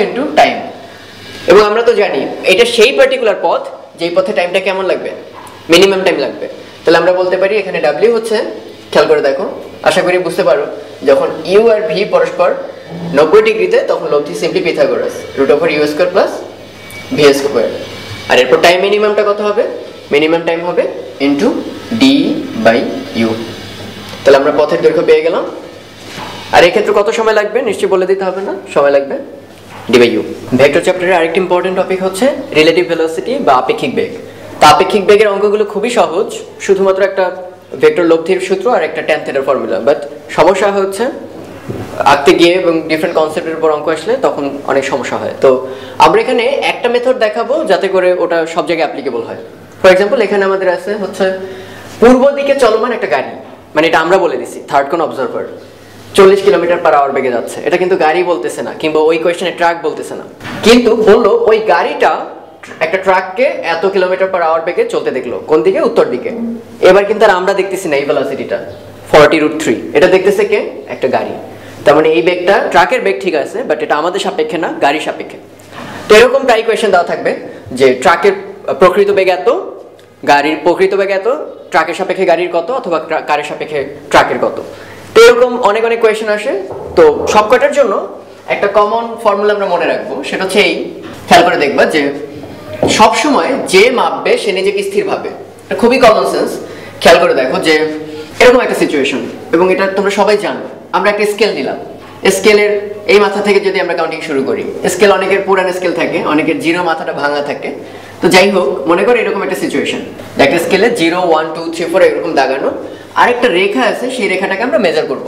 w × টাইম। এবং আমরা তো জানি এটা সেই পার্টিকুলার পথ যেই পথে টাইমটা কেমন লাগবে? মিনিমাম টাইম লাগবে। তাহলে আমরা বলতে পারি এখানে w হচ্ছে, খেয়াল করে দেখো আশা করি বুঝতে পারো, যখন u আর v পরস্পর 90 ডিগ্রিতে তখন লব্ধি সিম্পলি পিথাগোরাস √u² + v², আর এরপর টাইম মিনিমামটা কত হবে? মিনিমাম টাইম হবে × d/u। তাহলে আমরা পথের দৈর্ঘ্য পেয়ে গেলাম। আর এক্ষেত্রে কত সময় লাগবে নিশ্চয়ই বলে দিতে হবে না, সময় লাগবে d/u। ভেক্টর চ্যাপ্টারের আরেকটি ইম্পর্টেন্ট টপিক হচ্ছে রিলেটিভ ভেলোসিটি বা আপেক্ষিক বেগ। তো আপেক্ষিক বেগের অঙ্কগুলো খুবই সহজ, শুধুমাত্র একটা ভেক্টর লব্ধির সূত্র আর একটা tan থিটার ফর্মুলা। বাট সমস্যা হচ্ছে আঁকতে গিয়ে এবং ডিফারেন্ট কনসেপ্টের উপর অঙ্ক আসলে তখন অনেক সমস্যা হয়। তো আমরা এখানে একটা মেথড দেখাবো যাতে করে ওটা সব জায়গায় অ্যাপ্লিকেবল হয়। ফর এক্সাম্পল এখানে আমাদের আছে হচ্ছে পূর্ব দিকে চলমান একটা গাড়ি, মানে এটা আমরা বলে দিছি থার্ড কোণ অবজারভার 40 কিলোমিটার/আওয়ার বেগে যাচ্ছে। এটা কিন্তু গাড়ি বলতেছে না, কিংবা ওই কোয়েশ্চেনে ট্রাক বলতেছে না, কিন্তু বললো ওই গাড়িটা একটা ট্রাককে এত কিলোমিটার পার আওয়ার বেগে চলতে দেখলো, কোন দিকে? উত্তর দিকে। এবার কিন্তু আর আমরা দেখতেছি না এই ভেলোসিটিটা 40√3, এটা দেখতেছে কে? একটা গাড়ি। তার মানে এই বেগটা ট্রাকের বেগ ঠিক আছে, বাট এটা আমাদের সাপেক্ষে না, গাড়ির সাপেক্ষে। তো এরকম প্রায় কোয়েশ্চেন দেওয়া থাকবে যে ট্রাকের প্রকৃত বেগ এত, গাড়ির প্রকৃত বেগ এত, ট্রাকের সাপেক্ষে গাড়ির কত, অথবা কারের সাপেক্ষে ট্রাকের কত। তো এরকম অনেক অনেক কোয়েশ্চেন আসে। তো সবকটার জন্য একটা কমন ফর্মুলা আমরা মনে রাখবো, সেটা হচ্ছে এই, খেয়াল করে দেখবা যে সবসময় যে মাপবে সে নিজেকে স্থির ভাবে। এটা খুবই কমন সেন্স। খেয়াল করে দেখো যে এরকম একটা সিচুয়েশন, এবং এটা তোমরা সবাই জানো। আমরা একটা স্কেল নিলাম, স্কেলের এই মাথা থেকে যদি আমরা কাউন্টিং শুরু করি, স্কেল অনেকের পুরানো স্কেল থাকে, অনেকের জিরো মাথাটা ভাঙা থাকে। তো যাই হোক, মনে করো এরকম একটা সিচুয়েশন, একটা স্কেলে 0, 1, 2, 3, 4 এরকম দাগানো, আরেকটা রেখা আছে, সেই রেখাটাকে আমরা মেজার করব।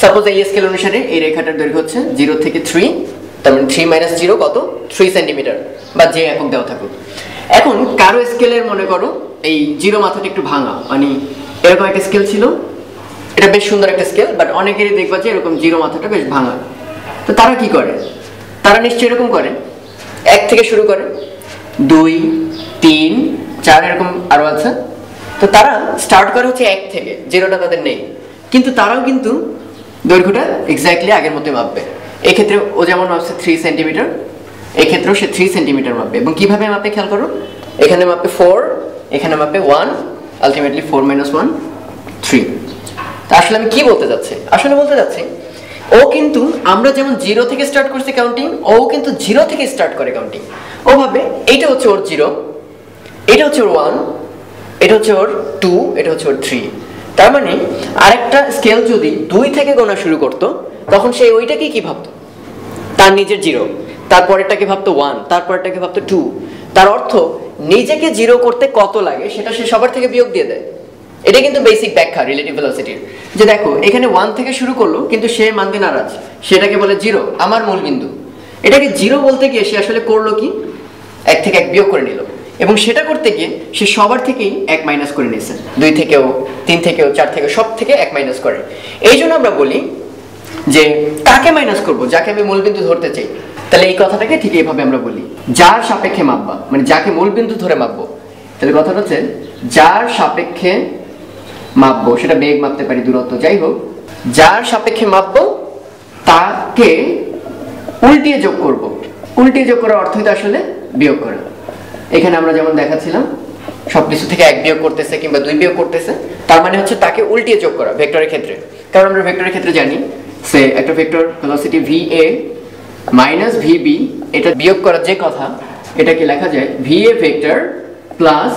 সাপোজ এই স্কেল অনুসারে এই রেখাটার দৈর্ঘ্য হচ্ছে 0 থেকে 3, তার মানে 3 - 0 কত? 3 সেন্টিমিটার, বা যে একক দেওয়া থাকুক। এখন কারো স্কেলের মনে করো এই জিরো মাথাটা একটু ভাঙা, মানে এরকম একটা স্কেল ছিল, এটা বেশ সুন্দর একটা স্কেল, বাট অনেকেরই দেখবা যে এরকম জিরো মাথাটা বেশ ভাঙা। তো তারা কি করে? তারা নিশ্চয়ই এরকম করে, 1 থেকে শুরু করে, 2, 3, 4 এরকম আরও আছে। তো তারা স্টার্ট করে হচ্ছে 1 থেকে, জিরোটা তাদের নেই, কিন্তু তারাও কিন্তু দৈর্ঘ্যটা এক্স্যাক্টলি আগের মতোই মাপবে। এক্ষেত্রে ও যেমন মাপছে 3 সেন্টিমিটার, এক্ষেত্রেও সে 3 সেন্টিমিটার মাপবে। এবং কীভাবে মাপে খেয়াল করো, এখানে মাপে 4, এখানে মাপে 1, আলটিমেটলি 4 - 1, 3। তা আসলে আমি কি বলতে যাচ্ছি? আসলে বলতে যাচ্ছি ও কিন্তু, আমরা যেমন 0 থেকে স্টার্ট করছি কাউন্টিং, ও কিন্তু 0 থেকে স্টার্ট করে কাউন্টিং। ও ভাবে এইটা হচ্ছে ওর 0, এটা হচ্ছে ওর 1, এটা হচ্ছে ওর 2, এটা হচ্ছে ওর 3। তার মানে আরেকটা স্কেল যদি 2 থেকে গোনা শুরু করতো, তখন সে ওইটাকেই কি ভাবতো? তার নিজের 0, তারপরেরটাকে ভাবতো 1, তারপরেরটাকে ভাবতো 2। তার অর্থ নিজেকে 0 করতে কত লাগে সেটা সে সবার থেকে বিয়োগ দিয়ে দেয়। এটা কিন্তু বেসিক ব্যাখ্যা রিলেটিভ ভেলোসিটির, যে দেখো এখানে 1 থেকে শুরু করলো, কিন্তু সে মানতে নারাজ, সেটাকে বলে 0, আমার মূল বিন্দু। এটাকে 0 বলতে গিয়ে সে আসলে করলো কি? 1 থেকে 1 বিয়োগ করে নিল, এবং সেটা করতে গিয়ে সে সবার থেকেই 1 মাইনাস করে নিয়েছে। 2 থেকেও 3 থেকেও 4 থেকে সব থেকে 1 মাইনাস করে। এই জন্য আমরা বলি যে তাকে মাইনাস করব যাকে আমি মূল বিন্দু ধরতে চাই। তাহলে এই কথাটাকে ঠিক এইভাবে আমরা বলি, যার সাপেক্ষে মাপবা, মানে যাকে মূল বিন্দু ধরে মাপবো। তাহলে কথাটা হচ্ছে যার সাপেক্ষে মাপবো, সেটা বেগ মাপতে পারি, দূরত্ব, যাই হোক, যার সাপেক্ষে মাপবো তাকে উল্টিয়ে যোগ করব। উল্টিয়ে যোগ করার অর্থই তো আসলে বিয়োগ করা। এখানে আমরা যেমন দেখাচ্ছিলাম সব কিছু থেকে 1 বিয়োগ করতেছে কিংবা 2 বিয়োগ করতেছে, তার মানে হচ্ছে তাকে উল্টিয়ে যোগ করা ভেক্টরের ক্ষেত্রে। কারণ আমরা ভেক্টরের ক্ষেত্রে জানি সে একটা ভেক্টর ভেলোসিটি VA - VB, এটা বিয়োগ করার যে কথা, এটাকে লেখা যায় VA vector plus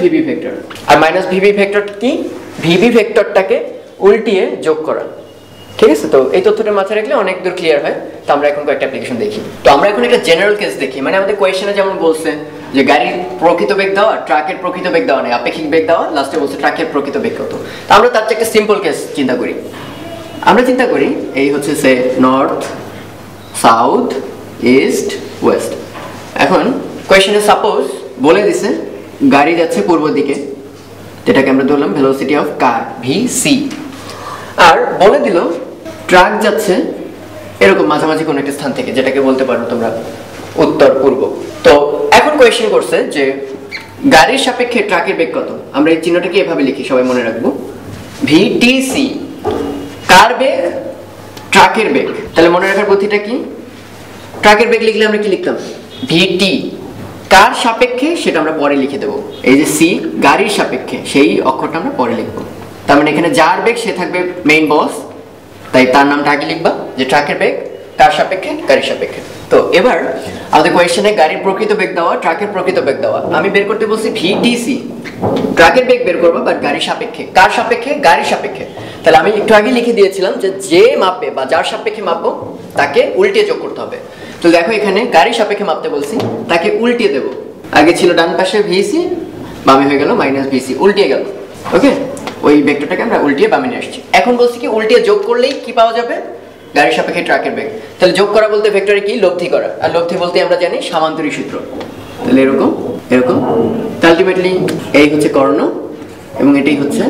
-VB vector. আর -VB ভেক্টর কি? VB ভেক্টরটাকে উল্টিয়ে যোগ করা। ঠিক আছে? তো এই তথ্যটা মাথায় রাখলে অনেক দূর ক্লিয়ার হয়। তো আমরা এখন একটা অ্যাপ্লিকেশন দেখি। তো আমরা এখন একটা জেনারেল কেস দেখি, মানে আমাদের কোয়েশ্চেনে যেমন বলছে যে গাড়ির প্রকৃত বেগ দেওয়া, ট্রাকের প্রকৃত বেগ দেওয়া নেই, আপেক্ষিক বেগ দেওয়া, লাস্টে বলছে ট্রাকের প্রকৃত বেগ কত। তো আমরা তার চেয়ে একটা সিম্পল কেস চিন্তা করি। আমরা চিন্তা করি এই হচ্ছে সে নর্থ, সাউথ, ইস্ট, ওয়েস্ট। এখন কোয়েশ্চেনে সাপোজ বলে দিছে গাড়ি যাচ্ছে পূর্ব দিকে, যেটাকে আমরা ধরলাম ভেলোসিটি অফ কার VC, আর বলে দিল ট্রাক যাচ্ছে এরকম মাঝামাঝি কোনো একটা স্থান থেকে, যেটাকে বলতে পারো তোমরা উত্তর পূর্ব। তো এখন কোয়েশ্চেন করছে যে গাড়ির সাপেক্ষে ট্রাকের বেগ কত। আমরা এই চিহ্নটাকে এভাবে লিখি, সবাই মনে রাখবো, VTC, কার বেগ, ট্রাকের বেগ। তাহলে মনে রাখার বুদ্ধিটা কি? ট্রাকের বেগ লিখলে আমরা কি লিখতাম? VT, কার সাপেক্ষে সেটা আমরা পরে লিখে দেবো। এই যে C, গাড়ির সাপেক্ষে, সেই অক্ষরটা আমরা পরে লিখবো। তার মানে এখানে যার বেগ সে থাকবে মেইন বস, তাই তার নামটা আগে লিখবা, যে ট্রাকের বেগ, কার সাপেক্ষে, গাড়ির সাপেক্ষে। তো এবার আমাদের কোয়েশ্চেনে গাড়ির প্রকৃত বেগ দেওয়া, ট্রাকের প্রকৃত বেগ দেওয়া। আমি বের করতে বলছি VTC, ট্রাকের বেগ বের করবো, বাট গাড়ির সাপেক্ষে, কার সাপেক্ষে, গাড়ির সাপেক্ষে। তাহলে আমি একটু আগে লিখে দিয়েছিলাম যে মাপবে বা যার সাপেক্ষে মাপবো তাকে উল্টে যোগ করতে হবে। তো দেখো এখানে গাড়ির সাপেক্ষে মাপতে বলছি, তাকে উল্টিয়ে দেবো। আগে ছিল ডান পাশে VC, বামে হয়ে গেল -VC, উল্টিয়ে গেল। ওকে, ওই ভেক্টরটাকে আমরা উল্টিয়ে বামে নিয়ে আসছি। এখন বলছি কি উল্টিয়ে যোগ করলেই কি পাওয়া যাবে? গাড়ির সাপেক্ষে ট্রাকের বেগ। তাহলে যোগ করা বলতে ভেক্টরে কি? লব্ধি করা। আর লব্ধি বলতে আমরা জানি সামান্তরিক সূত্র। তাহলে এরকম এরকম, আলটিমেটলি এই হচ্ছে কর্ণ, এবং এটাই হচ্ছে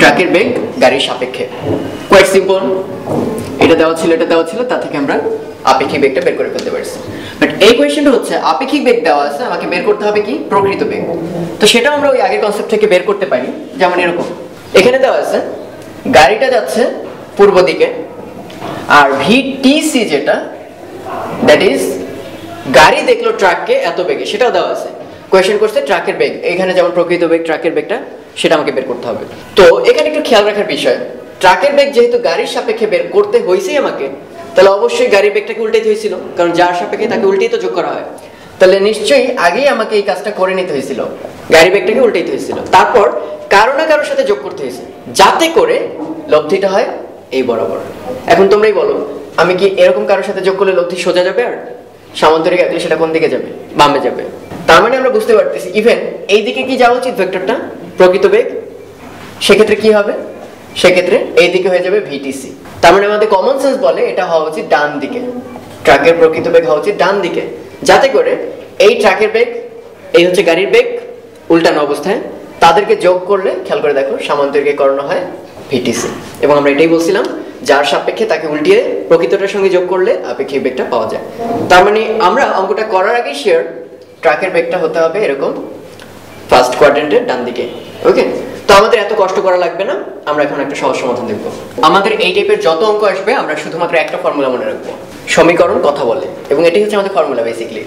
ট্রাকের বেগ গাড়ির সাপেক্ষে। Quite simple. এটা দেওয়া ছিল, এটা দেওয়া ছিল, তা থেকে আমরা আপেক্ষিক বেগটা বের করে ফেলতে পারছি। বাট এই কোয়েশ্চনটা হচ্ছে আপেক্ষিক বেগ দেওয়া আছে, আমাকে বের করতে হবে কি প্রকৃত বেগ। তো সেটা আমরা ওই আগের কনসেপ্ট থেকে বের করতে পারি। যেমন এরকম এখানে দেওয়া আছে গাড়িটা যাচ্ছে পূর্ব দিকে, আর ভিটিসি যেটা দ্যাট ইজ গাড়ি দেখলো ট্রাককে এত বেগে, সেটাও দেওয়া আছে। কোয়েশ্চেন করছে ট্রাকের বেগ, এখানে যেমন প্রকৃত বেগ ট্রাকের বেগটা সেটা আমাকে বের করতে হবে। তো এখানে একটু খেয়াল রাখার বিষয়, ট্রাকের বেগ যেহেতু গাড়ির সাপেক্ষে বের করতে হয়েছে আমাকে, তাহলে অবশ্যই গাড়ির বেগটাকে উল্টাইতে হয়েছিল, কারণ যার সাপেক্ষে তাকে উল্টেই তো যোগ করা হয়। তাহলে নিশ্চয়ই আগেই আমাকে এই কাজটা করে নিতে হয়েছিল, গাড়ির বেগটাকে উল্টাইতে হয়েছিল, তারপর কারো না কারোর সাথে যোগ করতে হয়েছে যাতে করে লব্ধিটা হয় এই বরাবর। এখন তোমরাই বলো আমি কি এরকম কারোর সাথে যোগ করলে লব্ধি সোজা যাবে আর সামান্তরিক আঁকলে সেটা কোন দিকে যাবে? বামে যাবে। তার মানে আমরা বুঝতে পারতেছি ইভেন এই দিকে কি যাওয়া উচিত ভেক্টরটা প্রকৃত বেগ, সেক্ষেত্রে কি হবে? সেক্ষেত্রে এই দিকে হয়ে যাবে ভিটিসি। তার মানে আমাদের কমন সেন্স বলে এটা হওয়া উচিত ডান দিকে, ট্রাকের প্রকৃত বেগ হওয়া উচিত ডান দিকে, যাতে করে এই ট্রাকের বেগ এই হচ্ছে গাড়ির বেগ উল্টানো অবস্থায় তাদেরকে যোগ করলে খেয়াল করে দেখো সামান্তরিকে করণ হয় ভিটিসি। এবং আমরা এটাই বলছিলাম যার সাপেক্ষে তাকে উল্টিয়ে প্রকৃতটার সঙ্গে যোগ করলে আপেক্ষিক বেগটা পাওয়া যায়। তার মানে আমরা অঙ্কটা করার আগে শিওর ট্রাকের বেগটা হতে হবে এরকম ফার্স্ট কোয়াড্রেন্টের ডান দিকে। ওকে, তো আমাদের এত কষ্ট করা লাগবে না, আমরা এখন একটা সহজ সমাধান দেখব। আমাদের এই টাইপের যত অঙ্ক আসবে আমরা শুধুমাত্র একটা ফর্মুলা মনে রাখবো, সমীকরণ কথা বলে, এবং এটাই হচ্ছে আমাদের ফর্মুলা বেসিক্যালি।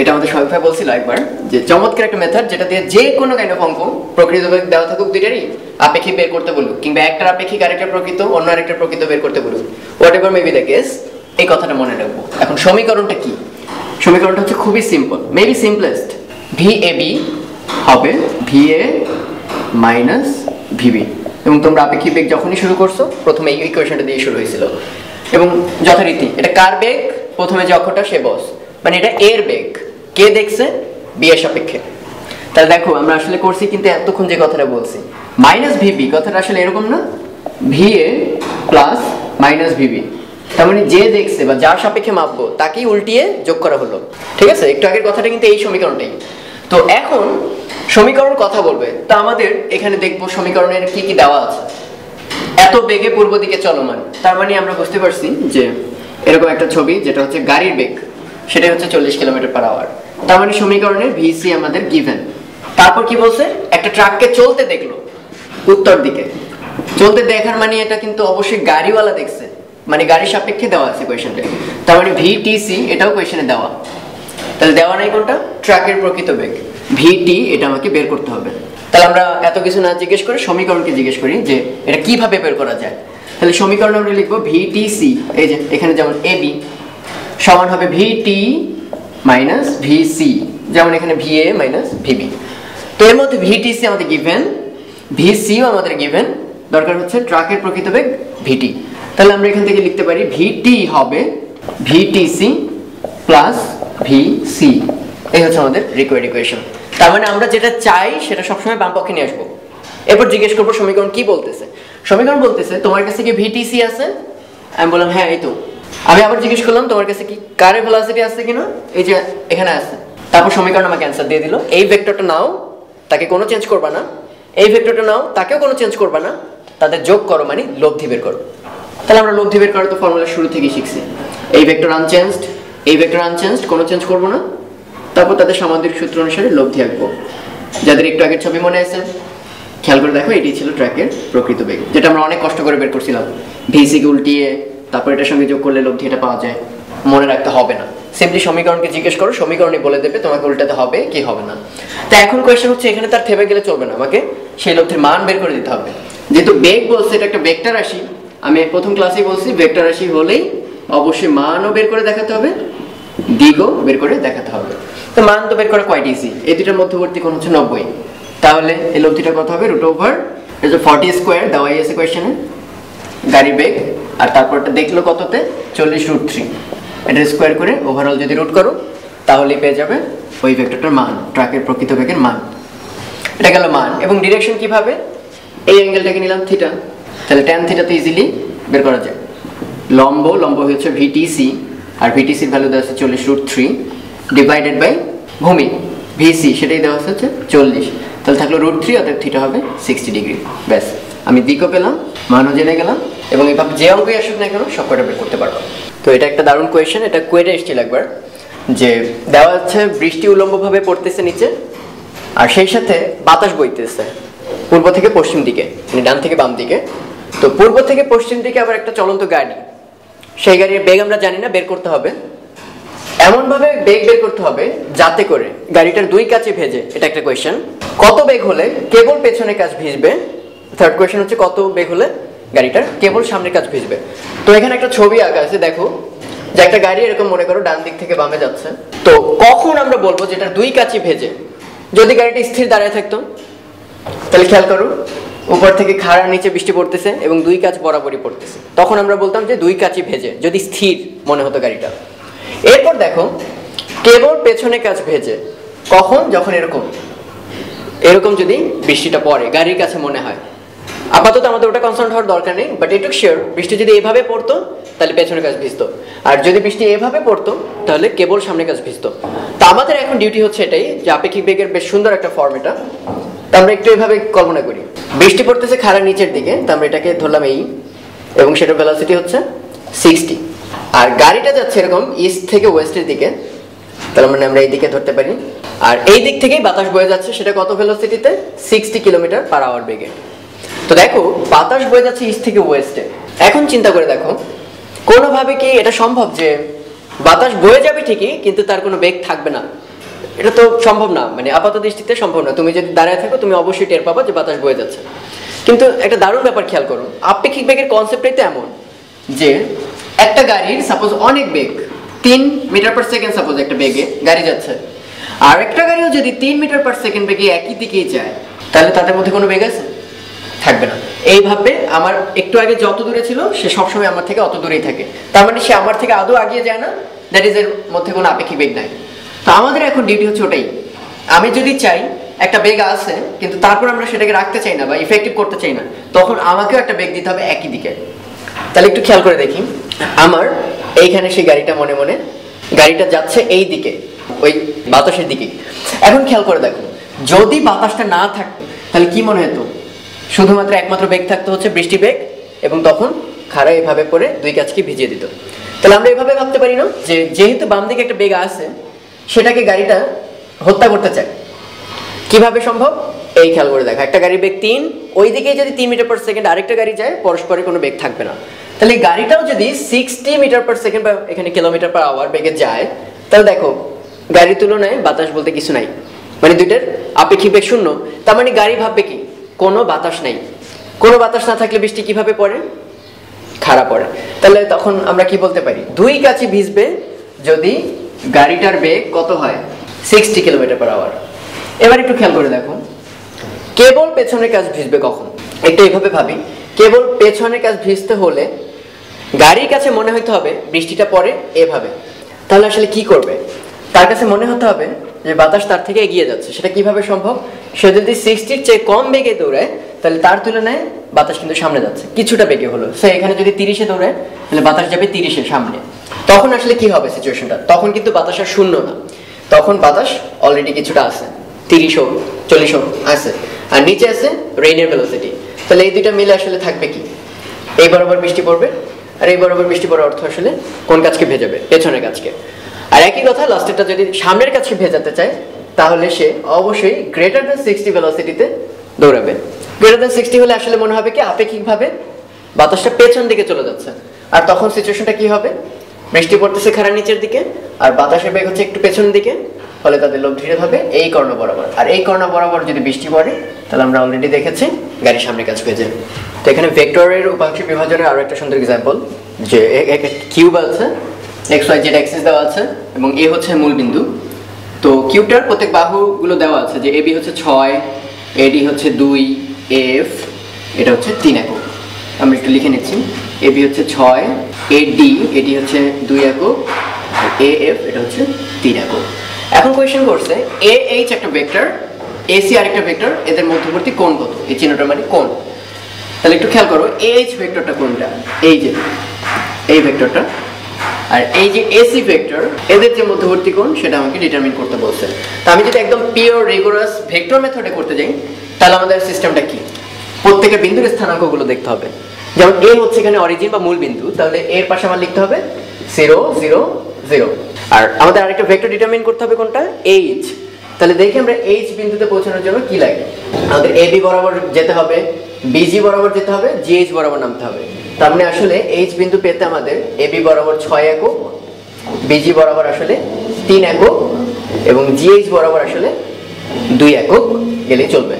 এটা আমাদের সবাই বলছিল একবার যে চমৎকার একটা মেথড যেটা দিয়ে যে কোনো কাইন্ড অফ অঙ্ক প্রকৃত বেগ দেওয়া থাকুক দুইটারই আপেক্ষিক বের করতে বলুক, কিংবা একটা আপেক্ষিক আরেকটা প্রকৃত অন্য আরেকটা প্রকৃত বের করতে বলুক, whatever maybe the case, এই কথাটা মনে রাখবো। এখন সমীকরণটা কি? সমীকরণটা হচ্ছে খুবই সিম্পল, মেবি সিম্পলেস্ট। VAB হবে VA মাইনাস VB, এবং তোমরা আপেক্ষিক বেগ যখনই শুরু করছো প্রথমে এই ইকুয়েশনটা দিয়ে শুরু হয়েছিল, এবং যথারীতি এটা কার বেগ? প্রথমে যে অক্ষটা সে বস, মানে এটা এর বেগ, কে দেখছে? বি এর সাপেক্ষে। তাহলে দেখো আমরা আসলে করছি কিন্তু এতক্ষণ যে কথাটা বলছি মাইনাস ভিবি, কথাটা আসলে এরকম না, ভিএ প্লাস মাইনাস ভিবি, তার মানে যে দেখছে বা যার সাপেক্ষে মাপবো তাকেই উল্টিয়ে যোগ করা হলো। ঠিক আছে, একটু আগের কথাটা কিন্তু এই সমীকরণটাই। তো এখন সমীকরণ কথা বলবে, তা আমাদের এখানে দেখবো সমীকরণের কি কি দেওয়া আছে। এত বেগে পূর্ব দিকে চলমান, তার মানে আমরা বুঝতে পারছি যে এরকম একটা ছবি যেটা হচ্ছে গাড়ির বেগ, সেটাই হচ্ছে 40 কিলোমিটার পার আওয়ার। তার মানে সমীকরণের ভিসি আমাদের গিভেন। তারপর কি বলছে? একটা ট্রাককে চলতে দেখলো উত্তর দিকে, চলতে দেখার মানে এটা কিন্তু অবশ্যই গাড়িওয়ালা দেখছে, মানে গাড়ির সাপেক্ষে দেওয়া আছে কোয়েশনটা। তার মানে ভিটিসি এটাও কোয়েশনে দেওয়া, তাহলে দেওয়া নাই কোনটা? ট্রাকের প্রকৃত বেগ। ভিটি এটা আমাকে বের করতে হবে। তাহলে আমরা এত কিছু না জিজ্ঞেস করে সমীকরণকে জিজ্ঞেস করি যে এটা কিভাবে বের করা যায়। তাহলে সমীকরণ আমরা লিখবো ভিটিসি, এই যে এখানে যেমন এবি সমান হবে ভিটি মাইনাস ভিসি, যেমন এখানে ভিএ মাইনাস ভিবি। তো এর মধ্যে ভিটিসি আমাদের গিভেন, ভিসিও আমাদের গিভেন, দরকার হচ্ছে ট্রাকের প্রকৃত বেগ ভিটি। তাহলে আমরা এখান থেকে লিখতে পারি ভিটি হবে ভিটিসি প্লাস ভিসি, এই হচ্ছে আমাদের রিকোয়ার্ড ইকুয়েশন। তার মানে আমরা যেটা চাই সেটা সবসময় বাম পক্ষে নিয়ে আসবো, এরপর জিজ্ঞেস করবো সমীকরণ কি বলতেছে। সমীকরণ বলতেছে তোমার কাছে কি ভিটিসি আছে? আমি বললাম হ্যাঁ এই তো। আমি আবার জিজ্ঞেস করলাম তোমার কাছে কি কারের ভেলোসিটি আছে কিনা, এই যে এখানে আছে। তারপর সমীকরণ আমাকে অ্যান্সার দিয়ে দিল, এই ভেক্টরটা নাও তাকে কোনো চেঞ্জ করবা না, এই ভেক্টরটা নাও তাকেও কোনো চেঞ্জ করবা না, তাদের যোগ করো মানে লব্ধি বের করো। তাহলে আমরা লব্ধি বের করার তো ফর্মুলা শুরু থেকেই শিখছি, এই ভেক্টর আনচেঞ্জড, এই ভেক্টর আনচেঞ্জড, কোনো চেঞ্জ করবো না, তারপর তাদের সামান্তরিক সূত্র অনুসারে লব্ধি আঁকবো। যাদের একটু আগের ছবি মনে আছে খেয়াল করে দেখো, এটি ছিল ট্র্যাকের প্রকৃত বেগ যেটা আমরা অনেক কষ্ট করে বের করছিলাম, ভিসি কে উল্টিয়ে তারপর এটার সঙ্গে যোগ করলে লব্ধি এটা পাওয়া যায়। মনে রাখতে হবে না, সিম্পলি সমীকরণকে জিজ্ঞেস করো, সমীকরণই বলে দেবে তোমাকে উল্টাতে হবে কি হবে না। তা এখন কোয়েশ্চেন হচ্ছে এখানে তার থেমে গেলে চলবে না, আমাকে সেই লব্ধির মান বের করে দিতে হবে। যেহেতু বেগ বলছে এটা একটা ভেক্টর রাশি, আমি প্রথম ক্লাসেই বলছি ভেক্টর রাশি হলেই অবশ্যই মানও বের করে দেখাতে হবে, দিকও বের করে দেখাতে হবে। তো মান তো বের করা কোয়াইট ইজি, এই দুটার মধ্যবর্তী কোণ হচ্ছে 90, তাহলে এই লব্ধিটা কত হবে? রুট ওভার এটা যে 40 স্কোয়ার দেওয়াই আছে কোয়েশ্চেনে গাড়ি বেগ, আর তারপরটা দেখলো কততে 40√3, এটা স্কোয়ার করে ওভারঅল যদি রুট করো তাহলে পেয়ে যাবে ওই ভেক্টরটার মান, ট্রাকের প্রকৃত বেগের মান। এটা গেল মান, এবং ডিরেকশন কিভাবে? এই অ্যাঙ্গেলটাকে নিলাম থিটা, তাহলে ট্যান থিটা তো ইজিলি বের করা যায়। লম্ব, লম্ব হচ্ছে ভিটিসি, আর ভিটিসির ভ্যালু দেওয়া আছে 40√3 ডিভাইডেড বাই ভূমি ভিসি, সেটাই দেওয়া হচ্ছে 40, তাহলে থাকলো √3, অর্থাৎ থিটা হবে 60 ডিগ্রি। ব্যাস, আমি দিকও পেলাম, মানও জেনে গেলাম, এবং এভাবে যে অঙ্কই আসুক না কেন সব কটা বের করতে পারবো। তো এটা একটা দারুণ কোয়েশ্চেন, এটা কোয়েটে এসেছিল একবার। যে দেওয়া আছে বৃষ্টি উলম্বভাবে পড়তেছে নিচে আর সেই সাথে বাতাস বইতেছে পূর্ব থেকে পশ্চিম দিকে, মানে ডান থেকে বাম দিকে। তো পূর্ব থেকে পশ্চিম দিকে আবার একটা চলন্ত গাড়ি, সেই গাড়ির বেগ আমরা জানি না, বের করতে হবে, এমনভাবে বেগ বের করতে হবে যাতে করে গাড়িটার দুই কাছে ভেজে। এটা একটা কোয়েশ্চেন। কত বেগ হলে কেবল পেছনের কাজ ভিজবে? থার্ড কোয়েশ্চেন হচ্ছে কত বেগ হলে গাড়িটার কেবল সামনের কাজ ভিজবে। তো এখানে একটা ছবি আঁকা আছে, দেখো যে একটা গাড়ি এরকম মনে করো ডান দিক থেকে বামে যাচ্ছে। তো কখন আমরা বলবো যেটা দুই কাচই ভেজে? যদি গাড়িটা স্থির দাঁড়ায় থাকতো, তাহলে খেয়াল করো উপর থেকে খাড়া নিচে বৃষ্টি পড়তেছে এবং দুই কাচ বরাবরই পড়তেছে, তখন আমরা বলতাম যে দুই কাচই ভেজে, যদি স্থির মনে হতো গাড়িটা। এরপর দেখো কেবল পেছনে কাচ ভেজে কখন? যখন এরকম এরকম যদি বৃষ্টিটা পড়ে গাড়ির কাছে মনে হয়। আপাতত আমাদের ওটা কনসার্ন হওয়ার দরকার নেই, বাট এটুক শিওর বৃষ্টি যদি এভাবে পড়তো তাহলে পেছনের কাজ ভিজতো, আর যদি বৃষ্টি এভাবে পড়তো তাহলে কেবল সামনের কাজ ভিজতো। তো আমাদের এখন ডিউটি হচ্ছে এটাই যে আপেক্ষিক বেগের বেশ সুন্দর একটা ফর্ম এটা। তো আমরা একটু এভাবে কল্পনা করি, বৃষ্টি পড়তেছে খাড়া নিচের দিকে, তো আমরা এটাকে ধরলাম এই, এবং সেটার ভেলোসিটি হচ্ছে 60, আর গাড়িটা যাচ্ছে এরকম ইস্ট থেকে ওয়েস্টের দিকে, তাহলে মানে আমরা এই দিকে ধরতে পারি, আর এই দিক থেকেই বাতাস বয়ে যাচ্ছে, সেটা কত ভেলোসিটিতে? 60 কিলোমিটার/আওয়ার বেগে। তো দেখো বাতাস বয়ে যাচ্ছে ইস্ট থেকে ওয়েস্টে। এখন চিন্তা করে দেখো কোনোভাবে কি এটা সম্ভব যে বাতাস বয়ে যাবে ঠিকই কিন্তু তার কোনো বেগ থাকবে না? এটা তো সম্ভব না, মানে আপাত দৃষ্টিতে সম্ভব না। তুমি যদি দাঁড়ায় থাকো তুমি অবশ্যই টের পাবা যে বাতাস বয়ে যাচ্ছে। কিন্তু একটা দারুণ ব্যাপার খেয়াল করো, আপেক্ষিক বেগের কনসেপ্টটাই তো এমন যে একটা গাড়ির সাপোজ অনেক বেগ, 3 মিটার/সেকেন্ড সাপোজ একটা বেগে গাড়ি যাচ্ছে, আর একটা গাড়িও যদি 3 মিটার/সেকেন্ড বেগে একই দিকেই যায় তাহলে তাদের মধ্যে কোনো বেগ আছে? থাকবে না। এইভাবে আমার একটু আগে যত দূরে ছিল সে সবসময় আমার থেকে অত দূরেই থাকে, তার মানে সে আমার থেকে আদৌ আগিয়ে যায় না, দ্যাট ইজ এর মধ্যে কোনো আপেক্ষিক বেগ নাই। তো আমাদের এখন ডিউটি হচ্ছে ওটাই, আমি যদি চাই একটা বেগ আছে কিন্তু তারপর আমরা সেটাকে রাখতে চাই না বা ইফেক্টিভ করতে চাই না, তখন আমাকেও একটা বেগ দিতে হবে একই দিকে। তাহলে একটু খেয়াল করে দেখি, আমার এইখানে সেই গাড়িটা মনে মনে, গাড়িটা যাচ্ছে এই দিকে ওই বাতাসের দিকে। এখন খেয়াল করে দেখো যদি বাতাসটা না থাকতো তাহলে কি মনে হতো? শুধুমাত্র একমাত্র বেগ থাকতে হচ্ছে বৃষ্টি বেগ, এবং তখন খাড়া এভাবে পড়ে দুই কাচকে ভিজিয়ে দিত। তাহলে আমরা এভাবে ভাবতে পারি না যে যেহেতু বাম দিকে একটা বেগ আছে সেটাকে গাড়িটা হত্যা করতে চায়। কিভাবে সম্ভব? এই খেয়াল করে দেখো, একটা গাড়ির বেগ 3, ওই দিকে যদি 3 মিটার/সেকেন্ড আরেকটা গাড়ি যায় পরস্পরের কোনো বেগ থাকবে না। তাহলে গাড়িটাও যদি 60 মিটার/সেকেন্ড বা এখানে কিলোমিটার/আওয়ার বেগে যায় তাহলে দেখো গাড়ির তুলনায় বাতাস বলতে কিছু নাই, মানে দুইটার আপেক্ষিক বেগ শূন্য। তার মানে গাড়ি ভাববে কি কোনো বাতাস নেই, কোনো বাতাস না থাকলে বৃষ্টি কিভাবে পড়ে? খাড়া পড়ে। তাহলে তখন আমরা কি বলতে পারি? দুই কাছে ভিজবে যদি গাড়িটার বেগ কত হয়? 60 কিলোমিটার/আওয়ার। এবার একটু খেয়াল করে দেখো কেবল পেছনের কাজ ভিজবে কখন? একটু এইভাবে ভাবি, কেবল পেছনের কাজ ভিজতে হলে গাড়ির কাছে মনে হতে হবে বৃষ্টিটা পড়ে এভাবে, তাহলে আসলে কি করবে? তার কাছে মনে হতে হবে যে বাতাস তার থেকে এগিয়ে যাচ্ছে। সেটা কিভাবে সম্ভব? সে যদি 60-র চেয়ে কম বেগে দৌড়ায় তাহলে তার তুলনায় বাতাস কিন্তু সামনে যাচ্ছে কিছুটা বেগে হলো, সে এখানে যদি 30-এ দৌড়ায় তাহলে বাতাস যাবে 30-এ সামনে। তখন আসলে কি হবে সিচুয়েশনটা? তখন কিন্তু বাতাস আর শূন্য না, তখন বাতাস অলরেডি কিছুটা আছে, 30-40 আছে, আর নিচে আছে রেইনের ভেলোসিটি। তাহলে এই দুইটা মিলে আসলে থাকবে কি? এই বরাবর বৃষ্টি পড়বে, আর এই বরাবর বৃষ্টি পড়ার অর্থ আসলে কোন কাজকে ভেজাবে? পেছনের কাজকে। আর একই কথা লাস্টেরটা যদি সামনের কাছে ভেজাতে চায় তাহলে সে অবশ্যই greater than 60 ভেলোসিটিতে দৌড়াবে। greater than 60 হলে আসলে মনে হবে কি আপেক্ষিকভাবে বাতাসটা পেছন দিকে চলে যাচ্ছে, আর তখন সিচুয়েশনটা কি হবে? বৃষ্টি পড়তেছে খাড়া নিচের দিকে আর বাতাসের বেগ হচ্ছে একটু পেছন দিকে, ফলে তাদের লোভ ধীরে হবে এই কর্ণ বরাবর, আর এই কর্ণ বরাবর যদি বৃষ্টি পড়ে তাহলে আমরা অলরেডি দেখেছি গাড়ির সামনে কাজ পেয়ে যায়। তো এখানে ভেক্টরের উপাংশ বিভাজনের আরও একটা সুন্দর এক্সাম্পল যে একটা কিউব আছে, XYZ অ্যাক্সিস দেওয়া আছে এবং এ হচ্ছে মূল বিন্দু। তো কিউবটার প্রত্যেক বাহুগুলো দেওয়া আছে যে AB হচ্ছে 6, AD হচ্ছে 2, AF এটা হচ্ছে 3 একক। আমরা একটু লিখে নিচ্ছি, AB হচ্ছে 6, AD হচ্ছে 2 একক, AF এটা হচ্ছে 3 একক। এখন কোয়েশ্চেন করছে AH একটা ভেক্টর, AC আরেকটা ভেক্টর, এদের মধ্যবর্তী কোণ কত? এই চিহ্নটা মানে কোণ। তাহলে একটু খেয়াল করো AH ভেক্টরটা কোনটা? এই যে এই ভেক্টরটা, আর এই যে এসি ভেক্টর, এদের যে মধ্যবর্তী কোণ সেটা আমাকে ডিটারমিন করতে বলছে। তো আমি যদি একদম পিওর রেগুলার ভেক্টর মেথডে করতে যাই তাহলে আমাদের সিস্টেমটা কি? প্রত্যেকটা বিন্দুর স্থানাঙ্কগুলো দেখতে হবে। যেমন A হচ্ছে এখানে অরিজিন বা মূল বিন্দু, তাহলে এর পাশে আমার লিখতে হবে 0, 0, 0। আর আমাদের আরেকটা ভেক্টর ডিটারমাইন করতে হবে কোনটা এইচ। তাহলে দেখি আমরা এইচ বিন্দুতে পৌঁছানোর জন্য কি লাগে। আমাদের এবি বরাবর যেতে হবে, বিজি বরাবর যেতে হবে, জিএইচ বরাবর নামতে হবে। তার মানে আসলে এইচ বিন্দু পেতে আমাদের এবি বরাবর 6 একক, বিজি বরাবর আসলে 3 একক এবং জিএইচ বরাবর আসলে 2 একক গেলে চলবে।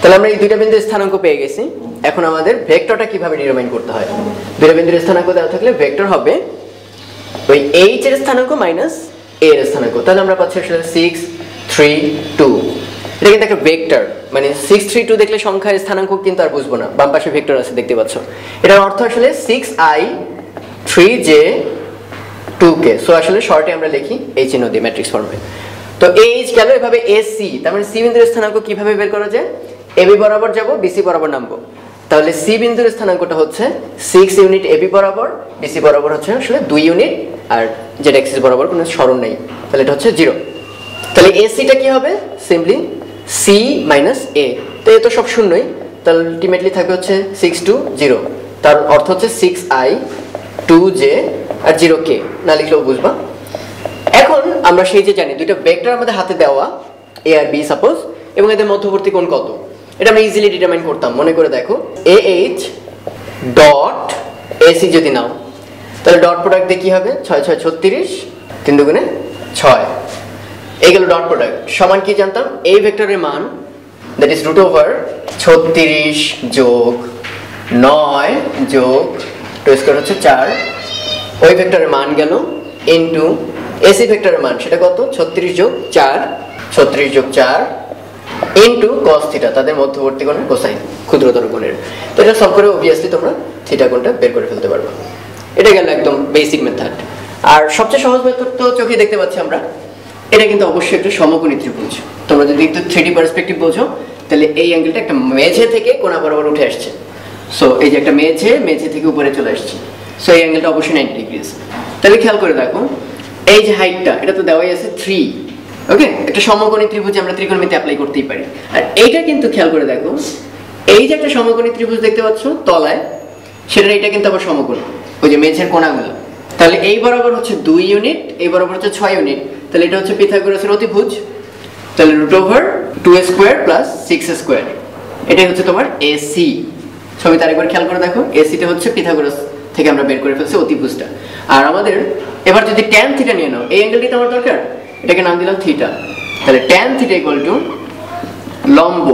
তাহলে আমরা এই দুইটা বিন্দু স্থানাঙ্ক পেয়ে গেছি। এখন আমাদের ভেক্টরটা কিভাবে ডিটারমাইন করতে হয়, দুইটা বিন্দুর স্থানাঙ্ক দেওয়া থাকলে ভেক্টর হবে ওই এইচ এর স্থানাঙ্ক মাইনাস এ এর স্থানাঙ্ক। তাহলে আমরা পাচ্ছি আসলে 6, 3, 2। এটা কিন্তু একটা ভেক্টর, মানে 6, 3, 2 দেখলে সংখ্যার স্থানাঙ্ক কিন্তু আর বুঝবো না। বাম পাশে ভেক্টর আছে দেখতে পাচ্ছ, এটার অর্থ আসলে 6i 3j 2k। সো আসলে শর্টে আমরা লিখি এই চিহ্ন দিয়ে ম্যাট্রিক্স ফর্মে। তো এইচ গেল এভাবে এসি, তার মানে সি বিন্দুর স্থানাঙ্ক কিভাবে বের করা যায়, এবি বরাবর যাব, বিসি বরাবর নামবো। তাহলে সি বিন্দুর স্থানাঙ্কটা হচ্ছে 6 ইউনিট এবি বরাবর, বিসি বরাবর হচ্ছে আসলে 2 ইউনিট, আর জেড অ্যাক্সিস বরাবর কোনো সরণ নেই, তাহলে এটা হচ্ছে 0। তাহলে এসিটা কি হবে সিম্পলি সি মাইনাস এ, তো এ তো সব শূন্যই, তাহলে আলটিমেটলি থাকবে হচ্ছে 6, 2, 0। তার অর্থ হচ্ছে 6i 2j আর 0k, না লিখলেও বুঝবা। এখন আমরা সেই যে জানি দুইটা ভেক্টর আমাদের হাতে দেওয়া এ আর বি সাপোজ, এবং এদের মধ্যবর্তী কোণ কত এটা আমরা ইজিলি ডিটারমাইন করতাম। মনে করে দেখো AH ডট AC যদি নাও, তাহলে ডট প্রোডাক্ট দিয়ে কি হবে 6, 6, 36, 3 দুগুণে 6, এগুলো ডট প্রোডাক্ট সমান কি জানতাম এই ভেক্টরের মান, দ্যাট ইজ রুট ওভার 36 যোগ 9 যোগ 2 স্কয়ার হচ্ছে 4, ওই ভেক্টরের মান গেল ইন্টু এসি ভেক্টরের মান, সেটা কত 36 যোগ 4 ইন্টু কস থিটা, তাদের মধ্যবর্তী কোণের কোসাইন, ক্ষুদ্রতর কোণের। তো এটা সব করে অবভিয়াসলি তোমরা থিটা কোণটা বের করে ফেলতে পারবে। এটা গেল একদম বেসিক মেথড। আর সবচেয়ে সহজ মেথড তো চোখে দেখতে পাচ্ছি আমরা, এটা কিন্তু অবশ্যই একটা সমকোণী ত্রিভুজ। তোমরা যদি একটু 3D পার্সপেক্টিভ বোঝো তাহলে এই অ্যাঙ্গেলটা একটা মেঝে থেকে কোণা বরাবর উঠে আসছে, সো এই যে একটা মেঝে থেকে উপরে চলে আসছে, সো এই অ্যাঙ্গেলটা অবশ্যই 90 ডিগ্রিজ। তাহলে খেয়াল করে দেখো এই যে হাইটটা, এটা তো দেওয়াই আছে 3, ওকে, একটা সমকোণী ত্রিভুজ আমরা ত্রিকোণমিতি অ্যাপ্লাই করতেই পারি। আর এইটা কিন্তু খেয়াল করে দেখো এই যে একটা সমকোণী ত্রিভুজ দেখতে পাচ্ছ তলায়, সেটা এটা কিন্তু আবার সমকোণ, ওই যে মেঝের কোণাগুলো। তাহলে এই বরাবর হচ্ছে 2 ইউনিট, এই বরাবর হচ্ছে 6 ইউনিট, তাহলে এটা হচ্ছে পিথাগোরাসের অতিভুজ। তাহলে root over 2 square plus 6 square, এটাই হচ্ছে তোমার এসি। ছবি তার একবার খেয়াল করে দেখো এসিটা হচ্ছে পিথাগোরাস থেকে আমরা বের করে ফেলছি অতিভুজটা। আর আমাদের এবার যদি ট্যান থিটা নিয়ে নাও, এই অ্যাঙ্গেলটি তোমার দরকার, এটাকে নাম দিলাম থিটা। তাহলে ট্যান থিটা ইকুয়াল টু লম্ব,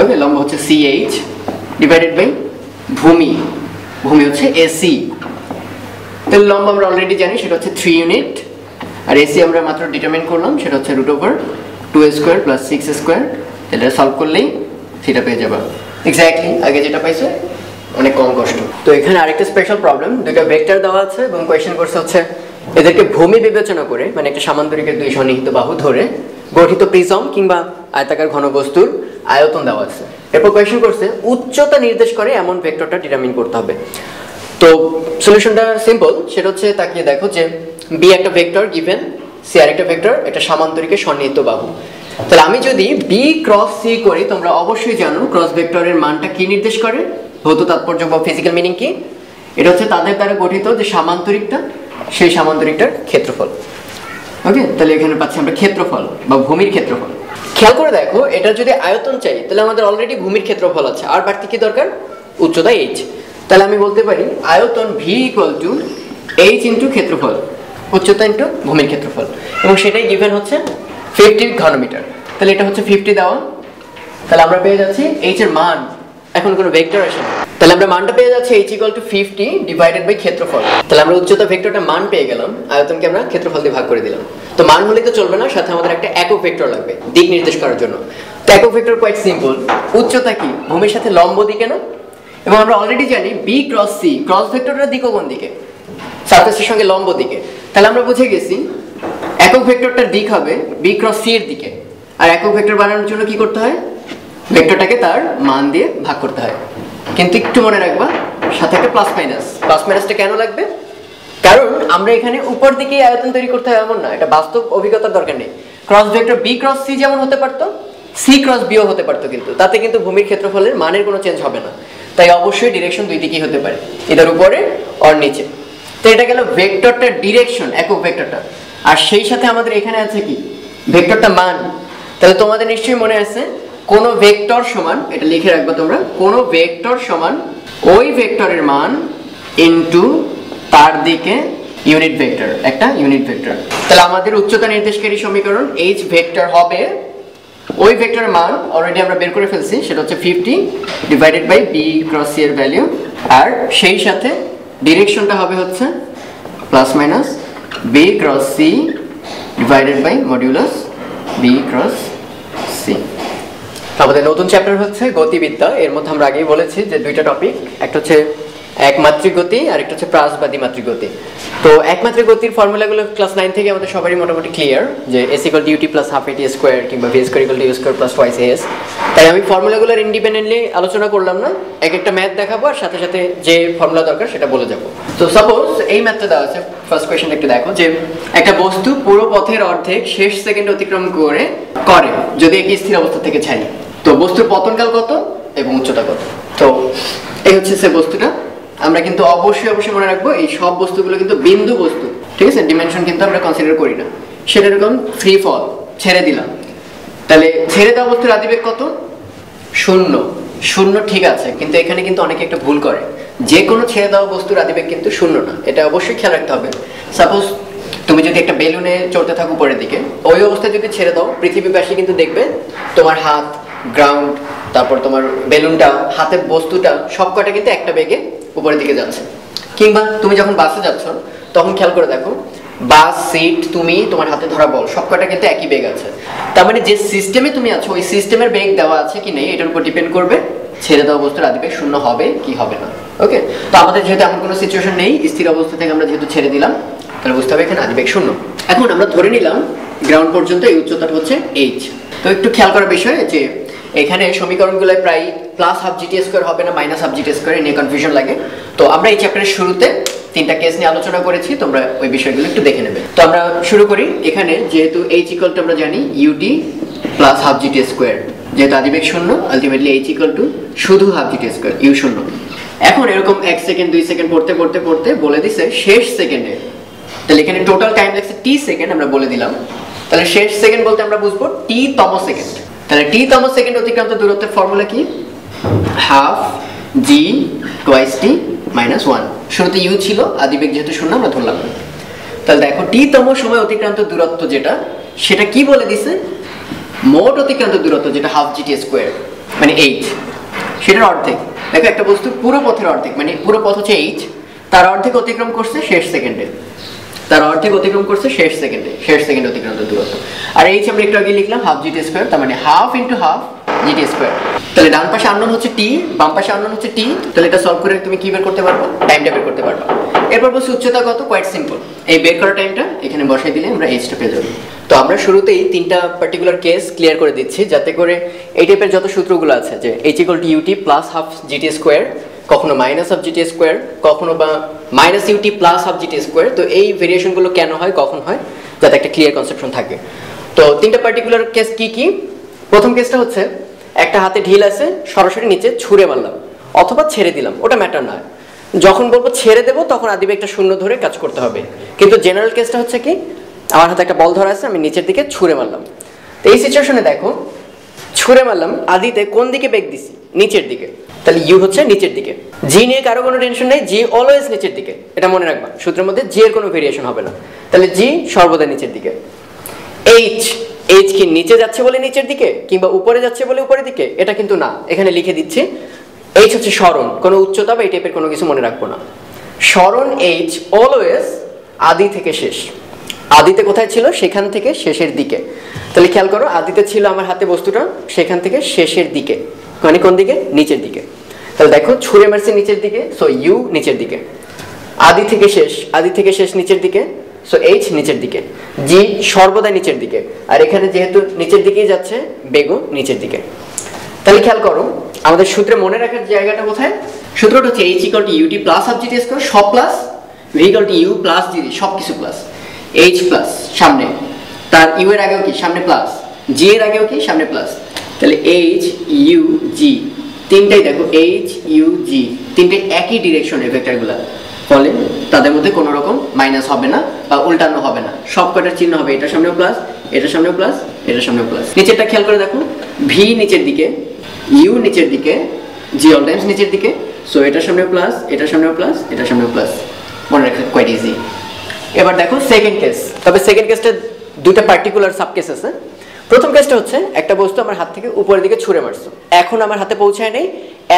ওকে, লম্ব হচ্ছে সিএইচ ডিভাইডেড বাই ভূমি, ভূমি হচ্ছে এসি। তাহলে লম্ব আমরা অলরেডি জানি সেটা হচ্ছে 3 ইউনিট, আর এসি আমরা মাত্র ডিটারমাইন করলাম সেটা হচ্ছে root over 2 square plus 6 square. তাহলে এটা সলভ করলেই থিটা পেয়ে যাবা, এক্স্যাক্টলি আগে যেটা পাইছে, অনেক কম কষ্ট। তো এখানে আরেকটা স্পেশাল প্রবলেম, দুইটা ভেক্টর দেওয়া আছে এবং কোয়েশ্চেন করছে হচ্ছে এদেরকে ভূমি বিবেচনা করে, মানে একটা সামান্তরিকের 2 সন্নিহিত বাহু ধরে গঠিত প্রিজম কিংবা আয়তাকার ঘনবস্তুর আয়তন দেওয়া আছে। এরপর কোয়েশ্চন করছে উচ্চতা নির্দেশ করে এমন ভেক্টরটা ডিটারমাইন করতে হবে। তো সলিউশনটা সিম্পল, সেটা হচ্ছে তাকিয়ে দেখো যে বি একটা ভেক্টর গিভেন, সি আরেকটা ভেক্টর, একটা সামান্তরিকের সন্নিহিত বাহু। তাহলে আমি যদি বি ক্রস সি করি, তোমরা অবশ্যই জানো ক্রস ভেক্টরের মানটা কি নির্দেশ করে, ভৌত তাৎপর্য বা ফিজিক্যাল মিনিং কি, এটা হচ্ছে তাদের দ্বারা গঠিত যে সামান্তরিকটা, সেই সামান্তরিকটার ক্ষেত্রফল, ওকে। তাহলে এখানে পাচ্ছি আমরা ক্ষেত্রফল বা ভূমির ক্ষেত্রফল। খেয়াল করে দেখো এটা যদি আয়তন চাই তাহলে আমাদের অলরেডি ভূমির ক্ষেত্রফল আছে, আর বাড়তি কি দরকার উচ্চতা এইচ। তাহলে আমি বলতে পারি আয়তন v equal to h into ক্ষেত্রফল, উচ্চতা ইন্টু ভূমির ক্ষেত্রফল, এবং সেটাই গিভেন হচ্ছে 50 ঘনমিটার। তাহলে এটা হচ্ছে 50 দেওয়া, তাহলে আমরা পেয়ে যাচ্ছি এইচ এর মান, এখন কোনো ভেক্টর আসে না, তাহলে আমরা মানটা পেয়ে যাচ্ছি h equal to 50 divided by ক্ষেত্রফল। তাহলে আমরা উচ্চতা ভেক্টরটা মান পেয়ে গেলাম, আয়তনকে আমরা ক্ষেত্রফল দিয়ে ভাগ করে দিলাম। তো মান হলে তো চলবে না, সাথে আমাদের একটা একক ভেক্টর লাগবে দিক নির্দেশ করার জন্য। তো একক ভেক্টর কোয়াইট সিম্পল, উচ্চতা কি ভূমির সাথে লম্ব দিকে না, এবং আমরা অলরেডি জানি b ক্রস c, ক্রস ভেক্টরটা দিকও কোন দিকে, সারফেসের সঙ্গে লম্ব দিকে। তাহলে আমরা বুঝে গেছি একক ভেক্টরটার দিক হবে b ক্রস c এর দিকে, আর একক ভেক্টর বানানোর জন্য কি করতে হয়, ভেক্টরটাকে তার মান দিয়ে ভাগ করতে হয়। কিন্তু একটু মনে রাখবা সাথে একটা প্লাস মাইনাস, প্লাস মাইনাসটা কেন লাগবে, কারণ আমরা এখানে উপর দিকে আয়তন তৈরি করতে হয় এমন না, এটা বাস্তব অভিজ্ঞতার দরকার নেই। Cross vector b cross c যেমন হতে পারতো, সি ক্রস বিও হতে পারতো, কিন্তু তাতে কিন্তু ভূমির ক্ষেত্রফলের মানের কোনো চেঞ্জ হবে না, তাই অবশ্যই ডিরেকশন দুই দিকেই হতে পারে, এটার উপরে অর নিচে। তো এটা গেল ভেক্টরটার ডিরেকশন একক ভেক্টরটা আর সেই সাথে আমাদের এখানে আছে কি ভেক্টরটা মান তাহলে তোমাদের নিশ্চয়ই মনে আছে কোন ভেক্টর সমান এটা লিখে রাখবা তোমরা কোন ভেক্টর সমান ওই ভেক্টরের মান ইনটু তার দিকে ইউনিট ভেক্টর একটা ইউনিট ভেক্টর তাহলে আমাদের উচ্চতা নির্দেশকারী সমীকরণ h ভেক্টর হবে ওই ভেক্টরের মান অলরেডি আমরা বের করে ফেলছি সেটা হচ্ছে 50 divided by b cross c এর ভ্যালু আর সেই সাথে ডিরেকশনটা হবে হচ্ছে plus minus b cross c divided by modulus b cross c আমাদের নতুন চ্যাপ্টার হচ্ছে গতিবিদ্যা এর মধ্যে আমরা আগেই বলেছি যে দুইটা টপিক একটা হচ্ছে একমাত্রিক গতি আর একটা হচ্ছে প্রাস বা দ্বিমাত্রিক গতি তো একমাত্রিক গতির ফর্মুলাগুলো ক্লাস 9 থেকে আমাদের সবারই মোটামুটি ক্লিয়ার যে s = ut + half at square কিংবা v = u square + twice as তাই আমি ফর্মুলাগুলোর ইন্ডিপেন্ডেন্টলি আলোচনা করলাম না এক একটা ম্যাথ দেখাবো আর সাথে সাথে যে ফর্মুলা দরকার সেটা বলে যাব তো সাপোজ এই ম্যাথটা দেওয়া আছে ফার্স্ট কোশ্চেনটা একটু দেখো যে একটা বস্তু পুরো পথের অর্ধেক শেষ সেকেন্ডে অতিক্রম করে যদি একে স্থির অবস্থা থেকে ছাড়ি তো বস্তুর পতনকাল কত এবং উচ্চতা কত তো এই হচ্ছে সেই বস্তুটা আমরা কিন্তু অবশ্যই মনে রাখবো এই সব বস্তুগুলো কিন্তু বিন্দু বস্তু ঠিক আছে ডিমেনশন কিন্তু আমরা কনসিডার করি না সেটা এরকম ফ্রি ফল ছেড়ে দিলাম তাহলে ছেড়ে দেওয়া বস্তুর আদিবেগ কত শূন্য শূন্য ঠিক আছে কিন্তু এখানে কিন্তু অনেকে একটা ভুল করে যে কোনো ছেড়ে দেওয়া বস্তুর আদিবেগ কিন্তু শূন্য না এটা অবশ্যই খেয়াল রাখতে হবে সাপোজ তুমি যদি একটা বেলুনে চড়তে থাকো উপরের দিকে ওই অবস্থায় যদি ছেড়ে দাও পৃথিবীবাসী কিন্তু দেখবে তোমার হাত গ্রাউন্ড তারপর তোমার বেলুনটা হাতের বস্তুটা সবকটা কিন্তু একটা বেগে উপরের দিকে যাচ্ছে কিংবা তুমি যখন বাসে যাচ্ছ তখন খেয়াল করে দেখো বাস সিট তুমি তোমার হাতে ধরা বল সবকটা কিন্তু একই বেগ আছে তার মানে যে সিস্টেমে তুমি আছো ওই সিস্টেমের বেগ দেওয়া আছে কি নেই এটার উপর ডিপেন্ড করবে ছেড়ে দেওয়া বস্তুর আদিবেগ শূন্য হবে কি হবে না ওকে তো আমাদের যেহেতু এমন কোনো সিচুয়েশন নেই স্থির অবস্থা থেকে আমরা যেহেতু ছেড়ে দিলাম তাহলে বুঝতে হবে এখানে আদিবেগ শূন্য এখন আমরা ধরে নিলাম গ্রাউন্ড পর্যন্ত এই উচ্চতাটা হচ্ছে h তো একটু খেয়াল করার বিষয় যে এখানে সমীকরণগুলো প্রায় প্লাস হাফ জিটি স্কোয়ার হবে না মাইনাস হাফ জিটি স্কোয়ার নিয়ে কনফিউশন লাগে তো আমরা এই চ্যাপ্টারের শুরুতে তিনটা কেস নিয়ে আলোচনা করেছি তোমরা ওই বিষয়গুলো একটু দেখে নেবে তো আমরা শুরু করি এখানে যেহেতু h ইকুয়াল টু আমরা জানি UT plus half GT square যেহেতু আদিবেগ শূন্য আলটিমেটলি h ইকুয়াল টু শুধু হাফ জিটি স্কোয়ার ইউ শূন্য এখন এরকম এক সেকেন্ড দুই সেকেন্ড পড়তে পড়তে পড়তে বলে দিছে শেষ সেকেন্ডে তাহলে এখানে টোটাল টাইম লাগছে টি সেকেন্ড আমরা বলে দিলাম তাহলে শেষ সেকেন্ড বলতে আমরা বুঝবো টি তম সেকেন্ড তাহলে t তম সেকেন্ড অতিক্রান্ত দূরত্বের ফর্মুলা কি half g twice t minus 1 শুরুতে u ছিল আদিবেগ যেহেতু শূন্য আমরা ধরলাম তাহলে দেখো t তম সময় অতিক্রান্ত দূরত্ব যেটা সেটা কি বলে দিছে মোট অতিক্রান্ত দূরত্ব যেটা হাফ g t স্কয়ার মানে 8 সেটার অর্ধেক দেখো একটা বস্তু পুরো পথের অর্ধেক মানে পুরো পথ হচ্ছে h তার অর্ধেক অতিক্রম করছে শেষ সেকেন্ডে তার অর্ধেক অতিক্রম করছে শেষ সেকেন্ডে অতিক্রান্ত দূরত্ব আর এইচ আমরা একটু আগে লিখলাম হাফ জিটি স্কোয়ার তার মানে half into half GT square তাহলে ডান পাশে আননোন হচ্ছে টি বাম পাশে আননোন হচ্ছে টি তাহলে এটা সলভ করে তুমি কি বের করতে পারবে টাইমটা বের করতে পারবে এরপর বলছি উচ্চতা কত কোয়াইট সিম্পল এই বের করা টাইমটা এখানে বসাই দিলে আমরা এইচটা পেয়ে যাবো তো আমরা শুরুতেই তিনটা পার্টিকুলার কেস ক্লিয়ার করে দিচ্ছি যাতে করে এই টাইপের যত সূত্রগুলো আছে যে H equal to UT plus half GT square কখনো মাইনাস হাফ জিটি স্কোয়ার কখনো বা minus UT plus half GT square তো এই ভেরিয়েশনগুলো কেন হয় কখন হয় যাতে একটা ক্লিয়ার কনসেপশন থাকে তো তিনটা পার্টিকুলার কেস কি কি প্রথম কেসটা হচ্ছে একটা হাতে ঢিল আছে সরাসরি নিচে ছুঁড়ে মারলাম অথবা ছেড়ে দিলাম ওটা ম্যাটার নয় যখন বলবো ছেড়ে দেবো তখন আদিবে একটা শূন্য ধরে কাজ করতে হবে কিন্তু জেনারেল কেসটা হচ্ছে কি আমার হাতে একটা বল ধরা আছে আমি নিচের দিকে ছুঁড়ে মারলাম তো এই সিচুয়েশনে দেখো ছুঁড়ে মারলাম আদিতে কোন দিকে বেগ দিছি নিচের দিকে তাহলে ইউ হচ্ছে নিচের দিকে জি নিয়ে কারো কোনো টেনশন নেই জি অলওয়েজ নিচের দিকে এটা মনে রাখবা সূত্রের মধ্যে জি এর কোনো ভেরিয়েশন হবে না তাহলে জি সর্বদা নিচের দিকে এইচ এইচ কি নিচে যাচ্ছে বলে নিচের দিকে কিংবা উপরে যাচ্ছে বলে উপরের দিকে এটা কিন্তু না এখানে লিখে দিচ্ছি এইচ হচ্ছে সরণ কোনো উচ্চতা বা এই টাইপের কোনো কিছু মনে রাখবো না সরণ এইচ অলওয়েজ আদি থেকে শেষ আদিতে কোথায় ছিল সেখান থেকে শেষের দিকে তাহলে খেয়াল করো আদিতে ছিল আমার হাতে বস্তুটা সেখান থেকে শেষের দিকে মানে কোন দিকে নিচের দিকে তাহলে দেখো ছুঁড়ে মারছি নিচের দিকে সো ইউ নিচের দিকে আদি থেকে শেষ নিচের দিকে সো এইচ নিচের দিকে জি সর্বদা নিচের দিকে আর এখানে যেহেতু নিচের দিকেই যাচ্ছে বেগও নিচের দিকে তাহলে খেয়াল করো আমাদের সূত্রে মনে রাখার জায়গাটা কোথায় সূত্রটা হচ্ছে H equal to UT plus half GT square সব plus V equal to you plus GT সব কিছু প্লাস এইচ প্লাস সামনে তার ইউ এর আগেও কি সামনে প্লাস জি এর আগেও কি সামনে প্লাস তাহলে এইচ ইউ জি তিনটাই দেখো এইচ ইউ জি তিনটে একই ডিরেকশনে ভেক্টরগুলো ফলে তাদের মধ্যে কোনো রকম মাইনাস হবে না বা উল্টানো হবে না, সবকটার চিহ্ন হবে এটার সামনে প্লাস, এটার সামনে প্লাস, এটার সামনে প্লাস। নিচেরটা খেয়াল করে দেখো, ভি নিচের দিকে, ইউ নিচের দিকে, জি অল টাইমস নিচের দিকে, সো এটার সামনে প্লাস, এটার সামনে প্লাস, এটার সামনে প্লাস। মনে রাখা কোয়াইট ইজি। এবার দেখো সেকেন্ড কেস। তবে সেকেন্ড কেসটা দুইটা পার্টিকুলার সাব কেস আছে। প্রথম কেসটা হচ্ছে একটা বস্তু আমার হাত থেকে উপরের দিকে ছুঁড়ে মারছো, এখন আমার হাতে পৌঁছায় নেই,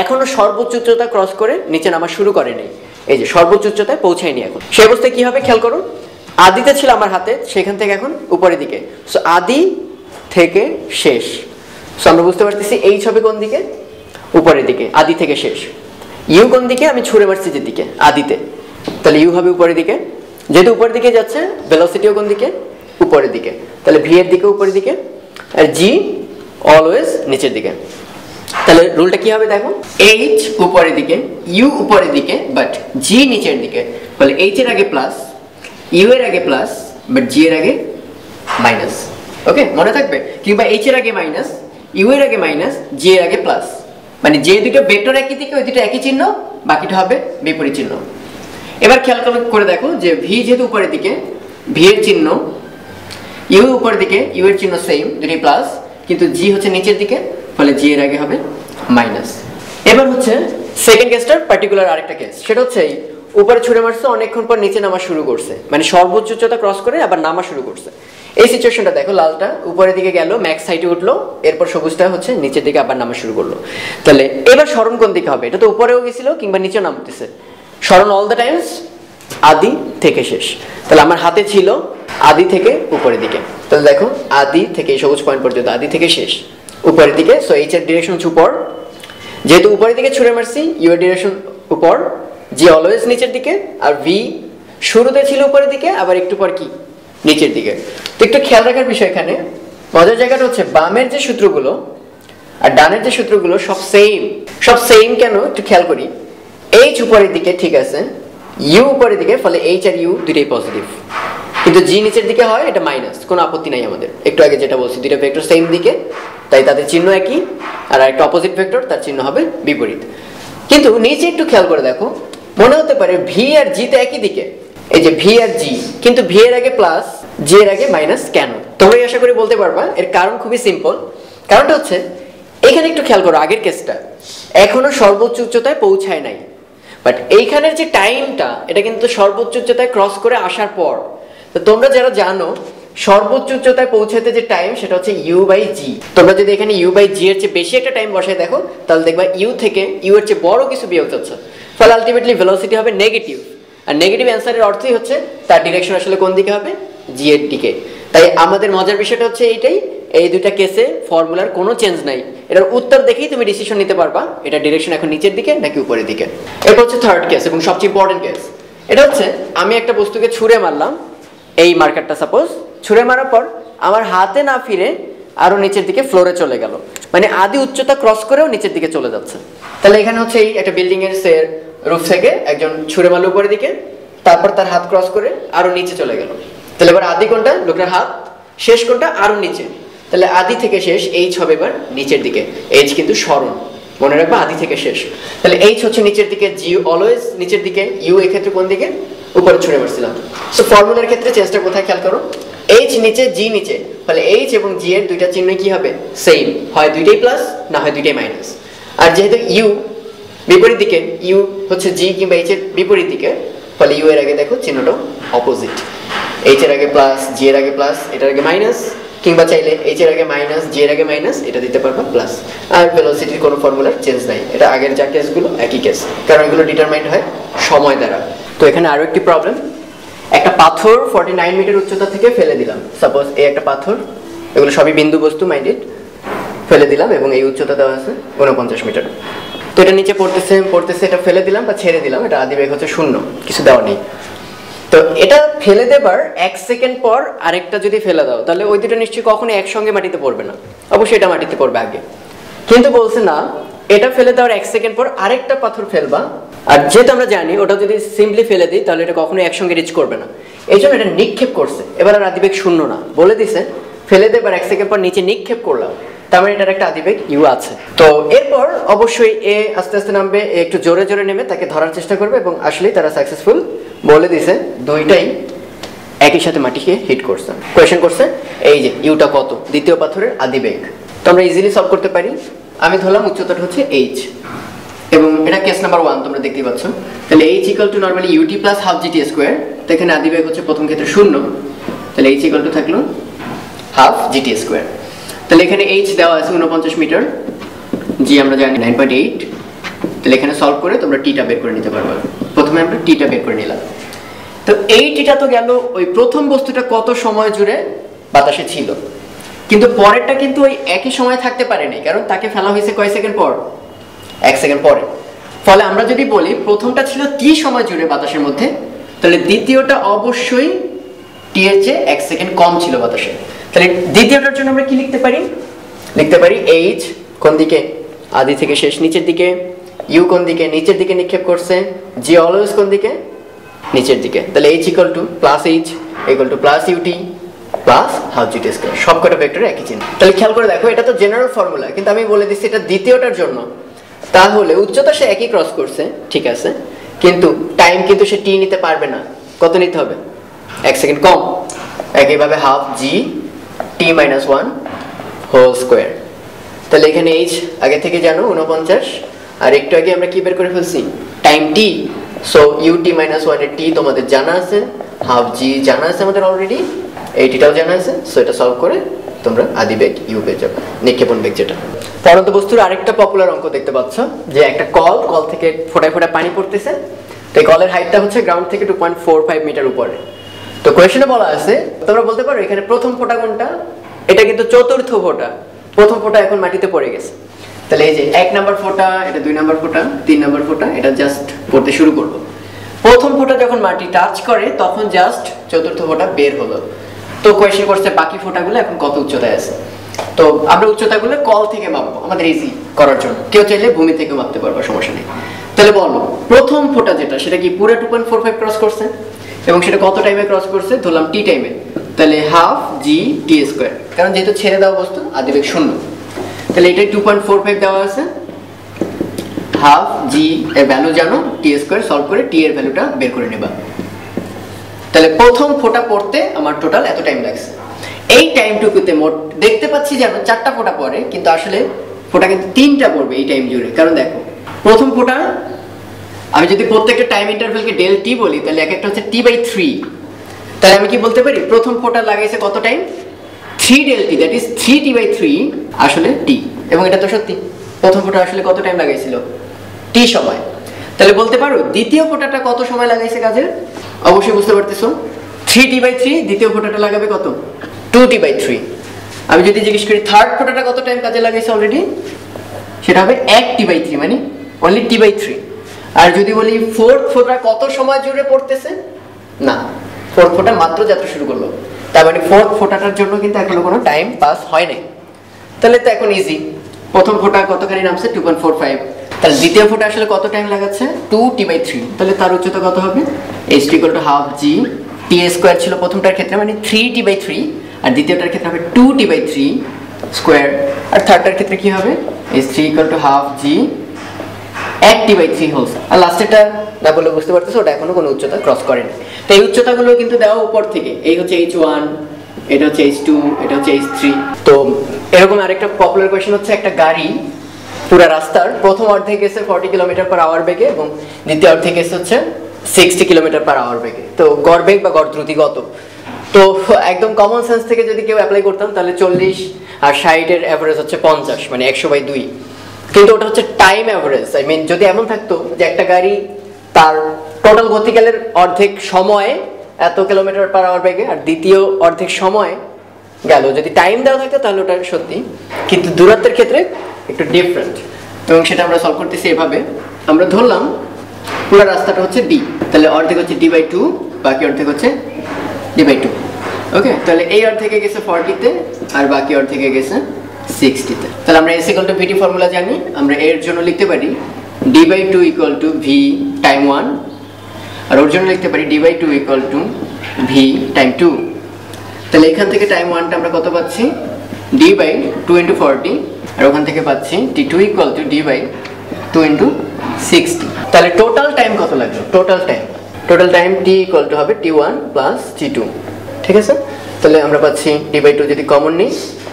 এখনো সর্বোচ্চ উচ্চতা ক্রস করে নিচে নামা শুরু করেনি, এই যে সর্বোচ্চ উচ্চতায় পৌঁছায়নি। এখন সেই অবস্থায় কি হবে খেয়াল করো, আদিতে ছিল আমার হাতে, সেখান থেকে এখন উপরের দিকে, সো আদি থেকে শেষ। সো আমরা বুঝতে পারতেছি এই ছবি কোন দিকে, উপরের দিকে, আদি থেকে শেষ। ইউ কোন দিকে, আমি ছুঁড়ে মারছি যে দিকে, আদিতে, তাহলে ইউ হবে উপরের দিকে। যেহেতু উপরের দিকে যাচ্ছে, ভেলোসিটিও কোন দিকে, উপরের দিকে, তাহলে ভি এর দিকে উপরের দিকে, আর জি অলওয়েজ নিচের দিকে। তাহলে রুলটা কি হবে দেখো, এইচ উপরের দিকে, ইউ উপরের দিকে, বাট জি নিচের দিকে, তাহলে এইচ এর আগে প্লাস, ইউ এর আগে প্লাস, বাট জি এর আগে মাইনাস। ওকে মনে থাকবে, কিংবা এইচ এর আগে মাইনাস, ইউ এর আগে মাইনাস, জি এর আগে প্লাস, মানে যে দুটো ভেক্টর একই দিকে ওই দুটো একই চিহ্ন, বাকিটা হবে বিপরীত চিহ্ন। এবার খেয়াল করে দেখো যে ভি যেহেতু উপরের দিকে, ভি এর চিহ্ন, ইউ উপরের দিকে, ইউ এর চিহ্ন সেম, দুটি প্লাস, কিন্তু জি হচ্ছে নিচের দিকে, ফলে জি এর আগে হবে মাইনাস। এবার হচ্ছে সেকেন্ড কেসটার পার্টিকুলার আরেকটা কেস, সেটা হচ্ছে উপরে ছুঁড়ে মারছে, অনেকক্ষণ পর নিচে নামা শুরু করছে, মানে সর্বোচ্চ উচ্চতা ক্রস করে আবার নামা শুরু করছে। এই সিচুয়েশনটা দেখো, লালটা উপরের দিকে গেল, ম্যাক্স হাইটে উঠলো, এরপর সবুজটা হচ্ছে নিচের দিকে আবার নামা শুরু করলো, তাহলে এবার সরণ কোন দিকে হবে? এটা তো উপরেও গেছিল কিংবা নিচেও নামতেছে, সরণ অল দ্য টাইমস আদি থেকে শেষ। তাহলে আমার হাতে ছিল আদি থেকে উপরের দিকে, তাহলে দেখো আদি থেকে সবুজ পয়েন্ট পর্যন্ত, আদি থেকে শেষ, উপরের দিকে, সো এইচ এর ডিরেকশন হচ্ছে উপর, যেহেতু উপরের দিকে ছুঁড়ে মারছি, ইউ এর ডিরেকশন উপর, জি অলওয়েজ নিচের দিকে, আর ভি শুরুতে ছিল উপরের দিকে, আবার একটু পর কি নিচের দিকে। তো একটু খেয়াল রাখার বিষয় এখানে, মজার জায়গাটা হচ্ছে বামের যে সূত্রগুলো আর ডানের যে সূত্রগুলো সব সেম কেন একটু খেয়াল করি। এইচ উপরের দিকে ঠিক আছে, ইউ উপরের দিকে, ফলে এইচ আর ইউ দুটোই পজিটিভ, কিন্তু জি নিচের দিকে হয় এটা মাইনাস, কোনো আপত্তি নাই আমাদের। একটু আগে যেটা বলছি, দুটো ভেক্টর সেম দিকে, তাই তাদের চিহ্ন একই, আর একটা অপোজিট ভেক্টর, তার চিহ্ন হবে বিপরীত। কিন্তু নিচে একটু খেয়াল করে দেখো, মনে হতে পারে ভি আর জি তো একই দিকে, এই যে ভি আর জি, কিন্তু ভি এর আগে প্লাস, জি এর আগে মাইনাস কেন? তোমরাই আশা করি বলতে পারবা, এর কারণ খুবই সিম্পল। কারণটা হচ্ছে এখানে একটু খেয়াল করো, আগের কেসটা এখনো সর্বোচ্চ উচ্চতায় পৌঁছায় নাই, বাট এইখানের যে টাইমটা এটা কিন্তু সর্বোচ্চ উচ্চতায় ক্রস করে আসার পর। তো তোমরা যারা জানো সর্বোচ্চ উচ্চতায় পৌঁছাতে যে টাইম সেটা হচ্ছে ইউ বাই জি, তোমরা যদি এখানে ইউ বাই জি এর চেয়ে বেশি একটা টাইম বসায় দেখো, তাহলে দেখবা ইউ থেকে ইউ এর চেয়ে বড় কিছু বিয়োগ যাচ্ছে, ফলে আলটিমেটলি ভেলোসিটি হবে নেগেটিভ, আর নেগেটিভ অ্যান্সারের অর্থই হচ্ছে তার ডিরেকশন আসলে কোন দিকে হবে, জি এর দিকে। তাই আমাদের মজার বিষয়টা হচ্ছে এইটাই, এই দুইটা কেসে ফর্মুলার কোনো চেঞ্জ নাই, এটার উত্তর দেখেই তুমি ডিসিশন নিতে পারবা এটা ডিরেকশন এখন নিচের দিকে নাকি উপরের দিকে। এরপর হচ্ছে থার্ড কেস এবং সবচেয়ে ইম্পর্টেন্ট কেস, এটা হচ্ছে আমি একটা বস্তুকে ছুঁড়ে মারলাম, এই মার্কারটা সাপোজ, ছুঁড়ে মারার পর আমার হাতে না ফিরে আরও নিচের দিকে ফ্লোরে চলে গেল, মানে আদি উচ্চতা ক্রস করেও নিচের দিকে চলে যাচ্ছে। তাহলে এখানে হচ্ছে এই একটা বিল্ডিংয়ের সের রুফ থেকে একজন ছুঁড়ে মারল উপরের দিকে, তারপর তার হাত ক্রস করে আরও নিচে চলে গেল, তাহলে এবার আদি কোনটা লোকের হাত, শেষ কোনটা আরও নিচে, তাহলে আদি থেকে শেষ এইচ হবে এবার নিচের দিকে, এইচ কিন্তু সরণ মনে রাখবা, আদি থেকে শেষ, তাহলে এইচ হচ্ছে নিচের দিকে, জি অলওয়েজ নিচের দিকে, ইউ এক্ষেত্রে কোন দিকে, উপরে ছুঁড়ে মারছিলাম। সো ফর্মুলার ক্ষেত্রে চেষ্টা কোথায় খেয়াল করো, এইচ নিচে জি নিচে, ফলে এইচ এবং জি এর দুইটা চিহ্ন কি হবে সেম, হয় দুইটাই প্লাস না হয় দুইটাই মাইনাস। আর যেহেতু ইউ বিপরীত দিকে, ইউ হচ্ছে জি কিংবা এইচ এর বিপরীত দিকে, ফলে ইউ এর আগে দেখো চিহ্নটা অপোজিট, এইচ এর আগে প্লাস, জি এর আগে প্লাস, এটার আগে মাইনাস, কিংবা চাইলে এইচ এর আগে মাইনাস, জি এর আগে মাইনাস, এটা দিতে পারবা প্লাস। আর ভেলোসিটির কোনো ফর্মুলার চেঞ্জ নাই, এটা আগের যা কেসগুলো একই কেস, কারণ এগুলো ডিটারমাইন্ড হয় সময় দ্বারা। তো এখানে আরও একটি প্রবলেম, একটা পাথর 49 মিটার উচ্চতা থেকে ফেলে দিলাম, সাপোজ এই একটা পাথর, এগুলো সবই বিন্দু বস্তু মাইন্ডেড, ফেলে দিলাম এবং এই উচ্চতা দেওয়া আছে 49 মিটার, তো এটা নিচে পড়তেছে, এটা ফেলে দিলাম বা ছেড়ে দিলাম, এটা আদি বেগ হচ্ছে 0, কিছু দেওয়া নেই। তো এটা ফেলে দেবার 1 সেকেন্ড পর আরেকটা যদি ফেলে দাও, তাহলে ওই দুটো নিশ্চয়ই কখনো একসঙ্গে মাটিতে পড়বে না, অবশ্যই এটা মাটিতে পড়বে আগে, কিন্তু বলছে না এটা ফেলে দেওয়ার 1 সেকেন্ড পর আরেকটা পাথর ফেলবা, আর যেটা আমরা জানি ওটা যদি সিম্পলি ফেলে দিই তাহলে এটা কখনো একসঙ্গে রিচ করবে না, এই জন্য এটা নিক্ষেপ করছে, এবার আর আদিবেগ 0 না, বলে দিছে ফেলে দেবার 1 সেকেন্ড পর নিচে নিক্ষেপ করলাম, তার মানে এটার একটা আদিবেগ u আছে। তো এরপর অবশ্যই a আস্তে আস্তে নামবে, একটু জোরে জোরে নেমে তাকে ধরার চেষ্টা করবে এবং আসলে তারা সাকসেসফুল। বলে দিয়েছে দুইটাই একই সাথে মাটিকে হিট করছে। কোয়েশ্চন করছে এই যে ইউটা কত, দ্বিতীয় পাথরের আদিবেগ। তো আমরা ইজিলি সলভ করতে পারি। আমি ধরলাম উচ্চতাটা হচ্ছে h এবং এটা কেস নাম্বার 1, তোমরা দেখতে পাচ্ছ। তাহলে h = নরমালি ut + 1/2 gt2, তো এখানে আদিবেগ হচ্ছে প্রথম ক্ষেত্রে 0, তাহলে h = থাকলো 1/2 gt2। তাহলে এখানে h দেওয়া আছে 49 মিটার, জি আমরা জানি 9.8। তাহলে এখানে সলভ করে তোমরা t টা বের করে নিতে পারবে। প্রথমে আমরা t টা বের করে নিলাম। তো এই t টা তো গেল ওই প্রথম বস্তুটা কত সময় জুড়ে বাতাসে ছিল, কিন্তু পরেরটা কিন্তু ওই একই সময় থাকতে পারেনি, কারণ তাকে ফেলা হয়েছে কয় সেকেন্ড পর, 1 সেকেন্ড পরে। ফলে আমরা যদি বলি প্রথমটা ছিল t সময় জুড়ে বাতাসের মধ্যে, তাহলে দ্বিতীয়টা অবশ্যই t এর চেয়ে 1 সেকেন্ড কম ছিল বাতাসে। তাহলে দ্বিতীয়টার জন্য আমরা কি লিখতে পারি? লিখতে পারি h কোন দিকে, আদি থেকে শেষ নিচের দিকে, u কোন দিকে, নিচের দিকে নিক্ষেপ করছে, g অলওয়েজ কোন দিকে, নিচের দিকে। তাহলে h +h +ut plus half জি টি স্কয়ার, সবকটা ভেক্টরে একই চিহ্ন। তাহলে খেয়াল করে দেখো, এটা তো জেনারেল ফর্মুলা, কিন্তু আমি বলে দিচ্ছি এটা দ্বিতীয়টার জন্য। তাহলে উচ্চতা সে একই ক্রস করছে, ঠিক আছে, কিন্তু টাইম কিন্তু সে টি নিতে পারবে না। কত নিতে হবে? 1 সেকেন্ড কম। একইভাবে হাফ জি টি মাইনাস 1 হোল স্কোয়ার। তাহলে এখানে এইচ আগে থেকে জানো 49, আর একটু আগে আমরা কি বের করে ফেলছি টাইম টি। সো ইউ টি মাইনাস 1 এর টি তোমাদের জানা আছে, হাফ জি জানা আছে আমাদের অলরেডি, এইটিটাও জানা আছে। সো এটা সলভ করে তোমরা আদিবেগ ইউ পেয়ে যাবে, নিক্ষেপণ বেগ যেটা। পরন্ত বস্তুর আরেকটা পপুলার অঙ্ক দেখতে পাচ্ছ, যে একটা কল থেকে ফোটায় ফোটায় পানি পড়তেছে। তো এই কলের হাইটটা হচ্ছে গ্রাউন্ড থেকে 2.45 মিটার উপরে। তো কোয়েশ্চনে বলা আছে, তোমরা বলতে পারো এখানে প্রথম ফোটা কোনটা? এটা কিন্তু চতুর্থ ফোটা, প্রথম ফোটা এখন মাটিতে পড়ে গেছে। তাহলে এই যে 1 নাম্বার ফোটা, এটা 2 নাম্বার ফোটা, 3 নাম্বার ফোটা, এটা জাস্ট পড়তে শুরু করবো। প্রথম ফোটা যখন মাটি টাচ করে তখন জাস্ট চতুর্থ ফোটা বের হলো। তো কোয়েশ্চন করছে বাকি ফোটাগুলো এখন কত উচ্চতায় আছে। তো আমরা উচ্চতাগুলো কল থেকে মাপবো আমাদের ইজি করার জন্য, কেউ চাইলে ভূমি থেকে মাপতে পারবো, সমস্যা নেই। তাহলে বলো প্রথম ফোটা যেটা, সেটা কি পুরো 2.45 ক্রস করছে এবং সেটা কত টাইমে ক্রস করছে? ধরলাম টি টাইমে। তাহলে হাফ জি টি স্কোয়ার, কারণ যেহেতু ছেড়ে দেওয়া বস্তু আদিবেগ 0। তাহলে এটাই 2.45 দেওয়া আছে, হাফ জি এর ভ্যালু জানো, টি স্কোয়ার সলভ করে টি এর ভ্যালুটা বের করে নেবা। তাহলে প্রথম ফোটা পড়তে আমার টোটাল এত টাইম লাগছে। এই টাইমটুকুতে মোট দেখতে পাচ্ছি যেন 4টা ফোটা পড়ে, কিন্তু আসলে ফোটা কিন্তু 3টা পড়বে এই টাইম জুড়ে। কারণ দেখো প্রথম ফোটা, আমি যদি প্রত্যেকটা টাইম ইন্টারভ্যালকে ডেল টি বলি, তাহলে এক একটা হচ্ছে t/3। তাহলে আমি কি বলতে পারি প্রথম ফোটা লাগাইছে কত time? 3 del T, that is 3 t/3 আসলে টি, এবং এটা তো সত্যি প্রথম ফোটা আসলে কত টাইম লাগাইছিল? টি সময়। তাহলে বলতে পারো দ্বিতীয় ফোটাটা কত সময় লাগাইছে কাজে? অবশ্যই বুঝতে পারতেছো 3 t/3, দ্বিতীয় ফোটাটা লাগাবে কত? 2 t/3। আমি যদি জিজ্ঞেস করি থার্ড ফোটাটা কত টাইম কাজে লাগাইছে অলরেডি, সেটা হবে 1 t/3, মানে অনলি t/3। আর যদি বলি ফোর্থ ফোটা কত সময় জুড়ে পড়তেছে, না, ফোর্থ ফোটা মাত্র যাত্রা শুরু করলো, তার মানে ফোর্থ ফোটাটার জন্য কিন্তু এখনো কোনো টাইম পাস হয় নাই। তাহলে তো এখন ইজি, প্রথম ফোটা কতখানি নামছে 2.45, তাহলে দ্বিতীয় ফোটা আসলে কত টাইম লাগাচ্ছে? 2 t/3। তাহলে তার উচ্চতা কত হবে? h = হাফ জি টি স্কোয়ার ছিল প্রথমটার ক্ষেত্রে, মানে 3 t/3, আর দ্বিতীয়টার ক্ষেত্রে হবে 2 t/3 স্কোয়ার, আর থার্ডটার ক্ষেত্রে কি হবে? h = half g 1 t/3 wholes, আর লাস্টেরটা না বলে বুঝতে পারতেছো ওটা এখনো কোনো উচ্চতা ক্রস করেনি। তো এই উচ্চতাগুলো কিন্তু দেওয়া উপর থেকে, এই হচ্ছে h1, এটা হচ্ছে h2, এটা হচ্ছে h3। তো এরকম আরেকটা পপুলার কোয়েশ্চেন হচ্ছে, একটা গাড়ি পুরো রাস্তার প্রথম অর্ধে গেছে 40 km/h বেগে এবং দ্বিতীয় অর্ধে গেছে হচ্ছে 60 km/h বেগে। তো গড় বেগ বা গড় দ্রুতি কত? তো একদম কমন সেন্স থেকে যদি কেউ অ্যাপ্লাই করতাম তাহলে 40 আর 60 এর অ্যাভারেজ হচ্ছে 50, মানে 100/2, কিন্তু ওটা হচ্ছে টাইম অ্যাভারেজ। আই মিন যদি এমন থাকতো যে একটা গাড়ি তার টোটাল গতিকালের অর্ধেক সময়ে এত km/h বেগে আর দ্বিতীয় অর্ধেক সময় গেল, যদি টাইম দেওয়া থাকতো তাহলে ওটা সত্যি, কিন্তু দূরত্বের ক্ষেত্রে একটু ডিফারেন্ট। এবং সেটা আমরা সলভ করতেছি এভাবে, আমরা ধরলাম পুরো রাস্তাটা হচ্ছে d, তাহলে অর্ধেক হচ্ছে d/2, বাকি অর্ধেক হচ্ছে d/2। ওকে, তাহলে এই অর্ধেকে গেছে 40 তে আর বাকি অর্ধেকে গেছে 60 তে। তাহলে আমরা s = vt ফর্মুলা জানি, আমরা এর জন্য লিখতে পারি d/2 = v টাইম 1, আর ওর জন্য লিখতে পারি d/2 = v টাইম 2। তাহলে এখান থেকে টাইম 1টা আমরা কত পাচ্ছি? d by 2 into 40 আর ওখান থেকে পাচ্ছি t2 equal to d by 2 into 60 তাহলে টোটাল টাইম কত লাগবে total time t equal to হবে t1 plus t2 ঠিক আছে তাহলে আমরা পাচ্ছি d by 2 যদি কমন নেই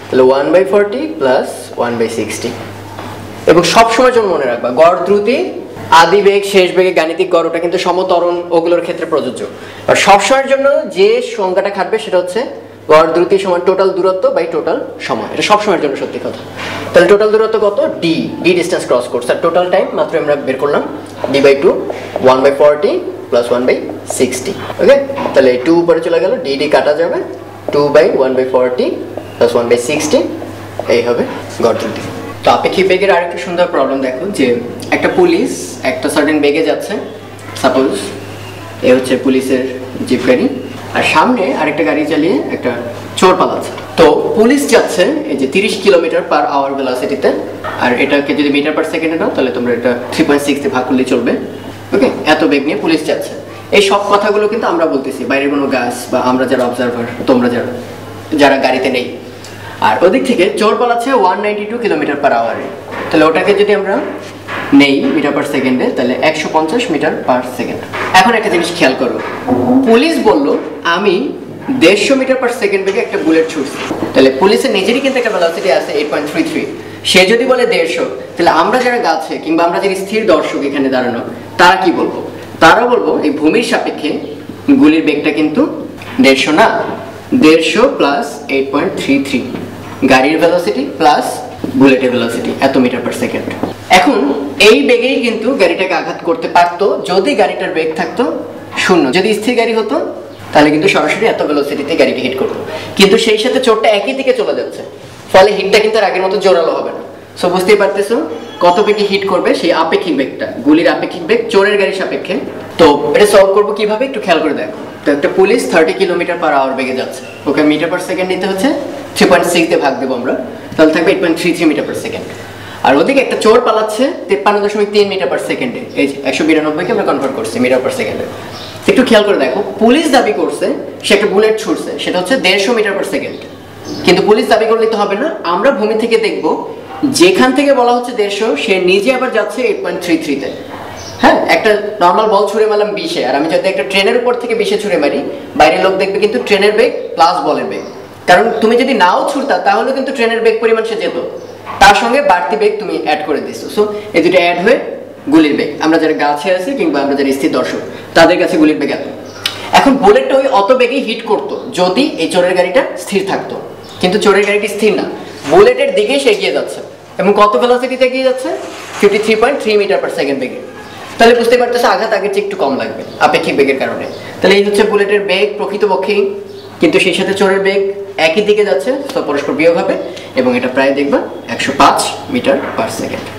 তাহলে 1 by 40 plus 1 by 60 এবং সব সময় যখন মনে রাখবা গড় দ্রুতি আদি বেগ শেষ বেগে গাণিতিক গড়টা কিন্তু সমত্বরণ ওগুলোর ক্ষেত্রে প্রযোজ্য আর সব সময়ের জন্য যে সংখ্যাটা খাটবে সেটা হচ্ছে গড় দ্রুতি সমান টোটাল দূরত্ব বাই টোটাল সময় এটা সব সময়ের জন্য সত্যি কথা তাহলে টোটাল দূরত্ব কত d d ডিসটেন্স ক্রস করছে আর টোটাল টাইম মাত্র আমরা বের করলাম d/2 1/40 plus 1/60 ওকে তাহলে 2 উপরে চলে গেল d d কাটা যাবে 2/1/40 plus 1/60 এই হবে গড় দ্রুতি তো আপেক্ষিক বেগের আরেকটা সুন্দর প্রবলেম দেখো যে একটা পুলিশ একটা সার্টেন বেগে যাচ্ছে সাপোজ এই হচ্ছে পুলিশের জিপ গাড়ি আর সামনে আরেকটা গাড়ি চালিয়ে একটা চোর পালাচ্ছে তো পুলিশ যাচ্ছে এই যে 30 কিলোমিটার পার আওয়ার ভেলোসিটিতে আর এটাকে যদি মিটার পার সেকেন্ডে নাও তাহলে তোমরা এটা 3.6 দিয়ে ভাগ করলে চলবে ওকে এত বেগ নিয়ে পুলিশ যাচ্ছে এই সব কথাগুলো কিন্তু আমরা বলতেছি বাইরের কোনো গ্যাস বা আমরা যারা অবজারভার তোমরা যারা গাড়িতে নেই আর ওদিক থেকে চোর পালাচ্ছে 192 কিলোমিটার পার আওয়ারে তাহলে ওটাকে যদি আমরা নেই মিটার পার সেকেন্ডে তাহলে 150 মিটার পার সেকেন্ড এখন একটা জিনিস খেয়াল করো পুলিশ বলল আমি 150 মিটার পার সেকেন্ড বেগে একটা বুলেট ছুড়ছি তাহলে পুলিশের নিজেরই কিন্তু একটা ভেলোসিটি আছে 8.33 সে যদি বলে 150 তাহলে আমরা যারা গাছে কিংবা আমরা যারা স্থির দর্শক এখানে দাঁড়ানো তারা কি বলবো তারা বলবো এই ভূমির সাপেক্ষে গুলির বেগটা কিন্তু 150 না 150 প্লাস 8.33 গাড়ির ভেলোসিটি প্লাস বুলেটের ভেলোসিটি এত মিটার পার সেকেন্ড এখন এই বেগেই কিন্তু গাড়িটাকে আঘাত করতে পারতো যদি গাড়িটার বেগ থাকতো শূন্য যদি স্থির গাড়ি হতো তাহলে কিন্তু সরাসরি এত ভেলোসিটিতে গাড়িটি হিট করতো কিন্তু সেই সাথে চোরটা একই দিকে চলে যাচ্ছে ফলে হিটটা কিন্তু আগের মতো জোরালো হবে না সো বুঝতেই পারতেছো কত বেগে হিট করবে সেই আপেক্ষিক বেগটা গুলির আপেক্ষিক বেগ চোরের গাড়ির সাপেক্ষে তো এটা সলভ করবো কিভাবে একটু খেয়াল করে দেখো তো একটা পুলিশ 30 কিলোমিটার পার আওয়ার বেগে যাচ্ছে ওকে মিটার পার সেকেন্ড নিতে হচ্ছে 3.6 দিয়ে ভাগ দেবো আমরা তাহলে থাকবে 8.33 মিটার পার সেকেন্ড আর ওদিকে একটা চোর পালাচ্ছে 53.3 মিটার পার সেকেন্ডে এই 192কে আমরা কনভার্ট করছি মিটার পার সেকেন্ডে একটু খেয়াল করে দেখো পুলিশ দাবি করছে সে একটা বুলেট ছুড়ছে সেটা হচ্ছে 150 মিটার পার সেকেন্ড কিন্তু পুলিশ দাবি করলে তো হবে না আমরা ভূমি থেকে দেখব যেখান থেকে বলা হচ্ছে 150 সে নিজে আবার যাচ্ছে 8.33 তে হ্যাঁ একটা নর্মাল বল ছুঁড়ে মারলাম 20 আর আমি যদি একটা ট্রেনের উপর থেকে 20 ছুঁড়ে মারি বাইরের লোক দেখবে কিন্তু ট্রেনের বেগ প্লাস বলের বেগ কারণ তুমি যদি নাও ছুটতা তাহলে কিন্তু ট্রেনের বেগ পরিমাণ সে যেত তার সঙ্গে বাড়তি বেগ তুমি অ্যাড করে দিচ্ছ সো এই দুটো অ্যাড হয়ে গুলির বেগ আমরা যারা গাছে আছি কিংবা আমরা যারা স্থির দর্শক তাদের কাছে গুলির বেগ এত এখন বুলেটটা ওই অত বেগে হিট করতো যদি এই চোরের গাড়িটা স্থির থাকতো কিন্তু চোরের গাড়িটি স্থির না বুলেটের দিকে সে এগিয়ে যাচ্ছে এবং কত ভেলোসিটিতে এগিয়ে যাচ্ছে 53.3 মিটার পার সেকেন্ড বেগে তাহলে বুঝতে পারতেছে আঘাত আগের চেয়ে একটু কম লাগবে আপেক্ষিক বেগের কারণে তাহলে এই হচ্ছে বুলেটের বেগ প্রকৃতপক্ষেই কিন্তু সেই সাথে চোরের বেগ একই দিকে যাচ্ছে তো পরস্পর বিয়োগ হবে এবং এটা প্রায় দেখবা 105 মিটার পার সেকেন্ড